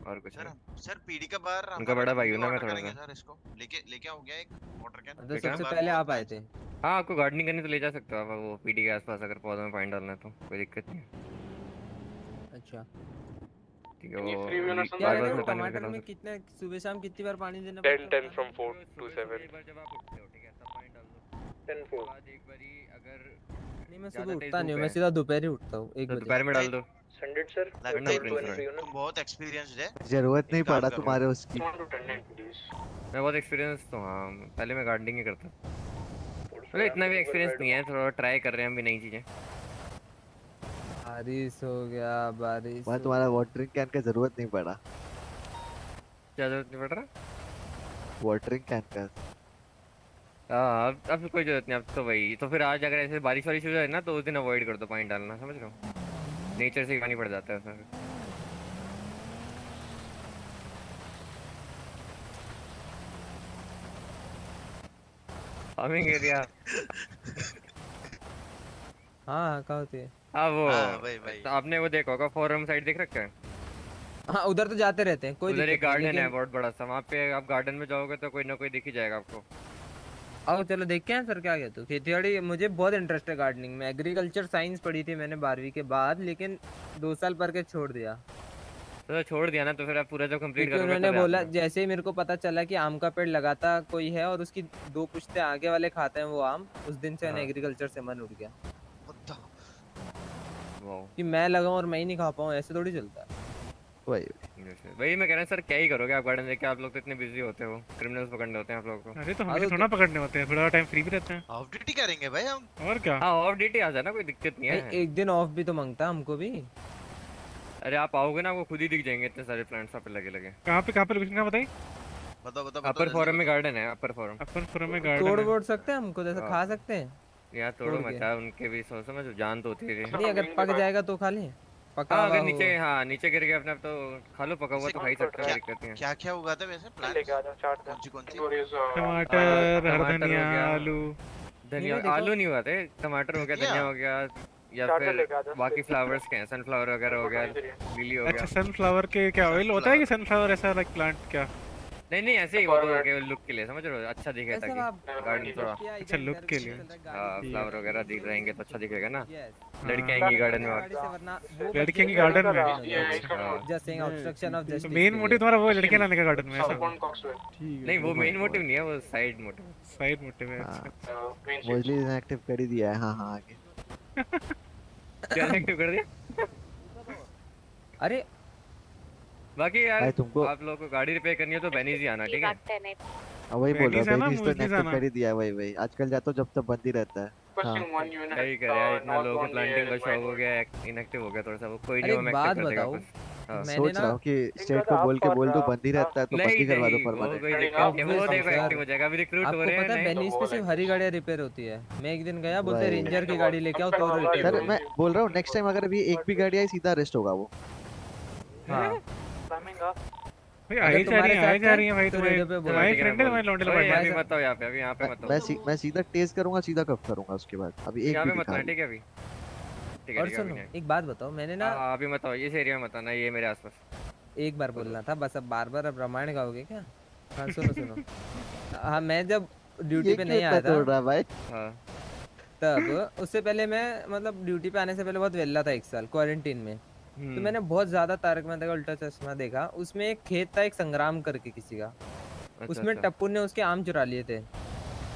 और कुछ। सर सर पीडी का बार उनका बड़ा भाई हूं ना मैं, थोड़ा सर इसको लेके लेके हो गया एक वाटर कैन। तो सबसे पहले आप आए थे। हां आपको गार्डनिंग करनी तो ले जा सकते हो आप, वो पीडी के आसपास अगर पौधों में पानी डालना है तो कोई दिक्कत नहीं। अच्छा ठीक है। वो फ्री व्यूनर समझ टमाटर में कितने सुबह शाम कितनी बार पानी देना पड़ता है? दस फ्रॉम चार टू सात जब आप उठते हो ठीक है तब पानी डाल दो। दस चार बाद एक बारी अगर नहीं मैं सुबह उठता नहीं हूं, मैं सीधा दोपहर ही उठता हूं एक बजे। दोपहर में डाल दो सौ सर। तुम बहुत एक्सपीरियंस्ड है, जरूरत नहीं पड़ा तुम्हारे उसकी। मैं बहुत एक्सपीरियंस तो हां पहले मैं गार्डनिंग ही करता था, मतलब इतना भी एक्सपीरियंस नहीं है, थोड़ा ट्राई कर रहे हैं हम भी नई चीजें। बारिश हो गया बारिश भाई, तुम्हारा वाटरिंग कैन का जरूरत नहीं पड़ा। क्या जरूरत नहीं पड़ रहा वाटरिंग कैन का? हां अब अब कोई जरूरत नहीं अब तो भाई। तो फिर आज अगर ऐसे बारिश वाली हो जाए ना तो उस दिन अवॉइड कर दो पानी डालना, समझ रहे हो? नेचर से पानी पड़ जाता है उसमें। फार्मिंग एरिया हाँ कहाँ होती है? हाँ वो भाई भाई तो आपने वो देखा होगा फोरम साइड देख रखा है? हाँ उधर तो जाते रहते हैं कोई। उधर एक गार्डन है बहुत बड़ा सा, वहाँ पे आप गार्डन में जाओगे तो कोई ना कोई दिख ही जाएगा आपको। आओ चलो देखते हैं सर क्या कहते हो खेतीबाड़ी। मुझे बहुत इंटरेस्ट है गार्डनिंग में, एग्रीकल्चर साइंस पढ़ी थी मैंने बारहवीं के बाद, लेकिन दो साल पढ़ के छोड़ दिया। तो छोड़ दिया ना तो फिर आप पूरा जब कंप्लीट करोगे? उन्होंने बोला जैसे ही मेरे को पता चला कि आम का पेड़ लगाता कोई है और उसकी दो पुश्ते आगे वाले खाते हैं वो आम, उस दिन से मैंने एग्रीकल्चर से मन उठ गया कि मैं लगाऊं और मैं ही नहीं खा पाऊँ, ऐसे थोड़ी चलता है। वही मैं कह रहा हूं सर क्या ही करोगे आप गार्डन देख के, आप लोग तो इतने बिजी होते हो, क्रिमिनल्स पकड़ने होते हैं आप लोग को। अरे तो हमें थोड़ा पकड़ने होते हैं, थोड़ा टाइम फ्री भी रहता है। ऑफ ड्यूटी करेंगे भाई हम और क्या। हां ऑफ ड्यूटी आ जाना कोई दिक्कत नहीं है, एक दिन ऑफ भी तो मांगता हमको भी। अरे आप आओगे ना वो खुद ही दिख जाएंगे, इतने सारे प्लांट्स आप लगे लगे। कहां पे कहां पे लोकेशन बताइए? बताओ बताओ। अपर फोरम में गार्डन है, अपर फोरम अपर फोरम में गार्डन। तोड़ तोड़ सकते हैं हमको जैसा खा सकते हैं यार? तोड़ो मत यार, उनके भी सोच समझ जान तो होती है। नहीं अगर पक जाएगा तो खा ले, पका आ, अगर नीचे हाँ नीचे गिर गया अपने आप तो खा लो, पका हुआ तो खाई सकते हैं, दिक्कत नहीं है। क्या क्या उगाते हैं वैसे प्लांट? लेके आ जाओ चाट कौन-सी कौन-सी? टमाटर, हरा धनिया, आलू। धनिया आलू नहीं उगाते, टमाटर हो गया, धनिया हो गया, या फिर बाकी फ्लावर्स के सनफ्लावर वगैरह हो गया, लिली हो गया। अच्छा सनफ्लावर के क्या ऑयल होता है कि सनफ्लावर ऐसा लाइक प्लांट क्या? नहीं नहीं ऐसे ही होता है लुक के लिए, समझ रहे हो, अच्छा दिखेगा ताकि गार्डन थोड़ा अच्छा लुक के लिए। हां फ्लावर वगैरह दिख रहेंगे तो अच्छा दिखेगा ना, लड़कियां आएंगी गार्डन में, लड़कियां आएंगी गार्डन में। Just saying obstruction of justice. Main motive तुम्हारा वो लड़कियां लाने का गार्डन में ऐसा? नहीं वो मेन मोटिव नहीं है, वो साइड मोटिव। साइड मोटिव है अच्छा। मोस्टली एक्टिव कर ही दिया है। हां हां आगे क्या एक्टिव कर दिया? अरे बाकी यार आप लोगों को गाड़ी रिपेयर करनी हो तो बेनीज ही आना ठीक है? अब वही बोल रहा हूं बेनीज तो नेक्स्ट कर ही दिया भाई भाई आजकल जाता जब तक बंद ही रहता है। सही कर यार, इतना लोगों को प्लांटिंग का शौक हो गया, इनएक्टिव हो गया थोड़ा सा, वो कोई नहीं हम एक्टिव कर देगा। सोच रहा हूं कि स्टेट को बोल के बोल दो बंद ही रहता है तो बंद ही करवा दो परमानेंट, वो देखो एक्टिव हो जाएगा। अभी रिक्रूट हो रहे हैं, आपको पता है बेनीज पे सिर्फ हरी गाड़ियां रिपेयर होती है। मैं एक दिन गया, बोलते रेंजर की गाड़ी लेके आओ तो रिपेयर। सर मैं बोल रहा हूं नेक्स्ट टाइम अगर अभी एक भी गाड़ी आई सीधा अरेस्ट होगा वो। हां भाई आई जा रही है, आई जा रही है भाई। तुम्हारे तुम्हारे फ्रेंड है, मैं लौंडे लौंडे अभी मत आओ यहां पे, अभी यहां पे मत आओ। मैं मैं सीधा टेस्ट करूंगा, सीधा कफ करूंगा उसके बाद। अभी एक भी मत आना ठीक है? अभी ठीक है। और सुनो एक बात बताओ, मैंने ना अभी मत आओ, इस एरिया में मत आना, ये मेरे आसपास एक बार बोलना था बस। अब बार-बार अब रामायण गाओगे क्या? हां सुनो सुनो, हां मैं जब ड्यूटी पे नहीं आया था हां तब उससे पहले मैं मतलब ड्यूटी पे आने से पहले बहुत वेला था, एक साल क्वारंटाइन में। तो मैंने बहुत ज्यादा तारक मेहता का उल्टा चश्मा देखा, उसमें एक खेत था एक संग्राम करके किसी का, उसमें टप्पू ने उसके आम चुरा लिए थे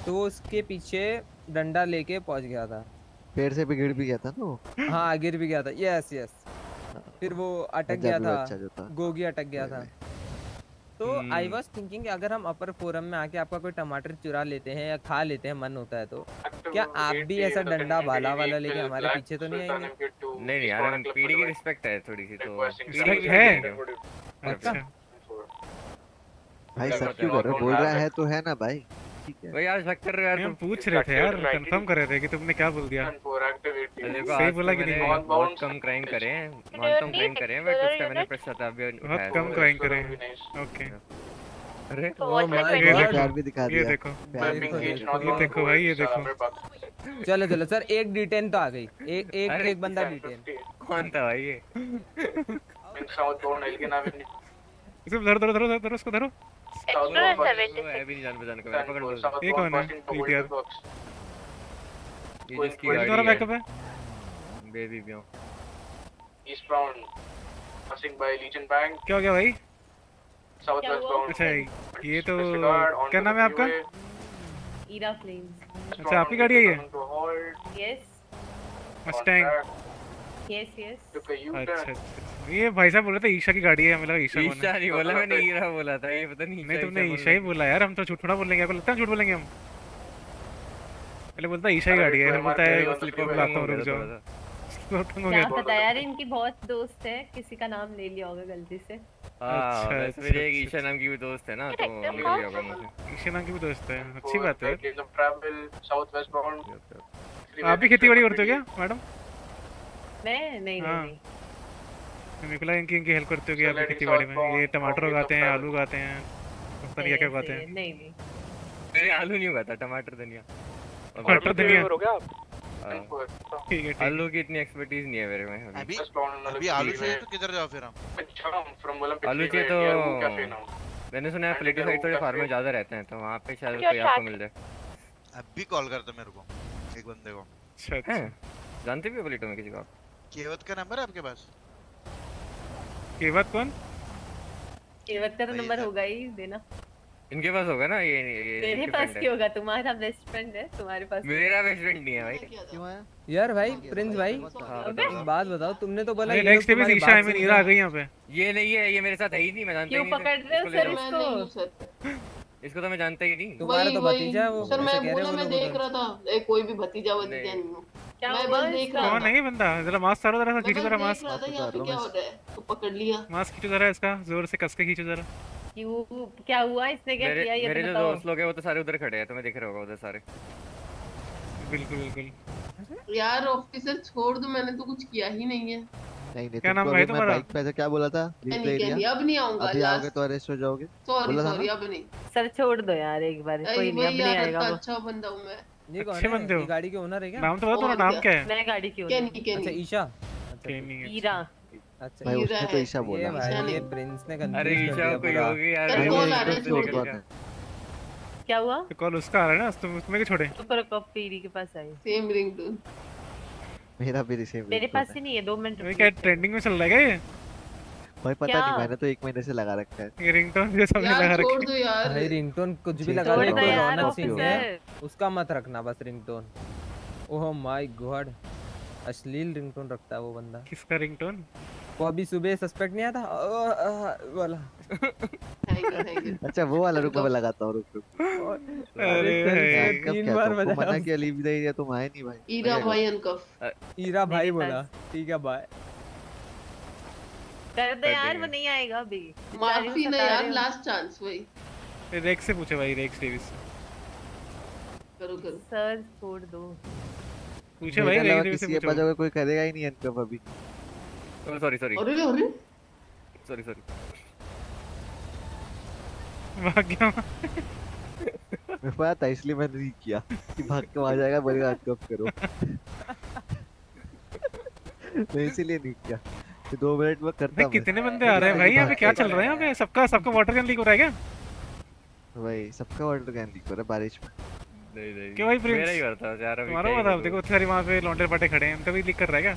तो वो उसके पीछे डंडा लेके पहुंच गया था, पेड़ से भी गिर भी गया था ना। हाँ गिर भी गया था, यस यस। फिर वो अटक गया था, गोगी अटक गया था। तो आई वॉज थिंकिंग अगर हम अपर फोरम में आके आपका कोई टमाटर चुरा लेते हैं या खा लेते हैं मन होता है तो क्या आप भी ऐसा डंडा भाला वाला लेके हमारे पीछे तो नहीं आएंगे? नहीं यार हम पीडी की रिस्पेक्ट है थोड़ी सी तो है। अच्छा भाई सब क्यों कर रहे हो, बोल रहा है तो है ना भाई। भाई यार शक कर रहे यार, तुम पूछ रहे थे यार, कंफर्म कर रहे थे कि तुमने क्या बोल दिया। सही बोला कि नहीं? बहुत कम क्राइम करे हैं, बहुत कम क्राइम करे हैं, बट उसका मैंने प्रश्न था अभी बहुत कम क्राइम करे हैं। ओके अरे कार भी दिखा दिया, ये देखो ये देखो भाई ये देखो। चलो चलो सर एक डिटेन तो आ गई, एक एक एक बंदा डिटेन। कौन था भाई ये? साउथ बोर्न एल के नाम है। इसको धरो धरो धरो धरो उसको धरो। है भी नहीं जान पहचान का, पकड़ लो। ये कौन है? टीआर ये जिसकी गाड़ी है, थोड़ा बैकअप है बेबी ब्यो east brown passing by legion bank. क्या हो गया भाई? South west brown. अच्छा ये तो क्या नाम है आपका? Ira flames. अच्छा आपकी गाड़ी है ये? Yes Mustang. Yes yes. अच्छा ये भाई साहब बोल रहे थे ईशा की गाड़ी है, हमें लगा ईशा बोला। ईशा नहीं बोला मैंने, ईरा बोला था। ये पता नहीं नहीं तुमने ईशा ही बोला यार, हम तो झूठ थोड़ा बोलेंगे। आपको लगता है झूठ बोलेंगे? हम पहले बोलता है ईशा की गाड़ी है, फिर बोलता है स्लीपर बुलाता हूं रुक जाओ। स्लीपर हो गया पता यार, इनकी बहुत दोस्त है, किसी का नाम ले लिया होगा गलती से। हां मेरे एक ईशा नाम की भी दोस्त है ना, तो ले लिया होगा मुझे। ईशा नाम की भी दोस्त है, अच्छी बात है। South west brown. आप भी खेतीबाड़ी करते हो क्या मैडम? मैं नहीं नहीं निकला इनकी इनकी हेल्प करते हो कि आप खेतीबाड़ी में? ये टमाटर उगाते हैं, आलू उगाते हैं, पता नहीं क्या उगाते हैं। नहीं नहीं मैंने आलू नहीं उगाता, टमाटर धनिया। टमाटर धनिया हो गया आप? ठीक है, आलू की इतनी एक्सपर्टीज नहीं है मेरे में। अभी अभी आलू चाहिए तो किधर जाओ फिर हम? अच्छा फ्रॉम बोला आलू चाहिए तो मैंने सुना है प्लेटी साइड थोड़े फार्म में ज्यादा रहते हैं, तो वहां पे शायद कोई आपको मिल जाए। अभी कॉल कर दो मेरे को एक बंदे को। अच्छा जानते भी हो प्लेटी में किसी को आप? केवत का नंबर है आपके पास? केवत कौन? केवत का तो नंबर होगा ही, देना। इनके पास होगा ना? ये मेरे पास क्यों होगा? तुम्हारा बेस्ट फ्रेंड है, तुम्हारे पास। मेरा बेस्ट फ्रेंड नहीं है भाई। क्यों है यार भाई? प्रिंस भाई एक बात बताओ, तुमने तो बोला नेक्स्ट पे भी ईशा में नीरा आ गई यहां पे। ये नहीं है, ये मेरे साथ है ही नहीं, मैं जानता ही नहीं। क्यों पकड़ रहे हो सर इसको? इसको तो मैं जानता ही नहीं। तुम्हारा तो भतीजा है वो सर। मैं बोला मैं देख रहा था, ए कोई भी भतीजा भतीजा नहीं, मैं बस देख रहा था। कौन है ये बंदा? जरा मास्क उतारो, जरा खींचो, जरा मास्क। क्या हो रहा है? तो पकड़ लिया। मास्क खींचो जरा, इसका जोर से कस के खींचो जरा। क्यों क्या हुआ? इसने क्या किया ये बताओ। मेरे जो दोस्त लोग हैं वो तो सारे उधर खड़े हैं, तुम्हें दिख रहा होगा उधर सारे। बिल्कुल बिल्कुल यार ऑफिसर छोड़ दो, मैंने तो कुछ किया ही नहीं है। नहीं नहीं क्या नाम भाई तुम्हारा? बाइक पे से क्या बोला था? लीव ले लिया। अब नहीं आऊंगा, अभी आओगे तो अरेस्ट हो जाओगे। सॉरी सॉरी अब नहीं सर, छोड़ दो यार एक बार, कोई नहीं अब नहीं आएगा। अच्छा बंदा हूं मैं। ये कौन है? ये गाड़ी के ओनर है क्या? नाम तो बताओ, तुम्हारा नाम क्या है? मैं गाड़ी की ओनर। अच्छा ईशा। अच्छा ईरा। अच्छा भाई उसने तो ईशा बोला, ये प्रिंस ने कंफ्यूज कर दिया। अरे ईशा कोई होगी यार, कॉल आ रहा है। क्या हुआ? कॉल उसका आ रहा है ना, तुम उसमें क्यों छोड़े? ऊपर कॉपीरी के पास आई, सेम रिंगटोन। मेरा भी सेम। मेरे पास ही नहीं है। दो मिनट में क्या ट्रेंडिंग में चल रहा है क्या ये? भाई पता नहीं, मैंने तो एक महीने से लगा रखा है ये रिंगटोन। ये सबने लगा रखा है। छोड़ दो यार भाई रिंगटोन, कुछ भी लगा लो। डोनर सिंह है उसका मत रखना बस रिंगटोन। ओह माय गॉड, अश्लील रिंगटोन रखता है वो बंदा। किसका रिंगटोन? वो अभी सुबह सस्पेक्ट नहीं आता वाला। अच्छा वो वाला, रुको मैं लगाता हूं, रुक रुक। अरे तीन बार मना किया, लीव नहीं दिया। तुम आए नहीं भाई। ईरा भाई अनकफ। ईरा भाई बोला ठीक है बाय कर दे यार, वो नहीं आएगा अभी। माफी ना यार, लास्ट चांस। वही रेक्स से पूछे भाई, रेक्स डेविस। करो करो सर, छोड़ दो। पूछे भाई रेक्स डेविस से, पूछो। पता होगा कोई करेगा ही नहीं अनकफ अभी। सॉरी सॉरी अरे अरे सॉरी सॉरी भाग गया मैं। पता था इसलिए मैंने नहीं किया कि भाग के आ जाएगा बोलेगा अनकफ करो, मैं इसीलिए नहीं किया। दो मिनट में करता हूं। कितने बंदे आ रहे हैं भाई यहाँ पे? क्या चल रहा है यहाँ पे? सबका सबका वाटर कैन लीक हो रहा है क्या भाई? सबका वाटर कैन लीक हो रहा है बारिश में। नहीं नहीं क्या भाई प्रिंस? मेरा ही करता यार। अभी तुम्हारा बताओ, देखो इतने सारे वहां पे लॉन्डर पाटे खड़े हैं, उनका भी लीक कर रहा है क्या?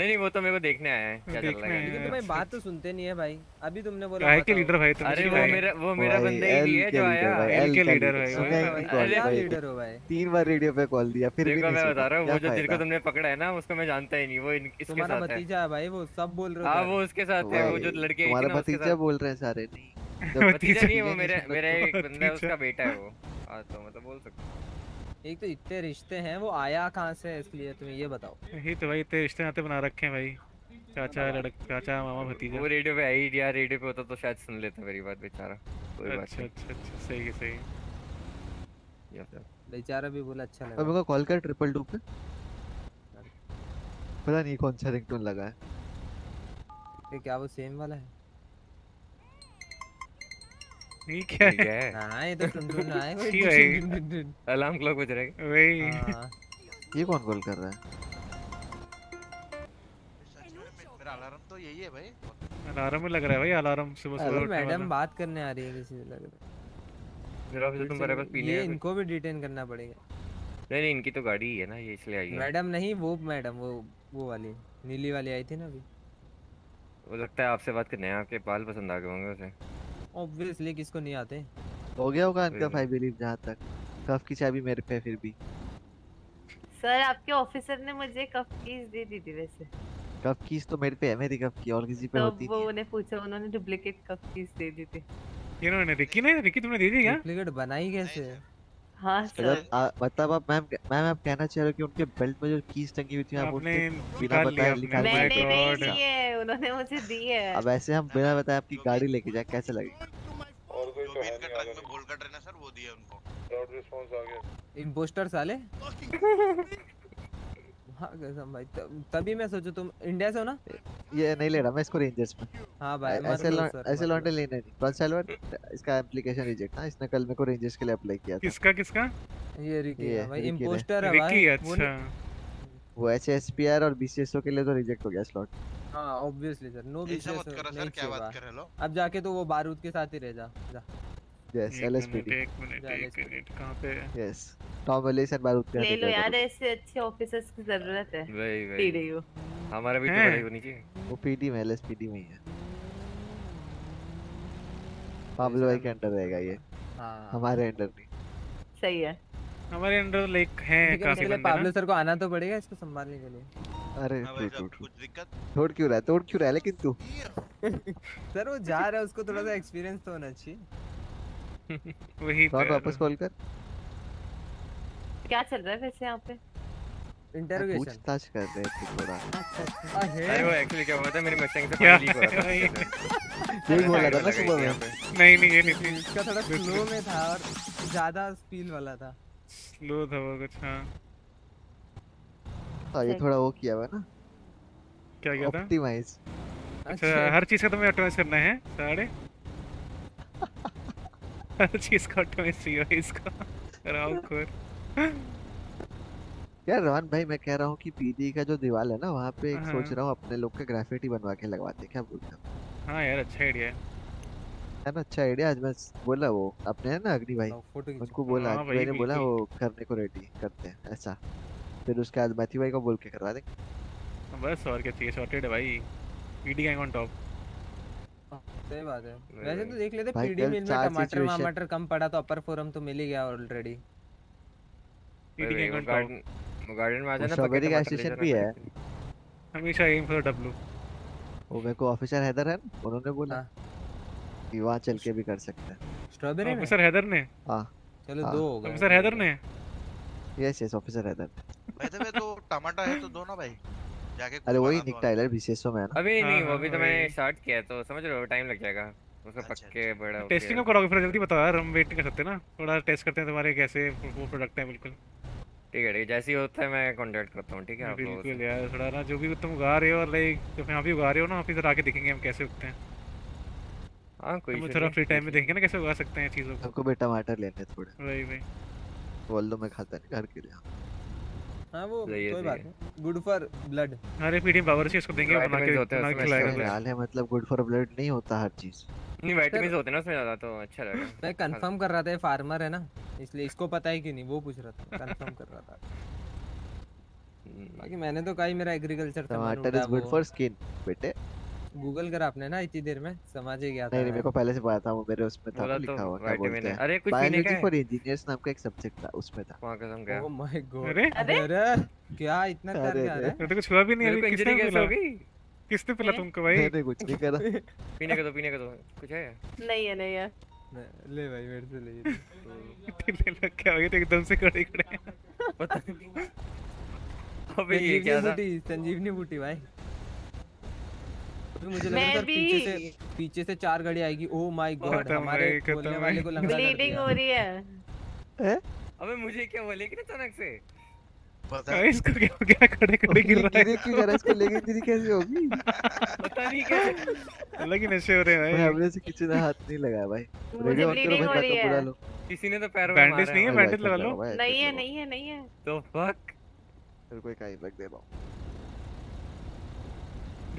नहीं नहीं वो तो मेरे को देखने आया है क्या चल रहा है। लेकिन तुम्हारी बात तो सुनते नहीं है भाई। अभी तुमने बोला भाई के लीडर भाई तुम। अरे वो मेरा वो मेरा बंदा ही है जो आया। एल के लीडर भाई। अरे लीडर हो भाई, तीन बार रेडियो पे कॉल दिया फिर भी नहीं। देखो मैं बता रहा हूं, वो जो तेरे को तुमने पकड़ा है ना, उसको मैं जानता ही नहीं। वो इसके साथ है तुम्हारा भतीजा भाई, वो सब बोल रहे हो। हां वो उसके साथ है, वो जो लड़के है तुम्हारा भतीजा बोल रहे हैं सारे। नहीं भतीजा नहीं, वो मेरा मेरा एक बंदा है, उसका बेटा है वो। हां तो मतलब बोल सकते हो। एक तो इतने रिश्ते हैं, वो आया कहां से इसलिए तुम्हें ये बताओ। यही तो भाई, इतने रिश्ते नाते बना रखे हैं भाई। चाचा लड़का, चाचा मामा भतीजा। वो रेडियो पे आई यार, रेडियो पे होता तो शायद सुन लेता मेरी बात बेचारा। कोई बात नहीं। अच्छा अच्छा सही है सही है। बेचारा भी बोला अच्छा लगा। अब कॉल कर ट्रिपल टू पे, पता नहीं कौन सा रिंगटोन लगा है। ये क्या वो सेम वाला है? ठीक है ना, ये तो टुनटुन आए हुए अलार्म क्लॉक बज रहा है वही। ये कौन कॉल कर रहा है? मेरा अलार्म तो यही है भाई, अलार्म में लग रहा है भाई। अलार्म सुबह सुबह मैडम बात करने आ रही है किसी से लग रहा है। जरा भी तुम बराबर पीने ये इनको भी डिटेन करना पड़ेगा। नहीं नहीं इनकी तो गाड़ी ही है ना, ये इसलिए आई है। मैडम नहीं, वो मैडम वो वो वाली नीली वाली आई थी ना अभी, वो लगता है आपसे बात करने आपके बाल पसंद आ गए होंगे उसे। ऑब्वियसली किसको नहीं आते। हो गया होगा इनका फाइव बिलीव जहां तक। कफ की चाबी मेरे पे फिर भी। सर आपके ऑफिसर ने मुझे कफ कीज दे दी थी। वैसे कफ कीज तो मेरे पे है, मेरी कफ की और किसी पे होती नहीं। तो वो उन्हें पूछा, उन्होंने डुप्लीकेट कफ कीज दे दी थी। ये ना रिकी ने, रिकी तुमने दे दी क्या? डुप्लीकेट बनाई कैसे? हां सर मतलब आप मैम मैम आप कहना चाह रहे हो कि उनके बेल्ट में जो कीज टंगी हुई थी आप उसने बिना बताए निकाल लिए? मैंने ये उन्होंने मुझे दी है। अब ऐसे हम बिना बताए आपकी गाड़ी लेके जाए कैसे लगेगा? और कोई तो है नहीं में गोल कट रहे ना सर, वो दिया उनको। प्राउड रिस्पांस आ गया इंपोस्टर साले। हां कसम भाई, तभी मैं सोचूं तुम इंडिया से हो ना। ये नहीं ले रहा मैं इसको रेंजर्स में। हां भाई ऐसे ऐसे लॉन्डे लेना नहीं। प्रांसलवर इसका एप्लीकेशन रिजेक्ट ना, इसने कल मेरे को रेंजर्स के लिए अप्लाई किया था। किसका किसका? ये रिकी है भाई, इंपोस्टर है भाई। अच्छा वो एचएसपीआर और बीसीएसओ के लिए तो रिजेक्ट हो गया स्लॉट। हां obviously sir, no BCSO sir क्या बात कर रहे हो। अब जाके तो वो बारूद के साथ ही रह जा। Yes LSPD. एक मिनट एक मिनट कहां पे है? यस टॉमलेस और बारूद का ले लो यार, ऐसे अच्छे ऑफिसर्स की जरूरत है। वही वही पीडीओ हमारा भी तो बड़ा ही होनी चाहिए। वो पीडी में एलएसपीडी में ही है। पाब्लो भाई के अंडर रहेगा ये। हां हमारे अंडर नहीं। सही है, हमारे अंडर लाइक है काफी बंदे ना। पाब्लो सर को आना तो पड़ेगा इसको संभालने के लिए। अरे कुछ दिक्कत छोड़ क्यों रहा है, तोड़ क्यों रहा है? लेकिन तू सर वो जा रहा है, उसको थोड़ा सा एक्सपीरियंस तो होना चाहिए। वही वापस कॉल कर। क्या चल रहा है वैसे यहाँ पे? इंटरोगेशन पूछताछ कर रहे थे थोड़ा। अच्छा अरे वो एक्चुअली क्या हुआ था, मेरी मस्टैंग से पानी लीक हो रहा था। यही बोला था ना सुबह में। नहीं नहीं ये नहीं, इसका थोड़ा स्लो में था और ज्यादा स्पीड वाला था, स्लो था वो कुछ। हाँ हाँ ये थोड़ा वो किया हुआ ना। क्या किया था? ऑप्टिमाइज। अच्छा हर चीज का तुम्हें ऑप्टिमाइज करना है सारे, हर चीज का ऑप्टिमाइज चाहिए इसका। रावखोर यार रोहन भाई, मैं कह रहा हूँ कि पीडी का जो दीवार है ना वहाँ पे एक सोच रहा हूँ अपने लोग का ग्राफिटी बनवा के लगवाते, क्या बोलते हो? हाँ यार अच्छा आइडिया है ना, अच्छा आइडिया। आज मैं बोला वो अपने है ना अग्नि भाई, उनको बोला मैंने, बोला वो करने को रेडी करते हैं ऐसा। फिर उसके बाद मैथ्यू भाई को बोल के करवा देंगे बस। और क्या चाहिए, सॉर्टेड है भाई। PD gang on top. सही बात है, वैसे तो देख लेते पीडी मिल में टमाटर टमाटर कम पड़ा तो अपर फोरम तो मिल ही गया already. PD gang on top. Garden में आ जाना, पकेट का स्टेशन भी है। हमेशा एम फॉर डब्ल्यू। वो मेरे को ऑफिसर हैदर है, उन्होंने बोला कि वहां चल के भी कर सकते हैं। स्ट्रॉबेरी में ऑफिसर हैदर ने। हां चलो दो हो गए ऑफिसर हैदर ने। Yes yes officer Haider. वैसे में तो टमाटर है तो दो ना भाई जाके। अरे वही निक टाइलर बीसीएसओ में है ना। अभी नहीं वो अभी तो मैंने स्टार्ट किया है तो समझ रहे हो टाइम लग जाएगा उसका। पक्के बड़ा टेस्टिंग करोगे फिर? जल्दी बताओ यार, हम वेट कर सकते हैं ना थोड़ा, टेस्ट करते हैं तुम्हारे कैसे वो प्रोडक्ट है। बिल्कुल ठीक है, जैसे ही होता है मैं कांटेक्ट करता हूं। ठीक है आप लोग बिल्कुल यार थोड़ा ना, जो भी तुम उगा रहे हो और लाइक तो हम भी उगा रहे हो ना, फिर आके देखेंगे हम कैसे उगते हैं। हां कोई नहीं, थोड़ा फ्री टाइम में देखेंगे ना कैसे उगा सकते हैं चीजों को। हमको बेटा टमाटर लेने हैं थोड़े। वही वही बोल दो, मैं खाता नहीं घर के लिए। हां वो कोई बात नहीं, गुड फॉर ब्लड। अरे पीडी पावर से इसको देंगे बना के बना के खिलाएगा। हाल है मतलब गुड फॉर ब्लड नहीं होता हर चीज। नहीं विटामिन होते हैं ना उसमें ज्यादा, तो अच्छा लगेगा। मैं कंफर्म कर रहा था ये फार्मर है ना, इसलिए इसको पता है कि नहीं, वो पूछ रहा था कंफर्म कर रहा था। बाकी मैंने तो कहा मेरा एग्रीकल्चर था। टमाटर इज गुड फॉर स्किन बेटे। गूगल कर आपने ना इतनी देर में समझ ही गया था। नहीं मेरे को पहले से पता था, वो मेरे उसमें था लिखा हुआ था विटामिन। अरे कुछ पीने का है फॉर इंजीनियर्स नाम का एक सब्जेक्ट था, उसमें था। वहां कसम गया। ओह माय गॉड अरे क्या इतना डर जा रहा है? तो कुछ हुआ भी नहीं। अभी किसने कैसे होगी, किसने पिला तुमको भाई? नहीं कुछ नहीं करा। पीने का तो पीने का तो कुछ है नहीं है। नहीं है ले भाई मेरे से ले ले। क्या हो गया एकदम से खड़े खड़े? पता नहीं अबे ये क्या था? संजीवनी बूटी भाई। मुझे लग रहा था पीछे से पीछे से चार गाड़ी आएगी। ओह माय गॉड हमारे बोलने वाले को लग रहा है ब्लीडिंग हो रही है। हैं अबे मुझे क्या हुआ लेकिन अचानक से पता नहीं इसको क्या हो गया, खड़े खड़े गिर रहा है। गिरे क्यों जा रहा है, इसको लेके गिरी कैसे होगी पता नहीं कैसे, अलग ही नशे हो रहे हैं भाई। हमने से किसी ने हाथ नहीं लगाया भाई, रेडियो ऑन करो भाई, का बुला लो। किसी ने तो पैर में बैंडेज नहीं है, बैंडेज लगा लो। नहीं है नहीं है नहीं है तो फक फिर कोई काई बैग दे पाओ।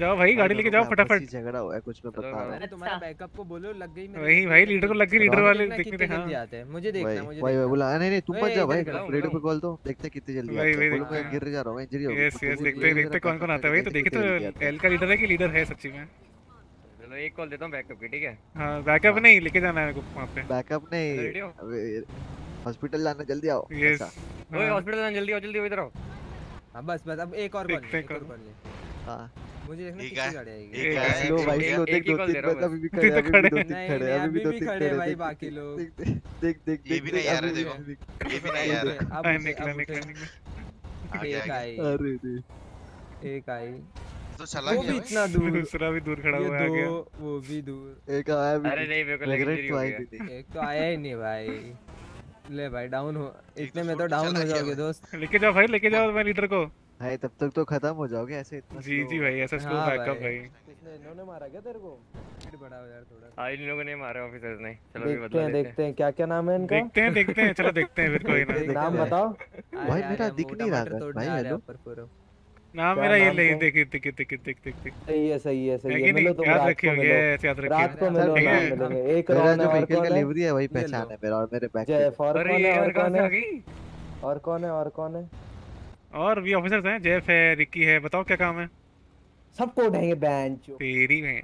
जाओ भाई गाड़ी लेके जाओ फटाफट, झगड़ा हुआ है कुछ मैं बता रहा हूं। तुम्हारा बैकअप को बोलो लग गई मेरे, वही भाई लीडर को लग गई। लीडर वाले देखते हैं हां जाते हैं, मुझे देखना मुझे भाई बोला। नहीं नहीं तुम मत जाओ भाई, लीडर पे कॉल दो, देखते हैं कितनी जल्दी आता है। मैं गिर जा रहा हूं, इंजरी हो गई। यस यस देखते हैं देखते कौन कौन आता है भाई। तो देखे तो एल का लीडर है कि लीडर है सच्ची में। चलो एक कॉल देता हूं बैकअप की, ठीक है। हां बैकअप नहीं लेके जाना है मेरे को वहां पे, बैकअप नहीं हॉस्पिटल जाना। जल्दी आओ, यस ओए हॉस्पिटल जाना, जल्दी आओ जल्दी इधर आओ। हां बस बस अब एक और कॉल, एक और कॉल। हां मुझे देखना कितनी गाड़ी आएगी। एक लो भाई लो, देख दो तीन बंदा अभी भी खड़े हैं, अभी भी दो तीन खड़े हैं, अभी भी दो तीन खड़े हैं भाई। बाकी लोग देख देख देख, ये भी नहीं आ रहे, देखो ये भी नहीं आ रहे। अब निकल निकल निकल एक आई, अरे रे एक आई तो चला गया, वो भी इतना दूर, दूसरा भी दूर खड़ा हुआ है आगे, वो भी दूर। एक आया भी, अरे नहीं मेरे को लग रहा है एक तो आया ही नहीं भाई। ले भाई डाउन हो, इतने में तो डाउन हो जाओगे दोस्त। लेके जाओ भाई लेके जाओ मैं लीडर को भाई, तब तक तो खत्म हो जाओगे ऐसे। इतना जी जी भाई ऐसा स्लो बैकअप भाई। इन्होंने मारा क्या तेरे को? फिर बढ़ाओ यार थोड़ा। इन लोगों ने मारा ऑफिसर्स ने। चलो भी बदला लेते हैं, देखते हैं क्या क्या नाम है इनका, देखते हैं देखते हैं चलो देखते हैं फिर कोई ना। नाम बताओ भाई, मेरा दिख नहीं रहा था भाई। हेलो नाम मेरा ये ले, देख देख देख देख देख। सही है सही है सही है, मिलो तो याद रखिएगा, याद रखिएगा रात को मिलो मिलेंगे। एक और जो व्हीकल का लेवरी है भाई पहचान है मेरा और मेरे बैक। जय फॉर कौन है और कौन है और कौन है और कौन है और भी ऑफिसर्स हैं। जेफ है, रिकी है, बताओ क्या काम है। सबको उठाएंगे बेंच तेरी में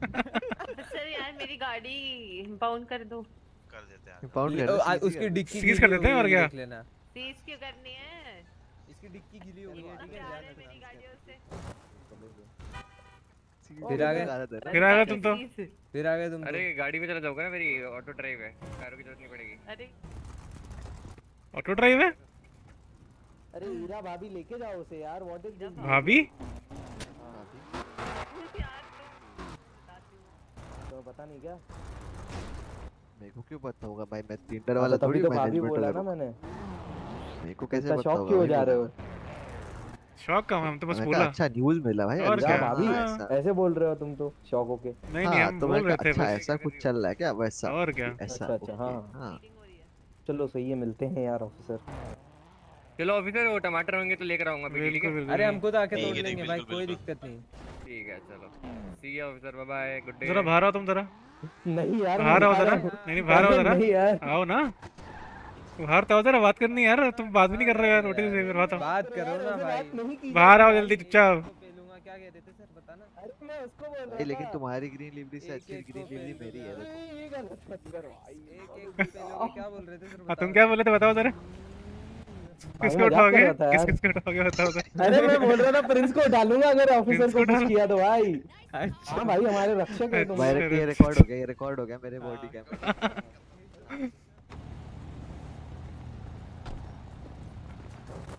सर यार मेरी गाड़ी इंपाउंड कर दो। कर देते हैं इंपाउंड कर दो, उसकी डिक्की सीज कर देते हैं। और क्या सीज क्यों करनी है, इसकी डिक्की गीली हो गई है। ठीक है मेरी गाड़ियों से फिर आ गए फिर आ गए तुम तो फिर आ गए तुम। अरे गाड़ी में चला जाओगे ना, मेरी ऑटो ड्राइव है, कारों की जरूरत नहीं पड़ेगी। अरे ऑटो ड्राइव है, अरे हीरा भाभी लेके जाओ उसे यार। व्हाट इज दिस भाभी, तो पता नहीं क्या मेरे को क्यों पता होगा भाई, मैं टिंडर वाला थोड़ी तो भाभी बोला ना मैंने। मेरे को कैसे पता होगा, शौक क्यों जा रहे हो? शौक का हम तो बस बोला, अच्छा न्यूज़ मिला भाई। हीरा भाभी ऐसे बोल रहे हो तुम तो शौक होके। नहीं नहीं हम बोल रहे थे ऐसा कुछ चल रहा है क्या वैसा, और क्या ऐसा। अच्छा हां चलो सही है, मिलते हैं यार ऑफिसर। चलो ऑफिसर वो टमाटर होंगे तो लेकर आऊंगा बिजली के। अरे हमको तो आके तोड़ लेंगे भाई, कोई दिक्कत नहीं। ठीक है चलो see you officer, bye bye good day. जरा बाहर आओ तुम जरा। नहीं यार बाहर आओ जरा, नहीं नहीं बाहर आओ जरा, आओ ना बाहर तो आओ जरा, बात करनी यार। तुम बात भी नहीं कर रहे यार, रोटी से बात बात करो ना भाई, बाहर आओ जल्दी चुपचाप। क्या कह रहे थे सर बताना। अरे मैं उसको बोल रहा था, लेकिन तुम्हारी ग्रीन लिवरी से अच्छी ग्रीन लिवरी मेरी है। ये गलत मत करो भाई, एक एक लोग क्या बोल रहे थे सर बताओ। तुम क्या बोले थे बताओ जरा, किसको उठाओगे किस किसको उठाओगे बताओ सर। अरे मैं बोल रहा था प्रिंस को डालूंगा अगर ऑफिसर को कुछ किया तो भाई। हां भाई हमारे रक्षक है तुम। डायरेक्ट ये रिकॉर्ड हो गया, ये रिकॉर्ड हो गया मेरे बॉडी कैमरा।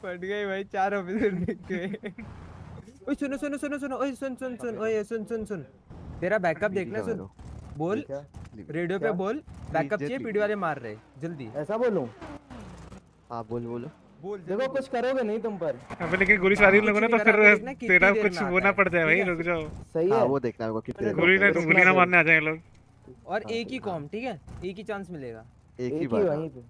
फट गई भाई, चार ऑफिसर दिख गए। ओए सुनो सुनो सुनो सुनो ओए सुन सुन सुन ओए सुन सुन सुन तेरा बैकअप देखना। सुन बोल रेडियो पे, बोल बैकअप चाहिए पीडी वाले मार रहे जल्दी, ऐसा बोलूं? हां बोल बोलो बोल। देखो कुछ करोगे नहीं तुम पर, अब लेकिन गोली सारी उन लोगों ने तो फिर तेरा कुछ होना पड़ जाए भाई। रुक जाओ सही है, हां वो देखना होगा कितने गोली ना गोली ना मारने आ जाएंगे लोग। और एक ही कॉम, ठीक है एक ही चांस मिलेगा, एक ही बार वहीं पे।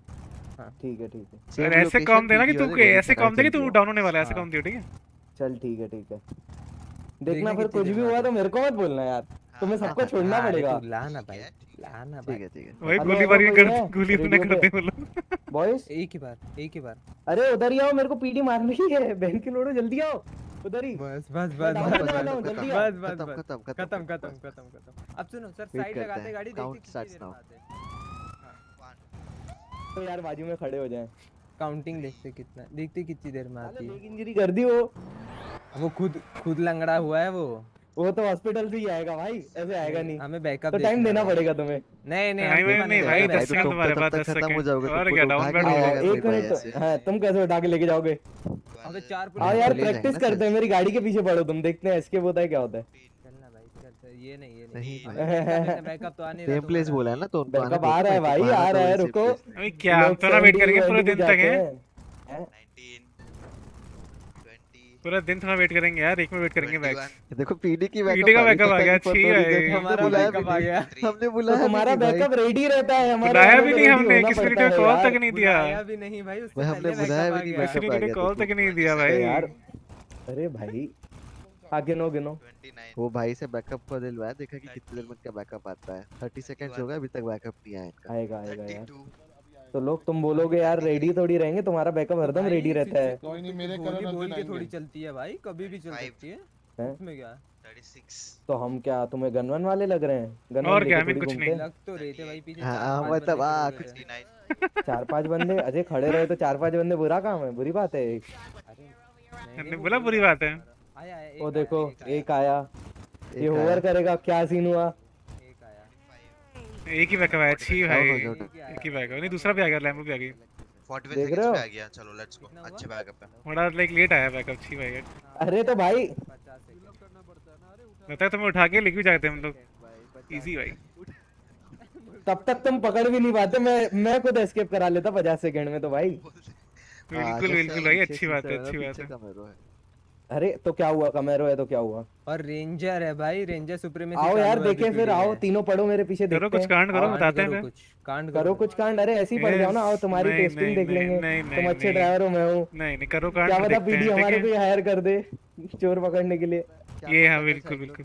हां ठीक है ठीक है सर, ऐसे कॉम देना कि तू ऐसे कॉम दे कि तू डाउन होने वाला है, ऐसे कॉम दियो। ठीक है चल ठीक है ठीक है देखना, फिर कुछ भी हुआ तो मेरे को मत बोलना यार, तुम्हें सबको छोड़ना पड़ेगा। लाना भाई लाना भाई, ठीक है ठीक है वही गोलीबारी कर, गोली तूने कर दी बोलो बॉयज। एक ही बार एक ही बार, अरे उधर ही आओ, मेरे को पीडी मारनी है बहन के लोड़ो, जल्दी आओ उधर ही। बस बस बस बस बस खत्म खत्म खत्म खत्म खत्म। अब सुनो सर साइड लगाते गाड़ी, देखते हैं कितनी देर तो यार बाजू में खड़े हो जाएं, काउंटिंग देखते कितना देखते कितनी देर में आती है। लेकिन इंजरी कर दी वो वो खुद खुद लंगड़ा हुआ है वो वो तो हॉस्पिटल से ही आएगा भाई, ऐसे आएगा नहीं। हमें बैकअप तो टाइम देना पड़ेगा तुम्हें। नहीं नहीं नहीं नहीं भाई दस सेकंड तुम्हारे पास, दस सेकंड खत्म हो जाओगे। और क्या डाउन बैठ जाएगा एक मिनट। हां तुम कैसे उठा के लेके जाओगे? अबे चार पुलिस। हां यार प्रैक्टिस करते हैं, मेरी गाड़ी के पीछे पड़ो तुम, देखते हैं एसकेप होता है क्या होता है। चलना भाई चल ये नहीं ये नहीं नहीं बैकअप तो आने सेम प्लेस बोला है ना, तो बैकअप आ रहा है भाई, आ रहा है। रुको अभी क्या हम थोड़ा वेट करेंगे पूरे दिन तक है नाइनटीन ट्वेंटी पूरा दिन थोड़ा वेट करेंगे यार, एक में वेट करेंगे बैक। देखो पीडी की बैकअप, पीडी का बैकअप आ गया। ठीक है हमारा बैकअप आ गया, हमने बोला हमारा बैकअप रेडी रहता है। हमारा बुलाया भी नहीं हमने, किसी ने कॉल तक नहीं दिया, बुलाया भी नहीं भाई उसने, हमने बुलाया भी नहीं, किसी ने कॉल तक नहीं दिया भाई यार। अरे भाई आगे नो गिनो, वो भाई से बैकअप को दिलवाया, देखा कि कितने देर में क्या बैकअप आता है। तीस सेकंड्स हो गए अभी तक बैकअप नहीं आया इनका। आएगा आएगा यार, तो लोग तुम बोलोगे यार रेडी थोड़ी रहेंगे, तुम्हारा बैकअप हरदम रेडी रहता है। कोई नहीं मेरे करन बोल के थोड़ी चलती है भाई, कभी भी चल सकती है इसमें क्या। छत्तीस तो हम क्या तुम्हें गनवन वाले लग रहे हैं? गनवन और क्या, हमें कुछ नहीं लग तो रहे थे भाई पीछे। हां मतलब आ कुछ नहीं, चार पांच बंदे अजय खड़े रहे तो चार पांच बंदे, बुरा काम है, बुरी बात है। अरे बोला बुरी बात है। आया है वो देखो, एक आया, ये होवर करेगा, क्या सीन हुआ। एक आया, एक ही बैकअप आया। छी भाई एक ही बैकअप, नहीं दूसरा भी आ गया, लैम्बो भी आ गई। फोर्टी वन सेकंड्स पे आ गया, चलो लेट्स गो। अच्छे बैकअप है, थोड़ा लाइक लेट आया बैकअप। छी भाई अरे तो भाई पता है तुम्हें उठा के लेके जाते हम लोग इजी भाई, तब तक तुम पकड़ भी नहीं पाते। मैं मैं खुद एस्केप करा लेता पचास सेकंड में तो भाई। बिल्कुल बिल्कुल भाई, अच्छी बात है, अच्छी बात है। अरे तो क्या हुआ, कमेरो है तो क्या हुआ। और रेंजर है भाई, रेंजर सुप्रीमेसी। आओ यार देखें फिर, आओ तीनों पढ़ो मेरे पीछे, देखते हैं कुछ कांड करो, बताते हैं कुछ कांड करो, कुछ कांड। अरे ऐसे ही पड़ जाओ ना, आओ तुम्हारी टेस्टिंग देख लेंगे, तुम अच्छे ड्राइवर हो मैं हूं। नहीं नहीं करो कांड, क्या पता पीडी हमारे को हायर कर दे चोर पकड़ने के लिए। ये हां बिल्कुल बिल्कुल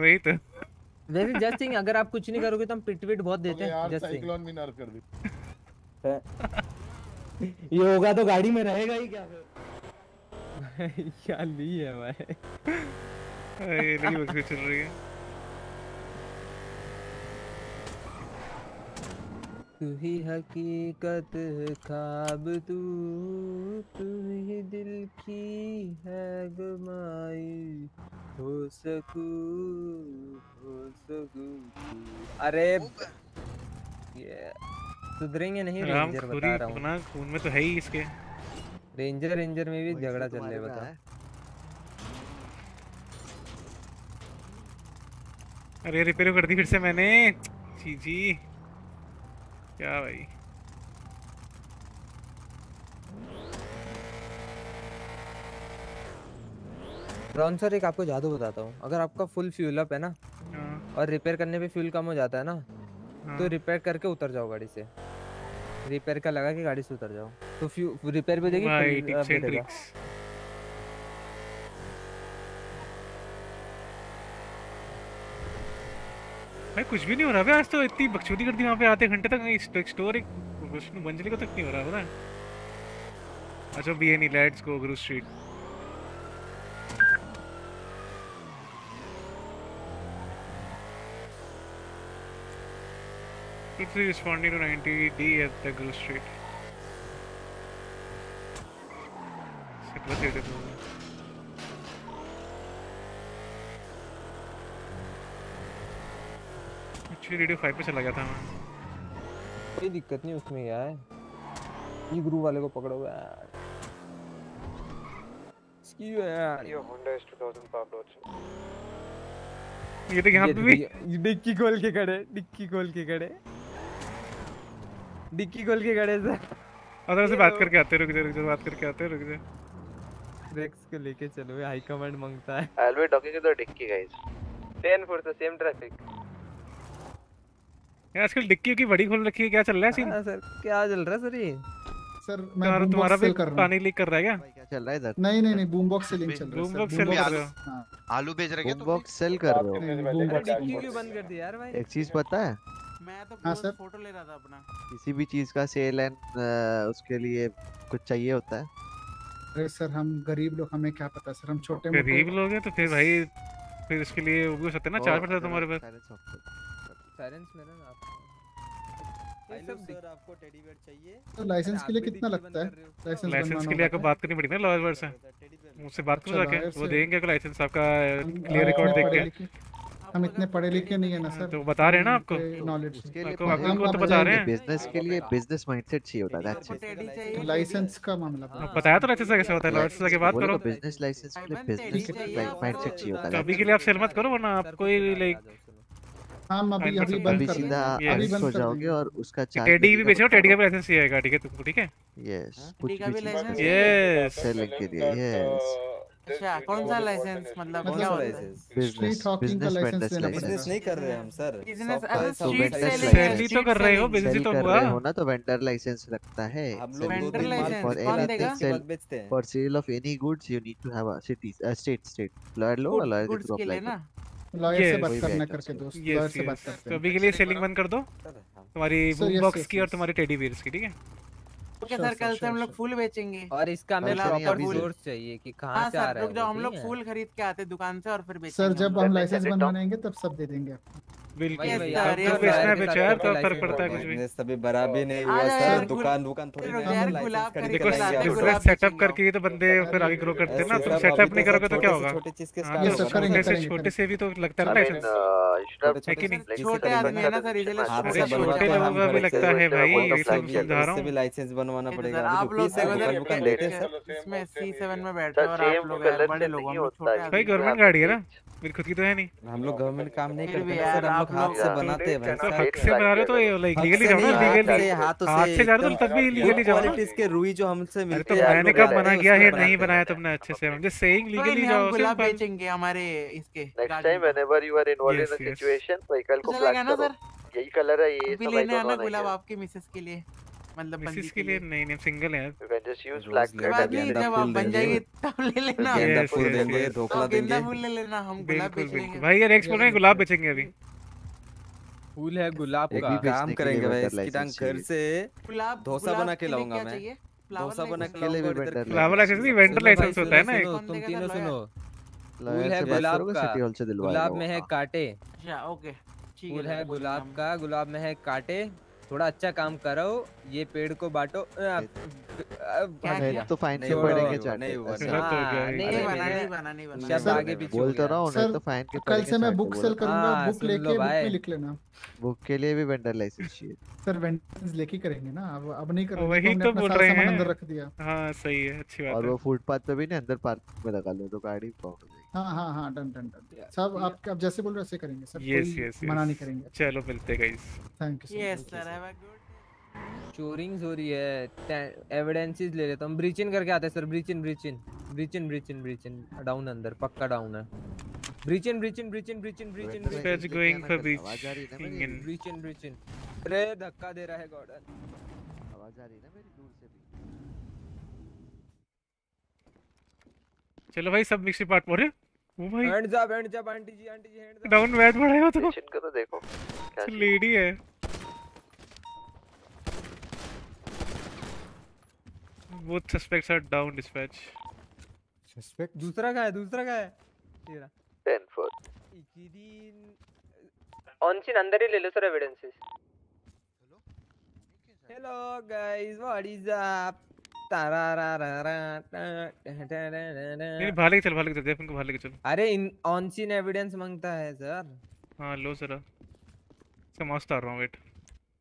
वही तो। वैसे जस्टिंग अगर आप कुछ नहीं करोगे तो हम पिटविट बहुत देते हैं। जस्टिंग साइक्लोन में नर्व कर दे, ये होगा तो गाड़ी में रहेगा ही क्या क्या ली है भाई। ये नहीं बकवास चल रही है। तू ही हकीकत ख्वाब, तू तू ही दिल की है गुमाई, हो सकू हो सकू। अरे ये सुधरेंगे नहीं रेंजर, बता रहा हूँ ना खून में तो है ही इसके। रेंजर रेंजर में भी झगड़ा चल रहा है, बता। अरे रिपेयर कर दी फिर से मैंने, जी जी क्या भाई। रॉन्सर एक आपको जादू बताता हूँ, अगर आपका फुल फ्यूल अप है ना और रिपेयर करने पे फ्यूल कम हो जाता है ना, तो रिपेयर करके उतर जाओ गाड़ी से, रिपेयर का लगा के गाड़ी से उतर जाओ तो फ्यू रिपेयर भी देगी। भाई कुछ भी नहीं हो रहा है आज तो, इतनी बकचोदी कर दी वहाँ पे आधे घंटे तक। स्टोरी विष्णु मंजिल को तक नहीं हो रहा पता है। अच्छा be any let's go Guru street. Quickly responding to ninety D at the Grove Street. Separated from. Actually radio five पे चला गया था मैं। कोई दिक्कत नहीं उसमें यार। ये ग्रुप वाले को पकड़ोगे यार। क्यों यार? ये Honda is two thousand Pablo। ये तो यहाँ पे भी डिक्की खोल के खड़े, डिक्की खोल के खड़े। डिक्की खोल के गड़े से अदर से बात करके आते, रुक जा रुक जा बात करके आते, रुक जा। ब्रेक्स को लेके चलो, हाई कमांड मांगता है। I will be talking to the dicky guys. Ten four तो सेम ट्रैफिक। यार आजकल डिक्की की बड़ी खोल रखी है, क्या चल रहा है सीन? हां सर क्या चल रहा है सर? ये सर मैं तुम्हारा भी पानी लीक कर रहा है क्या? क्या चल रहा है इधर? नहीं नहीं नहीं बूमबॉक्स सेलिंग चल रहा है। बूमबॉक्स सेल कर रहे हो, आलू बेच रहे हो, बूमबॉक्स सेल कर रहे हो। डिक्की क्यों बंद कर दी यार भाई? एक चीज पता है, मैं तो हाँ फोटो ले रहा था अपना, किसी भी चीज का सेल एंड उसके लिए कुछ चाहिए होता है। अरे सर हम गरीब लोग, हमें क्या पता सर, हम छोटे मोटे गरीब लोग हैं तो फिर भाई फिर इसके लिए वो भी सकते ना। चार परसेंट तुम्हारे पास पेरेंट्स मेरा ना आपको ये सब सर, आपको टेडी बेयर चाहिए तो लाइसेंस के लिए कितना लगता है? लाइसेंस लाइसेंस के लिए आपको बात करनी पड़ेगी ना लॉयर से, मुझसे बात करो जाके, वो देंगे आपको लाइसेंस आपका क्लियर रिकॉर्ड देख के। हम इतने पढ़े लिखे नहीं है ना सर, तो बता रहे हैं ना आपको नॉलेज को, तो बता रहे हैं बिजनेस के लिए बिजनेस माइंडसेट चाहिए होता है। That's it. लाइसेंस का मामला बताया तो अच्छे से कैसे होता है, लॉर्ड्स से के बात करो। बिजनेस लाइसेंस के लिए बिजनेस माइंडसेट चाहिए होता है। कभी के लिए आप सेल मत करो वरना आपको ही लाइक हम अभी अभी बंद कर देंगे, अभी बंद हो जाओगे और उसका चार्ज टेडी भी बेचो, टेडी का भी लाइसेंस आएगा। ठीक है तुमको? ठीक है यस, टेडी का भी लाइसेंस यस सेल के लिए यस। अच्छा कौन सा लाइसेंस मतलब क्या लाइसेंस? स्ट्रीट टॉकिंग का लाइसेंस लेना पड़ेगा। बिजनेस नहीं कर रहे हम सर, बिजनेस स्ट्रीट सेलिंग तो कर रहे हो, बिजनेस तो हुआ हो ना, तो वेंडर लाइसेंस लगता है। हम लोग वेंडर लाइसेंस कौन देगा? बेचते हैं for sale of any goods you need to have a cities a state state lawyer लो लॉयर के ग्रुप लेना। लॉयर से बात करना करके दोस्त लॉयर से बात करते हैं। तो अभी के लिए सेलिंग बंद कर दो तुम्हारी बूम बॉक्स की और तुम्हारे टेडी बियर्स की। ठीक है ओके सर, कल से हम लोग फूल बेचेंगे और इसका हमें प्रॉपर सोर्स चाहिए कि कहां से आ रहा है। रुक जाओ, हम लोग फूल खरीद के आते दुकान से और फिर बेचेंगे सर। जब हम लाइसेंस बनवाएंगे तब सब दे देंगे आपको। बिल्कुल यार, ये बेचना बेचा तो फर्क पड़ता है कुछ भी, सभी बराबर नहीं हुआ सर। दुकान दुकान थोड़ी लाइसेंस देखो, बिजनेस सेटअप करके तो बंदे फिर आगे ग्रो करते हैं ना। तुम सेटअप नहीं करोगे तो क्या होगा? छोटे चीज के स्टार्ट ऐसे छोटे से भी तो लगता है लाइसेंस, लेकिन छोटे आदमी है ना सर, इसलिए छोटे लोगों भी लगता है भाई। ये सब समझा रहा हूं, इससे भी लाइसेंस बनवाना पड़ेगा। आप लोग दुकान लेते हैं सर, इसमें सी सेवन में बैठते हो और आप लोग बड़े लोग भाई। गवर्नमेंट गाड़ी है ना, मेरी खुद की तो है नहीं। हम लोग गवर्नमेंट काम नहीं करते सर, हम लोग हाथ से बनाते हैं भाई। हक से बना रहे तो लाइक लीगली जाओ ना, लीगली हाथों से हाथ से जा रहे तो तब भी लीगली जाओ ना। इसके रूई जो हमसे मिलते हैं, तो मैंने कब मना किया है? नहीं बनाया तुमने अच्छे से, हम जस्ट सेइंग लीगली जाओ। गुलाब बेचेंगे हमारे इसके next time whenever you are involved in a situation. Cycle को ब्लैक करो, यही कलर है ये सब। लेने आना गुलाब आपकी मिसेस के लिए, मतलब मिसेस के लिए नहीं, नहीं सिंगल है। You can just use black colour. जब आप बन जाएगी तब ले लेना, गेंदा फूल देंगे, ढोकला देंगे, गेंदा फूल ले लेना। हम गुलाब बेचेंगे भाई, ये रेक्स में गुलाब बेचेंगे। अभी फूल है गुलाब का, काम करेंगे भाई। इसकी टांग घर से डोसा बना के लाऊंगा मैं, डोसा बना के ले। फ्लावर लाइसेंस नहीं, वेंडर लाइसेंस होता है ना। तुम तीनों सुनो, फूल है गुलाब का, गुलाब में है कांटे। अच्छा ओके ठीक है, फूल है गुलाब का, गुलाब में है कांटे। थोड़ा अच्छा काम करो, ये पेड़ को बांटो। तो फाइन के पड़ेंगे चार्ट। नहीं बना, नहीं बना, नहीं बना। सब आगे पीछे बोल तो रहा हूं ना, तो फाइन के पड़ेंगे। कल से मैं बुक सेल करूंगा, बुक लेके बुक में लिख लेना। बुक के लिए भी वेंडर लाइसेंस चाहिए सर, वेंडर्स लेके करेंगे ना। अब अब नहीं करेंगे, वही तो बोल रहे हैं। अंदर रख दिया, हां सही है, अच्छी बात है। और वो फुटपाथ पे भी नहीं, अंदर पार्क में लगा लो तो गाड़ी पहुंच जाएगी। हां हां हां डन डन डन सब आपके, आप जैसे बोल रहे वैसे करेंगे सर, कोई मना नहीं करेंगे। चलो मिलते हैं guys, thank you. Yes sir, have a good. चोरिंग हो रही है, एविडेंसेस ले लेता हूं। ब्रीचिंग करके आते हैं सर, breaching breaching breaching breaching breaching down, अंदर पक्का डाउन है। Breaching breaching breaching breaching breaching is going for breaching breaching breaching. अरे धक्का दे रहा है गॉर्डन, आवाज आ रही है ना मेरी दूर से भी। चलो भाई सब मिक्सी पार्ट पर है वो भाई। Hands up, hands up aunty ji, aunty ji hands up. Down बैठ पड़े हो तो चिन करो, देखो क्या लेडी है। Both suspects are down dispatch. Suspect दूसरा का है, दूसरा का है तेरा टेन फोर ऑन सीन। अंदर ही ले लो sir evidences. Hello guys, what is up? नहीं बाहर लेके चल, बाहर लेके चल, अपन को बाहर लेके चल। अरे ऑन सीन एविडेंस मांगता है सर। हां लो सर, इसका मास्क उतार रहा हूं, वेट।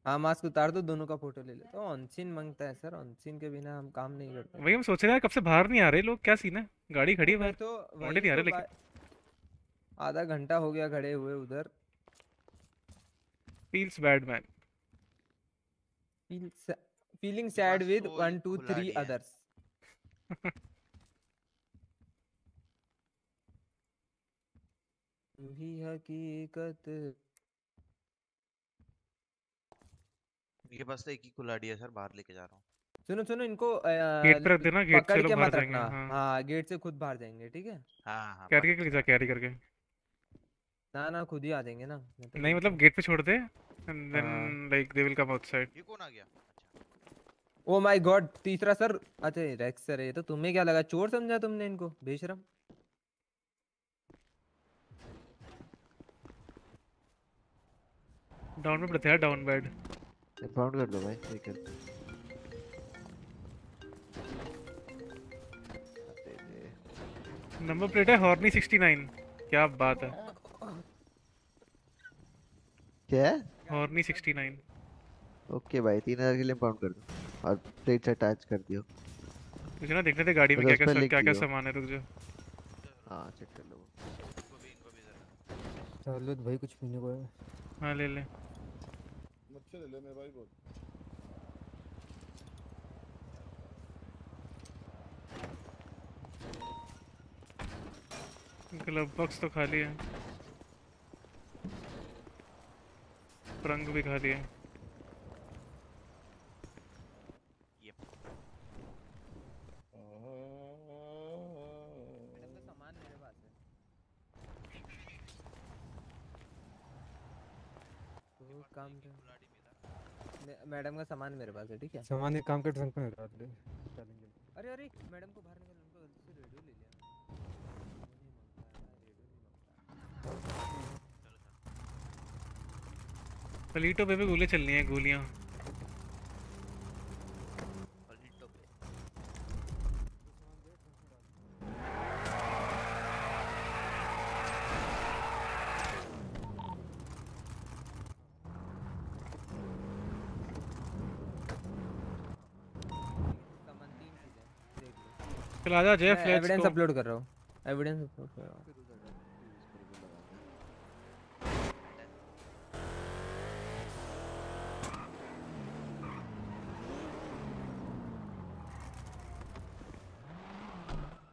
हां मास्क उतार दो, दोनों का फोटो ले लेते हैं। ऑन सीन मांगता है सर, ऑन सीन के बिना हम काम नहीं करते भाई। हम सोच रहे हैं कब से बाहर नहीं आ रहे लोग, क्या सीन है? गाड़ी खड़ी है बाहर, तो गाड़ी नहीं आ रही। लेकिन आधा घंटा हो गया खड़े हुए उधर। Feels bad man, feels feeling sad with one two three others. वही हकीकत। ये बस एक ही कुलाड़ी है सर, बाहर लेके जा रहा हूं। सुनो सुनो, इनको गेट पर रख देना, गेट से लोग बाहर जाएंगे। हां हां गेट से खुद बाहर जाएंगे, ठीक है? हां हां करके ले जा, कैरी करके। ना ना खुद ही आ जाएंगे ना। तो नहीं मतलब गेट पे छोड़ दे and then like they will come outside. ये कौन आ गया? अच्छा ओ माय गॉड, तीसरा सर। अच्छा रेक्स सर, ये तो तुम्हें क्या लगा चोर समझा तुमने इनको? बेशरम। डाउन में पड़ते हैं, डाउन बेड फाउंड कर दो भाई। ठीक है नंबर प्लेट है हॉर्नी सिक्सटी नाइन। क्या बात है, क्या है? Horny sixty nine. ओके भाई तीन हजार के लिए पाउंड कर दो और प्लेट अटैच कर दियो। मुझे ना देखने दे गाड़ी में क्या-क्या क्या क्या सामान है। रुक जा हां चेक कर लो। चलो भाई कुछ पीने को है। हां ले ले मुझसे ले ले मेरे भाई को। ग्लव बॉक्स तो खाली है, रंग भी खाली है। काम मैडम का सामान मेरे पास है। ठीक है सामान एक काम कर ट्रंक में रख दे। अरे अरे मैडम को बाहर निकाल, उनको गलती से रेडियो ले लिया। पलीटो पे भी गोले चलनी है, गोलियां पलीटो पे। चला जा जय फ्लैश। एविडेंस अपलोड कर रहा हूं, एविडेंस अपलोड कर रहा हूं।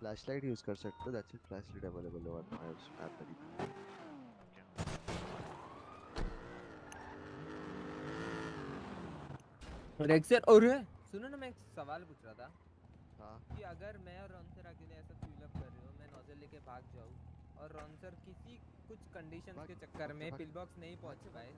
फ्लैशलाइट यूज कर सकते हो, दैट्स इट। फ्लैशलाइट अवेलेबल है और मैं उसमें ऐप करी। रेक्सर और सुनो ना, मैं एक सवाल पूछ रहा था। हां कि अगर मैं और रॉन्सर अकेले ऐसा फील अप कर रहे हो, मैं नोजल लेके भाग जाऊं और रॉन्सर किसी कुछ कंडीशंस के चक्कर में पिल बॉक्स नहीं पहुंच पाए,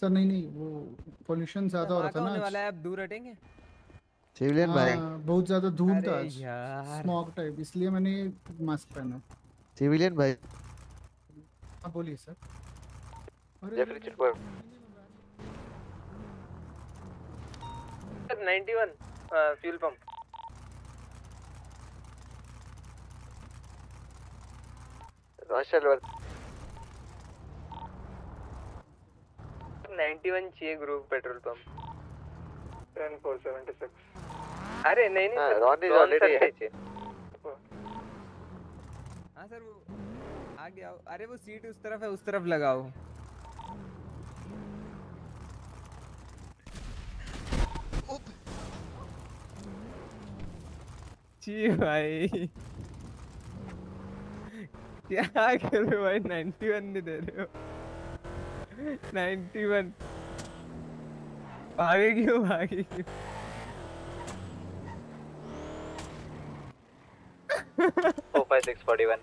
सर नहीं नहीं वो पोल्यूशन ज्यादा हो रहा था ना। होने वाला है, आप दूर हटेंगे सिविलियन भाई। बहुत ज्यादा धूप था आज, स्मॉग टाइप, इसलिए मैंने मास्क पहना। सिविलियन भाई आप बोलिए सर। अरे नाइंटी वन फ्यूल पंप माशाल्लाह। नाइंटी वन चाहिए group petrol pump one four seven six. अरे नहीं नहीं सर, रॉन इज ऑलरेडी है। हां सर वो आ गया। अरे वो सीट उस तरफ है, उस तरफ लगाओ। जी भाई क्या कर रहे हो भाई? नाइंटी वन नहीं दे रहे हो। नाइंटी वन भागे क्यों भागे क्यों? Four five six four one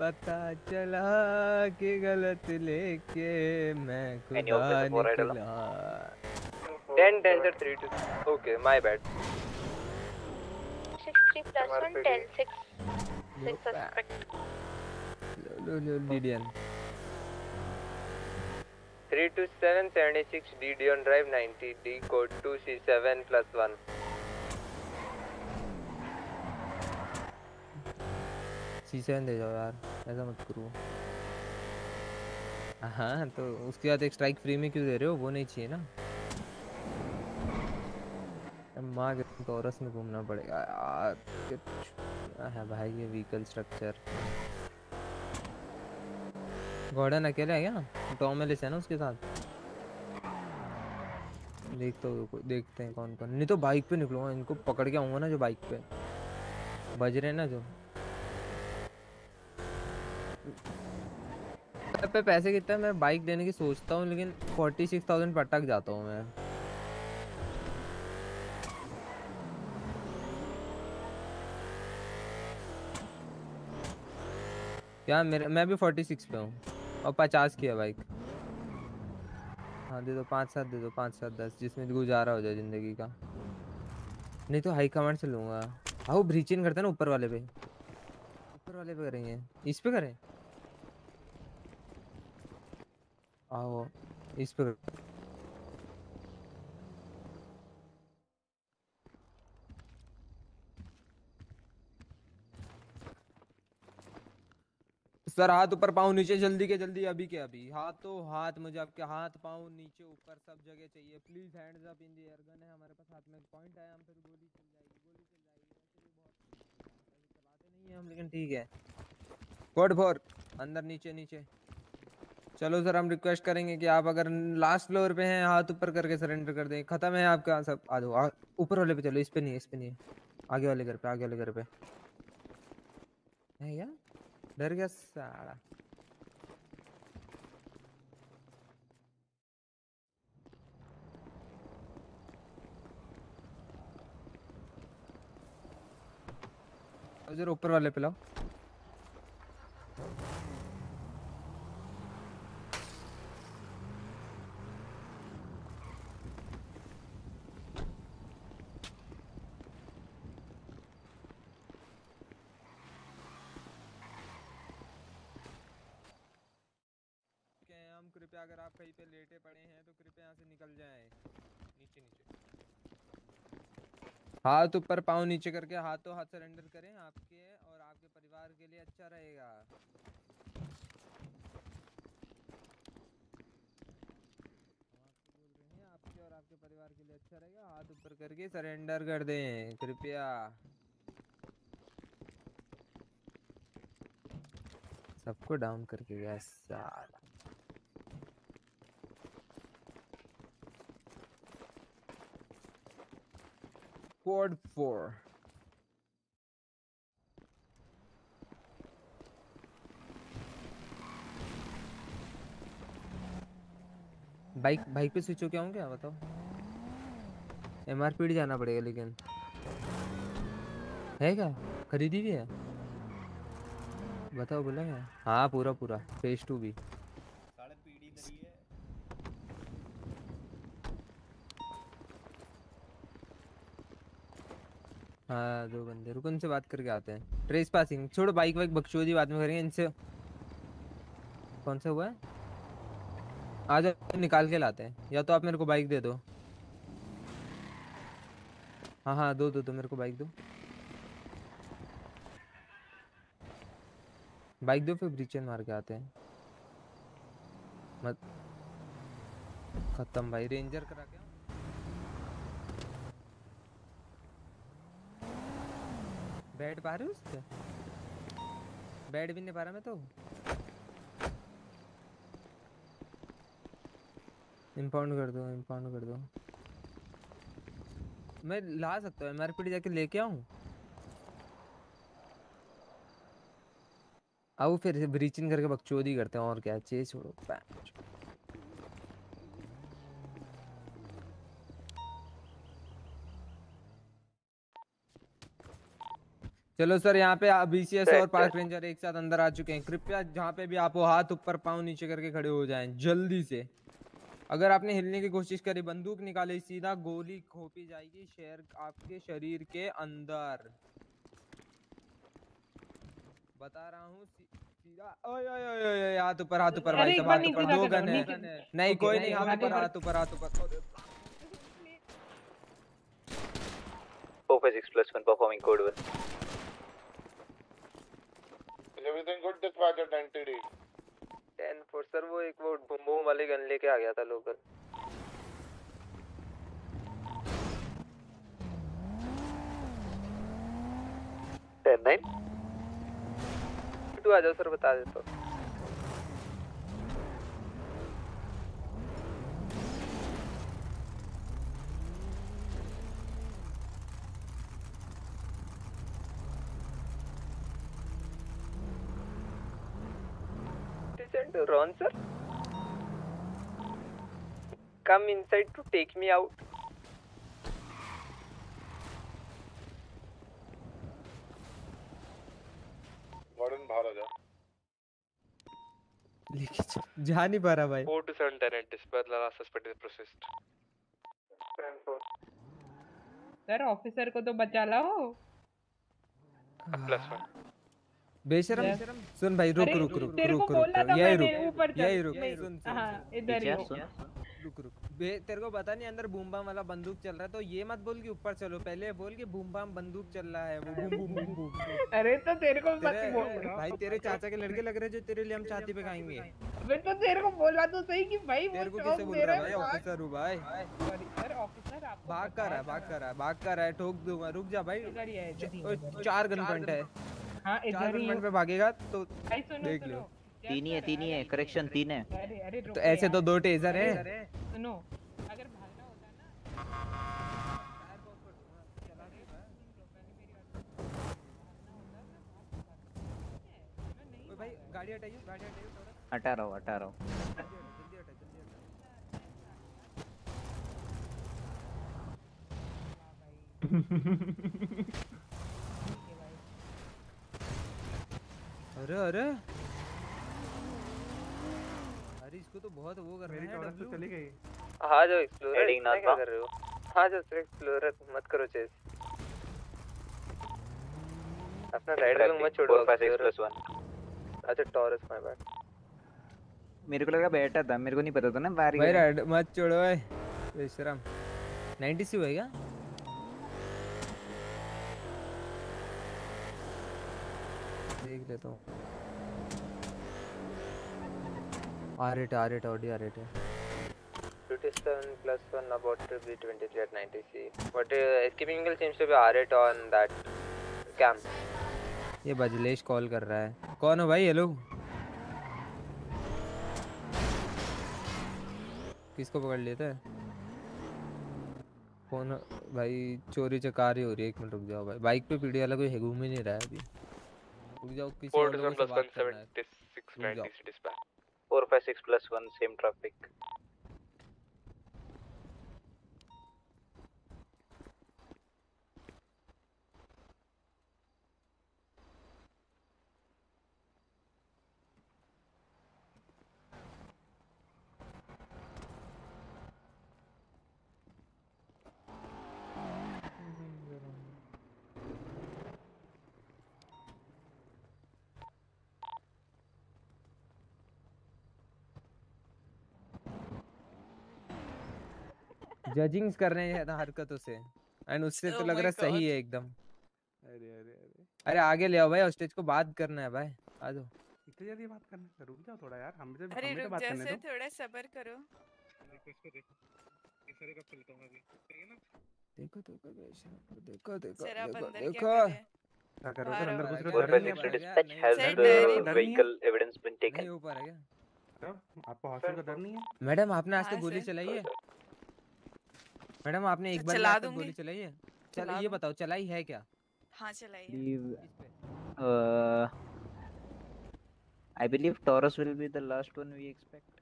पता चला कि गलत लेके मैं खुदा निकला। Ten ten three two okay my bad. Six three plus one ten six six suspect D D N three two seven seven six D D N drive ninety D code two C seven plus one. C seven दे जाओ यार, ऐसा मत करो। हाँ तो उसके बाद एक स्ट्राइक फ्री में क्यों दे रहे हो? वो नहीं चाहिए ना। माँ के टॉरस में घूमना पड़ेगा यार भाई। ये व्हीकल स्ट्रक्चर गॉर्डन अकेले है क्या? टॉमेलिस है ना उसके साथ। देख तो देखते हैं कौन कौन। नहीं तो बाइक पे निकलूंगा, इनको पकड़ के आऊंगा ना। जो बाइक पे बज रहे हैं ना, जो तब पे पैसे कितना। मैं बाइक लेने की सोचता हूँ लेकिन फोर्टी सिक्स थाउजेंड पर अटक जाता हूँ मैं। क्या मेरा मैं भी फोर्टी सिक्स पे हूँ और पचास की है बाइक। हाँ दे दो पाँच सात, दे दो पाँच सात दस, जिसमें गुजारा हो जाए ज़िंदगी का। नहीं तो हाई कमांड से लूँगा। हाँ वो ब्रीचिंग करते हैं ना ऊपर वाले पे। ऊपर वाले पे करेंगे, इस पे करें आओ इस पर। सर हाथ ऊपर पाँव नीचे, जल्दी के जल्दी, अभी के अभी। हाथों हाथ मुझे आपके हाथ पाँव नीचे ऊपर सब जगह चाहिए please. Hands up in the air. Gun है हमारे पास हाथ में, पॉइंट है हम, फिर गोली चल जाएगी, गोली चल जाएगी। बहुत चलाते नहीं है हम लेकिन ठीक है। कोड फोर अंदर नीचे नीचे। चलो सर हम रिक्वेस्ट करेंगे कि आप अगर लास्ट फ्लोर पे हैं हाथ ऊपर करके सरेंडर कर दें। खत्म है आपका सब। आ जाओ ऊपर वाले पे, चलो इस पे नहीं, इस पे नहीं, आगे वाले घर पे, आगे वाले घर पे है यार। डर गया साला। जरा ऊपर वाले पे लाओ। अगर आप कहीं पे लेटे पड़े हैं तो कृपया यहाँ से निकल जाएं। नीचे नीचे हाथ ऊपर पाँव नीचे करके हाथों हाथ सरेंडर करें। आपके और आपके परिवार के लिए अच्छा रहेगा। आपके और आपके परिवार के लिए अच्छा रहेगा। हाथ ऊपर करके सरेंडर कर दें कृपया। सबको डाउन करके गया साला। Code four. बाइक बाइक पे स्विच हो क्या होंगे बताओ। एमआरपी जाना पड़ेगा लेकिन है क्या, खरीदी भी है बताओ बोला है। हाँ पूरा पूरा फेज टू भी हाँ। दो बंदे रुको इनसे बात करके आते हैं। ट्रेस पासिंग छोड़, बाइक वाइक बकचोदी बाद में करेंगे इनसे। कौन सा हुआ है? आ जाओ निकाल के लाते हैं। या तो आप मेरे को बाइक दे दो। हाँ हाँ दो दो दो मेरे को बाइक दो, बाइक दो फिर ब्रीचेन मार के आते हैं। मत खत्म भाई रेंजर करा के। बैठ पा रहे हो उससे? बैठ भी नहीं पा रहा मैं तो। इम्पाउंड कर दो, इम्पाउंड कर दो। मैं ला सकता हूँ एमआरपी जाके लेके आऊँ। आओ फिर ब्रीचिंग करके बकचोदी करते हैं और क्या। चेस छोड़ो चलो सर। यहाँ पे बीसीएस और पार्क रेंजर एक साथ अंदर आ चुके हैं। कृपया जहाँ पे भी आप हो हाथ ऊपर पाँव नीचे करके खड़े हो जाएं जल्दी से। अगर आपने हिलने की कोशिश करी, बंदूक निकाली, सीधा गोली खोपी जाएगी शेर आपके शरीर के अंदर। बता रहा हूँ सीधा। ओए ओए ओए ओए हाथ ऊपर हाथ ऊपर भाई साहब, हाथ ऊपर। दो गन है नहीं कोई नहीं, हाथ ऊपर हाथ ऊपर हाथ ऊपर। four five six plus one performing code one. Everything good dispatcher ten T D. ten four sir वो एक वो बम बम वाले गन लेके आ गया था लोकल। ten nine तू आ जाओ सर बता देता हूँ। Ron sir, come inside to take me out. Warden बाहर आ जा। लेके जा नहीं पा रहा भाई। Four to seven tenant dispatch last suspect is processed. Sir officer को तो बचा लाओ। Plus one. बेशरम सुन भाई रुक रुक रुक रुक रुक यही रुक यही रुक सुन इधर रुक रुक तेरे को पता नहीं अंदर बूम बम वाला बंदूक चल रहा है तो ये मत बोल कि ऊपर चलो, पहले बोल कि बूम बम बंदूक चल रहा है वो बूम बूम बूम। अरे तो तेरे को तेरे, भाई तेरे चाचा के लड़के लग रहे जो तेरे लिए हम छाती पे खाएंगे। अबे तो तेरे को बोला तो सही कि भाई तेरे को किससे बोल रहा है ऑफिसर हूं भाई। सर ऑफिसर आप भाग कर रहा है भाग कर रहा है भाग कर रहा है ठोक दूंगा रुक जा भाई। चार गन पॉइंट है हां इधर ही पे भागेगा तो देख लो। तीन ही है तीन ही है करेक्शन तीन है अरे, अरे, तो ऐसे तो दो टेजर है। सुनो अगर भागना होता ना चला दे भाई। गाड़ी हटाइए गाड़ी हटाइए थोड़ा हटा रहा हूं हटा रहा हूं जल्दी हटा जल्दी हटा। अरे अरे इसको तो बहुत वो कर रहा है तो चली गई। हां जो एक्सप्लोरर ना कर रहे हो हां जो एक्सप्लोरर मत करो चेस अपना राइड लॉन्ग मत छोड़ो। पाँच एक्स प्लस वन अच्छा टॉरस माय बैड मेरे को लगा बैठा था मेरे को नहीं पता था ना बारी भाई राइड मत छोड़ो ओए विश्राम नब्बे से होएगा देख लेता हूं। R eight R eight Audi R eight fifty-seven plus one about to be twenty-three at ninety C but uh, escaping angle seems to be R eight on that camp। ये बजलेश कॉल कर रहा है कौन हो भाई? हेलो किसको पकड़ लेता है कौन भाई? चोरी चकारी हो रही है एक मिनट रुक जाओ भाई। बाइक पे पीढ़ी वाला कोई घूम ही नहीं रहा है अभी रुक जाओ। किसी और को बात करना है four seven six nine six four five six plus one same traffic जजिंग्स कर रहे हैं हरकतों से एंड उससे oh तो लग रहा है सही है एकदम। अरे अरे अरे अरे आगे ले आओ भाई स्टेज को बात करना है भाई आ जाओ इतनी जल्दी बात करना है रुक जाओ थोड़ा यार हम भी तो बात करने दो। अरे थोड़ा सब्र करो इस तरह का चलता हूं अभी ठीक है ना। देखो तो देखो देखो देखो देखो क्या कर रहे हो अंदर कुछ तो डर नहीं है। व्हीकल एविडेंस बीन टेकन ऊपर आ गया। आपको हॉस्पिटल का डर नहीं है मैडम? आपने आज तक गोली चलाई है मैडम? आपने एक बार चला दूंगी गोली चलाई है? चलो ये बताओ चलाई है क्या? हाँ चलाई है। I believe Taurus will be the last one we expect.